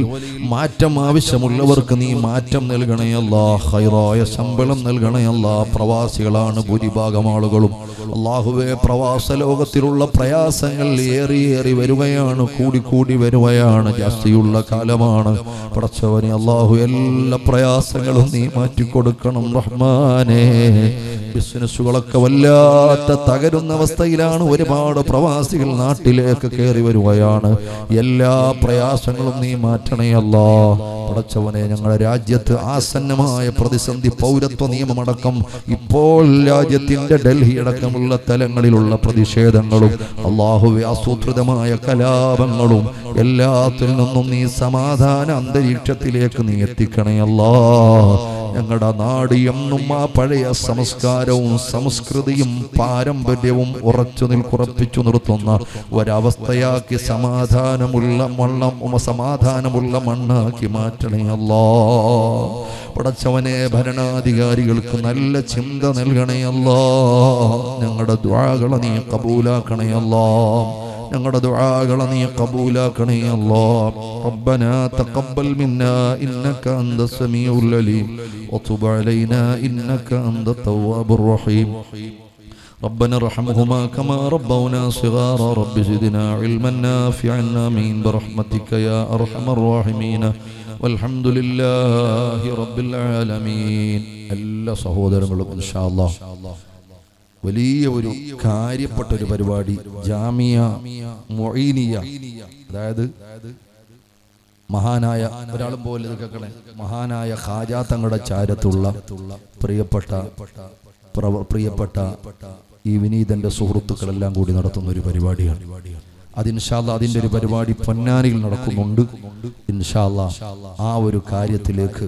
മാറ്റം ആവശ്യമുള്ളവർക്ക് നീ മാറ്റം നൽകണയല്ല, ഹൈറായ ശമ്പളം നൽകണയല്ല. പ്രവാസികളാണ് ഭൂരിഭാഗം ആളുകളും. അല്ലാഹുവേ പ്രവാസ ലോകത്തിലുള്ള പ്രയാസങ്ങൾ ഏറിയേറി വരികയാണ്, കൂടിക്കൂടി വരികയാണ്, ജാസ്തിയുള്ള കാലമാണ്. പടച്ചവനെ അല്ലാഹു എല്ലാ പ്രയാസങ്ങളും നീ മാറ്റിക്കൊടുക്കണം റഹ്മാനേ. ബിസിനസ്സുകളൊക്കെ വല്ലാത്ത തകരുന്ന അവസ്ഥയിലാണ്. ഒരുപാട് പ്രവാസികൾ നാട്ടിലേക്ക് കയറി വരികയാണ്. എല്ലാ പ്രയാസങ്ങളും നീ മാറ്റണേ അല്ലാ. പടച്ചവനെ, ഞങ്ങളുടെ രാജ്യത്ത് ആസന്നമായ പ്രതിസന്ധി, പൗരത്വ നിയമമടക്കം ഇപ്പോൾ രാജ്യത്തിൻ്റെ ഡൽഹി അടക്കമുള്ള തലങ്ങളിലുള്ള പ്രതിഷേധങ്ങളും അല്ലാഹുവേ ആസൂത്രിതമായ കലാപങ്ങളും എല്ലാത്തിൽ നിന്നും നീ സമാധാന അന്തരീക്ഷത്തിലേക്ക് നീ എത്തിക്കണേ അല്ലാ. ഞങ്ങളുടെ നാട് എന്നും ആ പഴയ സംസ്കാരവും സംസ്കൃതിയും പാരമ്പര്യവും ഉറച്ചു നിൽക്കുറപ്പിച്ചു നിർത്തുന്ന ഒരവസ്ഥയാക്കി സമാധാനമുള്ള മണ്ണം സമാധാനമുള്ള മണ്ണാക്കി മാറ്റണേ അല്ലാ. പടച്ചവനെ, ഭരണാധികാരികൾക്ക് നല്ല ചിന്ത നൽകണേ അല്ലാ. ഞങ്ങളുടെ ദുആകളെ നീ കബൂലാക്കണേ അല്ലാ. ഞങ്ങളുടെ ദുആകളെ നീ കബൂലാക്കണേ അല്ലാ. റബ്ബന തഖബ്ബൽ മിന്നാ ഇന്നക അൻത സമീഉൽ അലീം വതുബ് അലൈനാ ഇന്നക അൻത തവ്വാബുർ റഹീം. ربنا ارحمهما كما ربونا صغارا رب زدنا علما نافعا آمين برحمتك يا أرحم الراحمين والحمد لله رب العالمين. എല്ലാ സഹോദരങ്ങളും ഇൻഷാ അല്ലാഹ് വലിയ ഒരു കാര്യപ്പെട്ട ഒരു പരിപാടി ജാമിയ മുഈനിയ, അതായത് മഹാനായ ഒരാളും പോലെ കേൾക്കണേ, മഹാനായ ഖാജാ തങ്ങളുടെ ചാരത്തുള്ള പ്രിയപ്പെട്ട പ്രിയപ്പെട്ട ഈ വിനീതന്റെ സുഹൃത്തുക്കളെല്ലാം കൂടി നടത്തുന്ന ഒരു പരിപാടിയാണ് അത്. ഇൻഷാ അല്ലാഹ് അതിൻ്റെ ഒരു പരിപാടി പൊന്നാനിയിൽ നടക്കുന്നുണ്ട്. ഇൻഷാ അല്ലാഹ് ആ ഒരു കാര്യത്തിലേക്ക്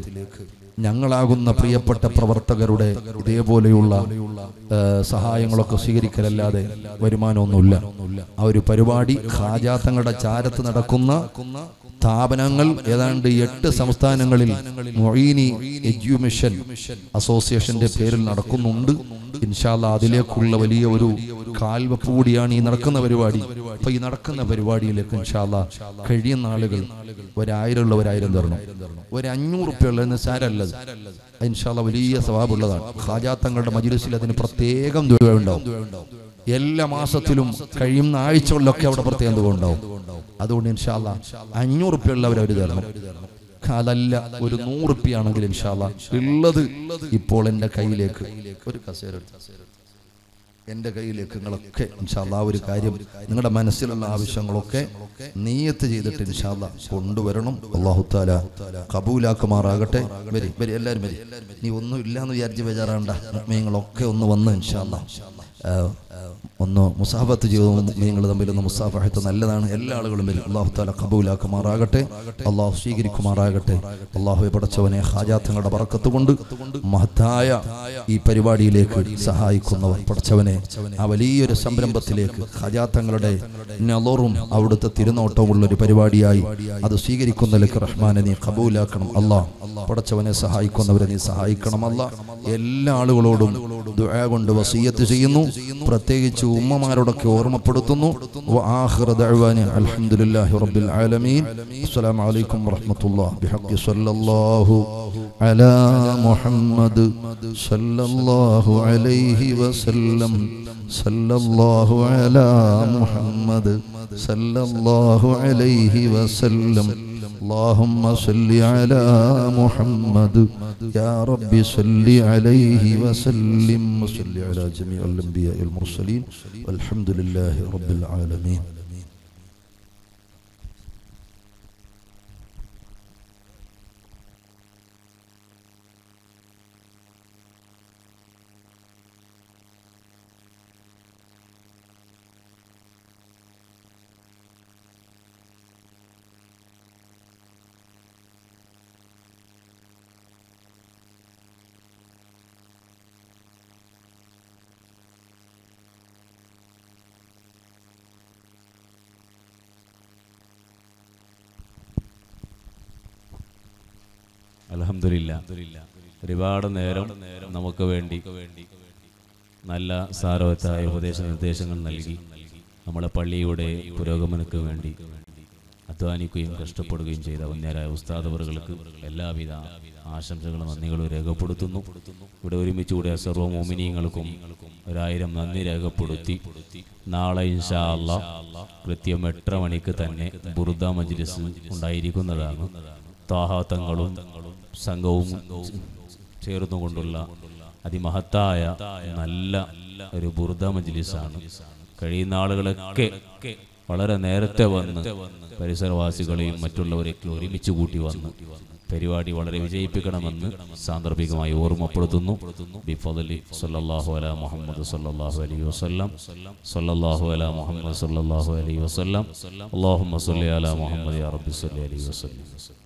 ഞങ്ങളാകുന്ന പ്രിയപ്പെട്ട പ്രവർത്തകരുടെ ഇതേപോലെയുള്ള സഹായങ്ങളൊക്കെ സ്വീകരിക്കലല്ലാതെ വരുമാനമൊന്നുമില്ല. ആ ഒരു പരിപാടി ഖാജാ തങ്ങളുടെ ചാരത്ത് നടക്കുന്ന സ്ഥാപനങ്ങൾ ഏതാണ്ട് എട്ട് സംസ്ഥാനങ്ങളിൽ മുഈനി എഡ്യൂമിഷൻ അസോസിയേഷന്റെ പേരിൽ നടക്കുന്നുണ്ട്. ഇൻഷാ അല്ലാഹ് അതിലേക്കുള്ള വലിയ ഒരു കാൽവെപ്പ് കൂടിയാണ് ഈ നടക്കുന്ന പരിപാടി. അപ്പൊ ഈ നടക്കുന്ന പരിപാടിയിലേക്ക് ഇൻഷാ അല്ലാഹ് കഴിയുന്ന ആളുകൾ ഒരായിരം ഉള്ള ഒരായിരം തരണം, ഒരു അഞ്ഞൂറ് റുപ്യ ഉള്ളതെന്ന് സാരല്ലത്. ഇൻഷാ അല്ലാഹ് വലിയ സ്വഭാവമുള്ളതാണ്. ഖാജാ തങ്ങളുടെ മജ്‌ലിസിൽ അതിന് പ്രത്യേകം ദുആ ഉണ്ടാവും. എല്ലാ മാസത്തിലും കഴിയുന്ന ആഴ്ചകളിലൊക്കെ അവിടെ പ്രത്യേകം ദുആ ഉണ്ടാവും. അതുകൊണ്ട് ഇൻഷാ അല്ലാഹ് അഞ്ഞൂറ് റുപ്യ ഉള്ളവർ അവർ തരണം. അതല്ല, ഒരു നൂറ് റുപ്യ ആണെങ്കിൽ ഇൻഷാ അല്ലാഹ് ഉള്ളത് ഇപ്പോൾ എൻ്റെ കയ്യിലേക്ക് ഒരു കസേര എൻ്റെ കയ്യിലേക്ക് നിങ്ങളൊക്കെ ഇൻഷാ അല്ലാഹ് ഒരു കാര്യം നിങ്ങളുടെ മനസ്സിലുള്ള ആവശ്യങ്ങളൊക്കെ നിയത്ത് ചെയ്തിട്ട് ഇൻഷാ അല്ലാഹ് കൊണ്ടുവരണം. അല്ലാഹു തആല കബൂലാക്കുമാറാകട്ടെ. വരി വരി എല്ലാവരും വരി. നീ ഒന്നും ഇല്ലാന്ന് വിചാരിച്ച് വിചാരണ്ട. നിങ്ങളൊക്കെ ഒന്ന് വന്ന് ഇൻഷാ അല്ലാഹ് ഒന്ന് മുസാഫത്ത് ചെയ്ത് നിങ്ങൾ തമ്മിലൊന്ന് മുസാഫഹത്ത് നല്ലതാണ്. എല്ലാ ആളുകളും വരും. അല്ലാഹു തആല ഖബൂലാക്കുമാറാകട്ടെ. അല്ലാഹു സ്വീകരിക്കുമാറാകട്ടെ. അല്ലാഹുവേ പടച്ചവനെ, ഹാജാ തങ്ങളുടെ ബറക്കത്ത് കൊണ്ട് മഹത്തായ ഈ പരിപാടിയിലേക്ക് സഹായിക്കുന്നവർ പടച്ചവനെ ആ വലിയൊരു സംരംഭത്തിലേക്ക് ഹാജാ തങ്ങളുടെ നളറും അവിടുത്തെ തിരുനോട്ടവും ഉള്ളൊരു പരിപാടിയായി അത് സ്വീകരിക്കുന്നതിലേക്ക് റഹ്മാനെ നീ ഖബൂലാക്കണം. അല്ലാഹ് പടച്ചവനെ സഹായിക്കുന്നവരെ നീ സഹായിക്കണം. അല്ലാഹ് എല്ലാ ആളുകളോടും ദുആ കൊണ്ട് വസിയത്ത് ചെയ്യുന്നു. പ്രത്യേകിച്ച് ഉമ്മമാരോടൊക്കെ ഓർമ്മപ്പെടുത്തുന്നു. വആഖിറു ദഅവാന അൽഹംദുലില്ലാഹി റബ്ബിൽ ആലമീൻ. അസ്സലാമു അലൈക്കും വറഹ്മത്തുള്ളാഹി ബിഹഖി സല്ലല്ലാഹു അലാ മുഹമ്മദ് സല്ലല്ലാഹു അലൈഹി വസല്ലം സല്ലല്ലാഹു അലാ മുഹമ്മദ് സല്ലല്ലാഹു അലൈഹി വസല്ലം. اللهم صل على محمد يا رب صل عليه وسلم وصل على جميع الأنبياء والمرسلين والحمد لله رب العالمين. അൽഹംദുലില്ലാ ഒരുപാട് നേരം നമുക്ക് വേണ്ടി നല്ല സാരവത്തായ ഉപദേശ നിർദ്ദേശങ്ങൾ നൽകി നമ്മുടെ പള്ളിയുടെ പുരോഗമനക്ക് വേണ്ടി അധ്വാനിക്കുകയും കഷ്ടപ്പെടുകയും ചെയ്ത ഉന്നതരായ ഉസ്താദവറുകൾക്ക് എല്ലാവിധ ആശംസകളും നന്ദികളും രേഖപ്പെടുത്തുന്നു. ഇവിടെ ഒരുമിച്ചുകൂടി സർവ്വ മോമിനീയങ്ങൾക്കും ഒരായിരം നന്ദി രേഖപ്പെടുത്തി. നാളെ ഇൻഷാ അല്ലാഹ് കൃത്യം എട്ടര മണിക്ക് തന്നെ ബുർദ മജ്ലിസ് ഉണ്ടായിരിക്കുന്നതാണ്. താഹാത്തങ്ങളും സംഘവും ചേർന്നുകൊണ്ടുള്ള അതിമഹത്തായ നല്ല ഒരു ബുർദ മജ്ലിസാണ്. കഴിയുന്ന ആളുകളൊക്കെ വളരെ നേരത്തെ വന്ന് പരിസരവാസികളെയും മറ്റുള്ളവരെയൊക്കെ ഒരുമിച്ച് കൂട്ടി വന്ന് പരിപാടി വളരെ വിജയിപ്പിക്കണമെന്ന് സാന്ദർഭികമായി ഓർമ്മപ്പെടുത്തുന്നു. ബിഫളി സല്ലല്ലാഹു അലാ മുഹമ്മദ് സല്ലല്ലാഹു അലൈഹി വസല്ലം സല്ലല്ലാഹു അലാ മുഹമ്മദ് സല്ലല്ലാഹു അലൈഹി വസല്ലം അല്ലാഹുമ്മ സല്ലി അലാ മുഹമ്മദ് യാ റബ്ബി സല്ലി അലൈഹി വസല്ലം.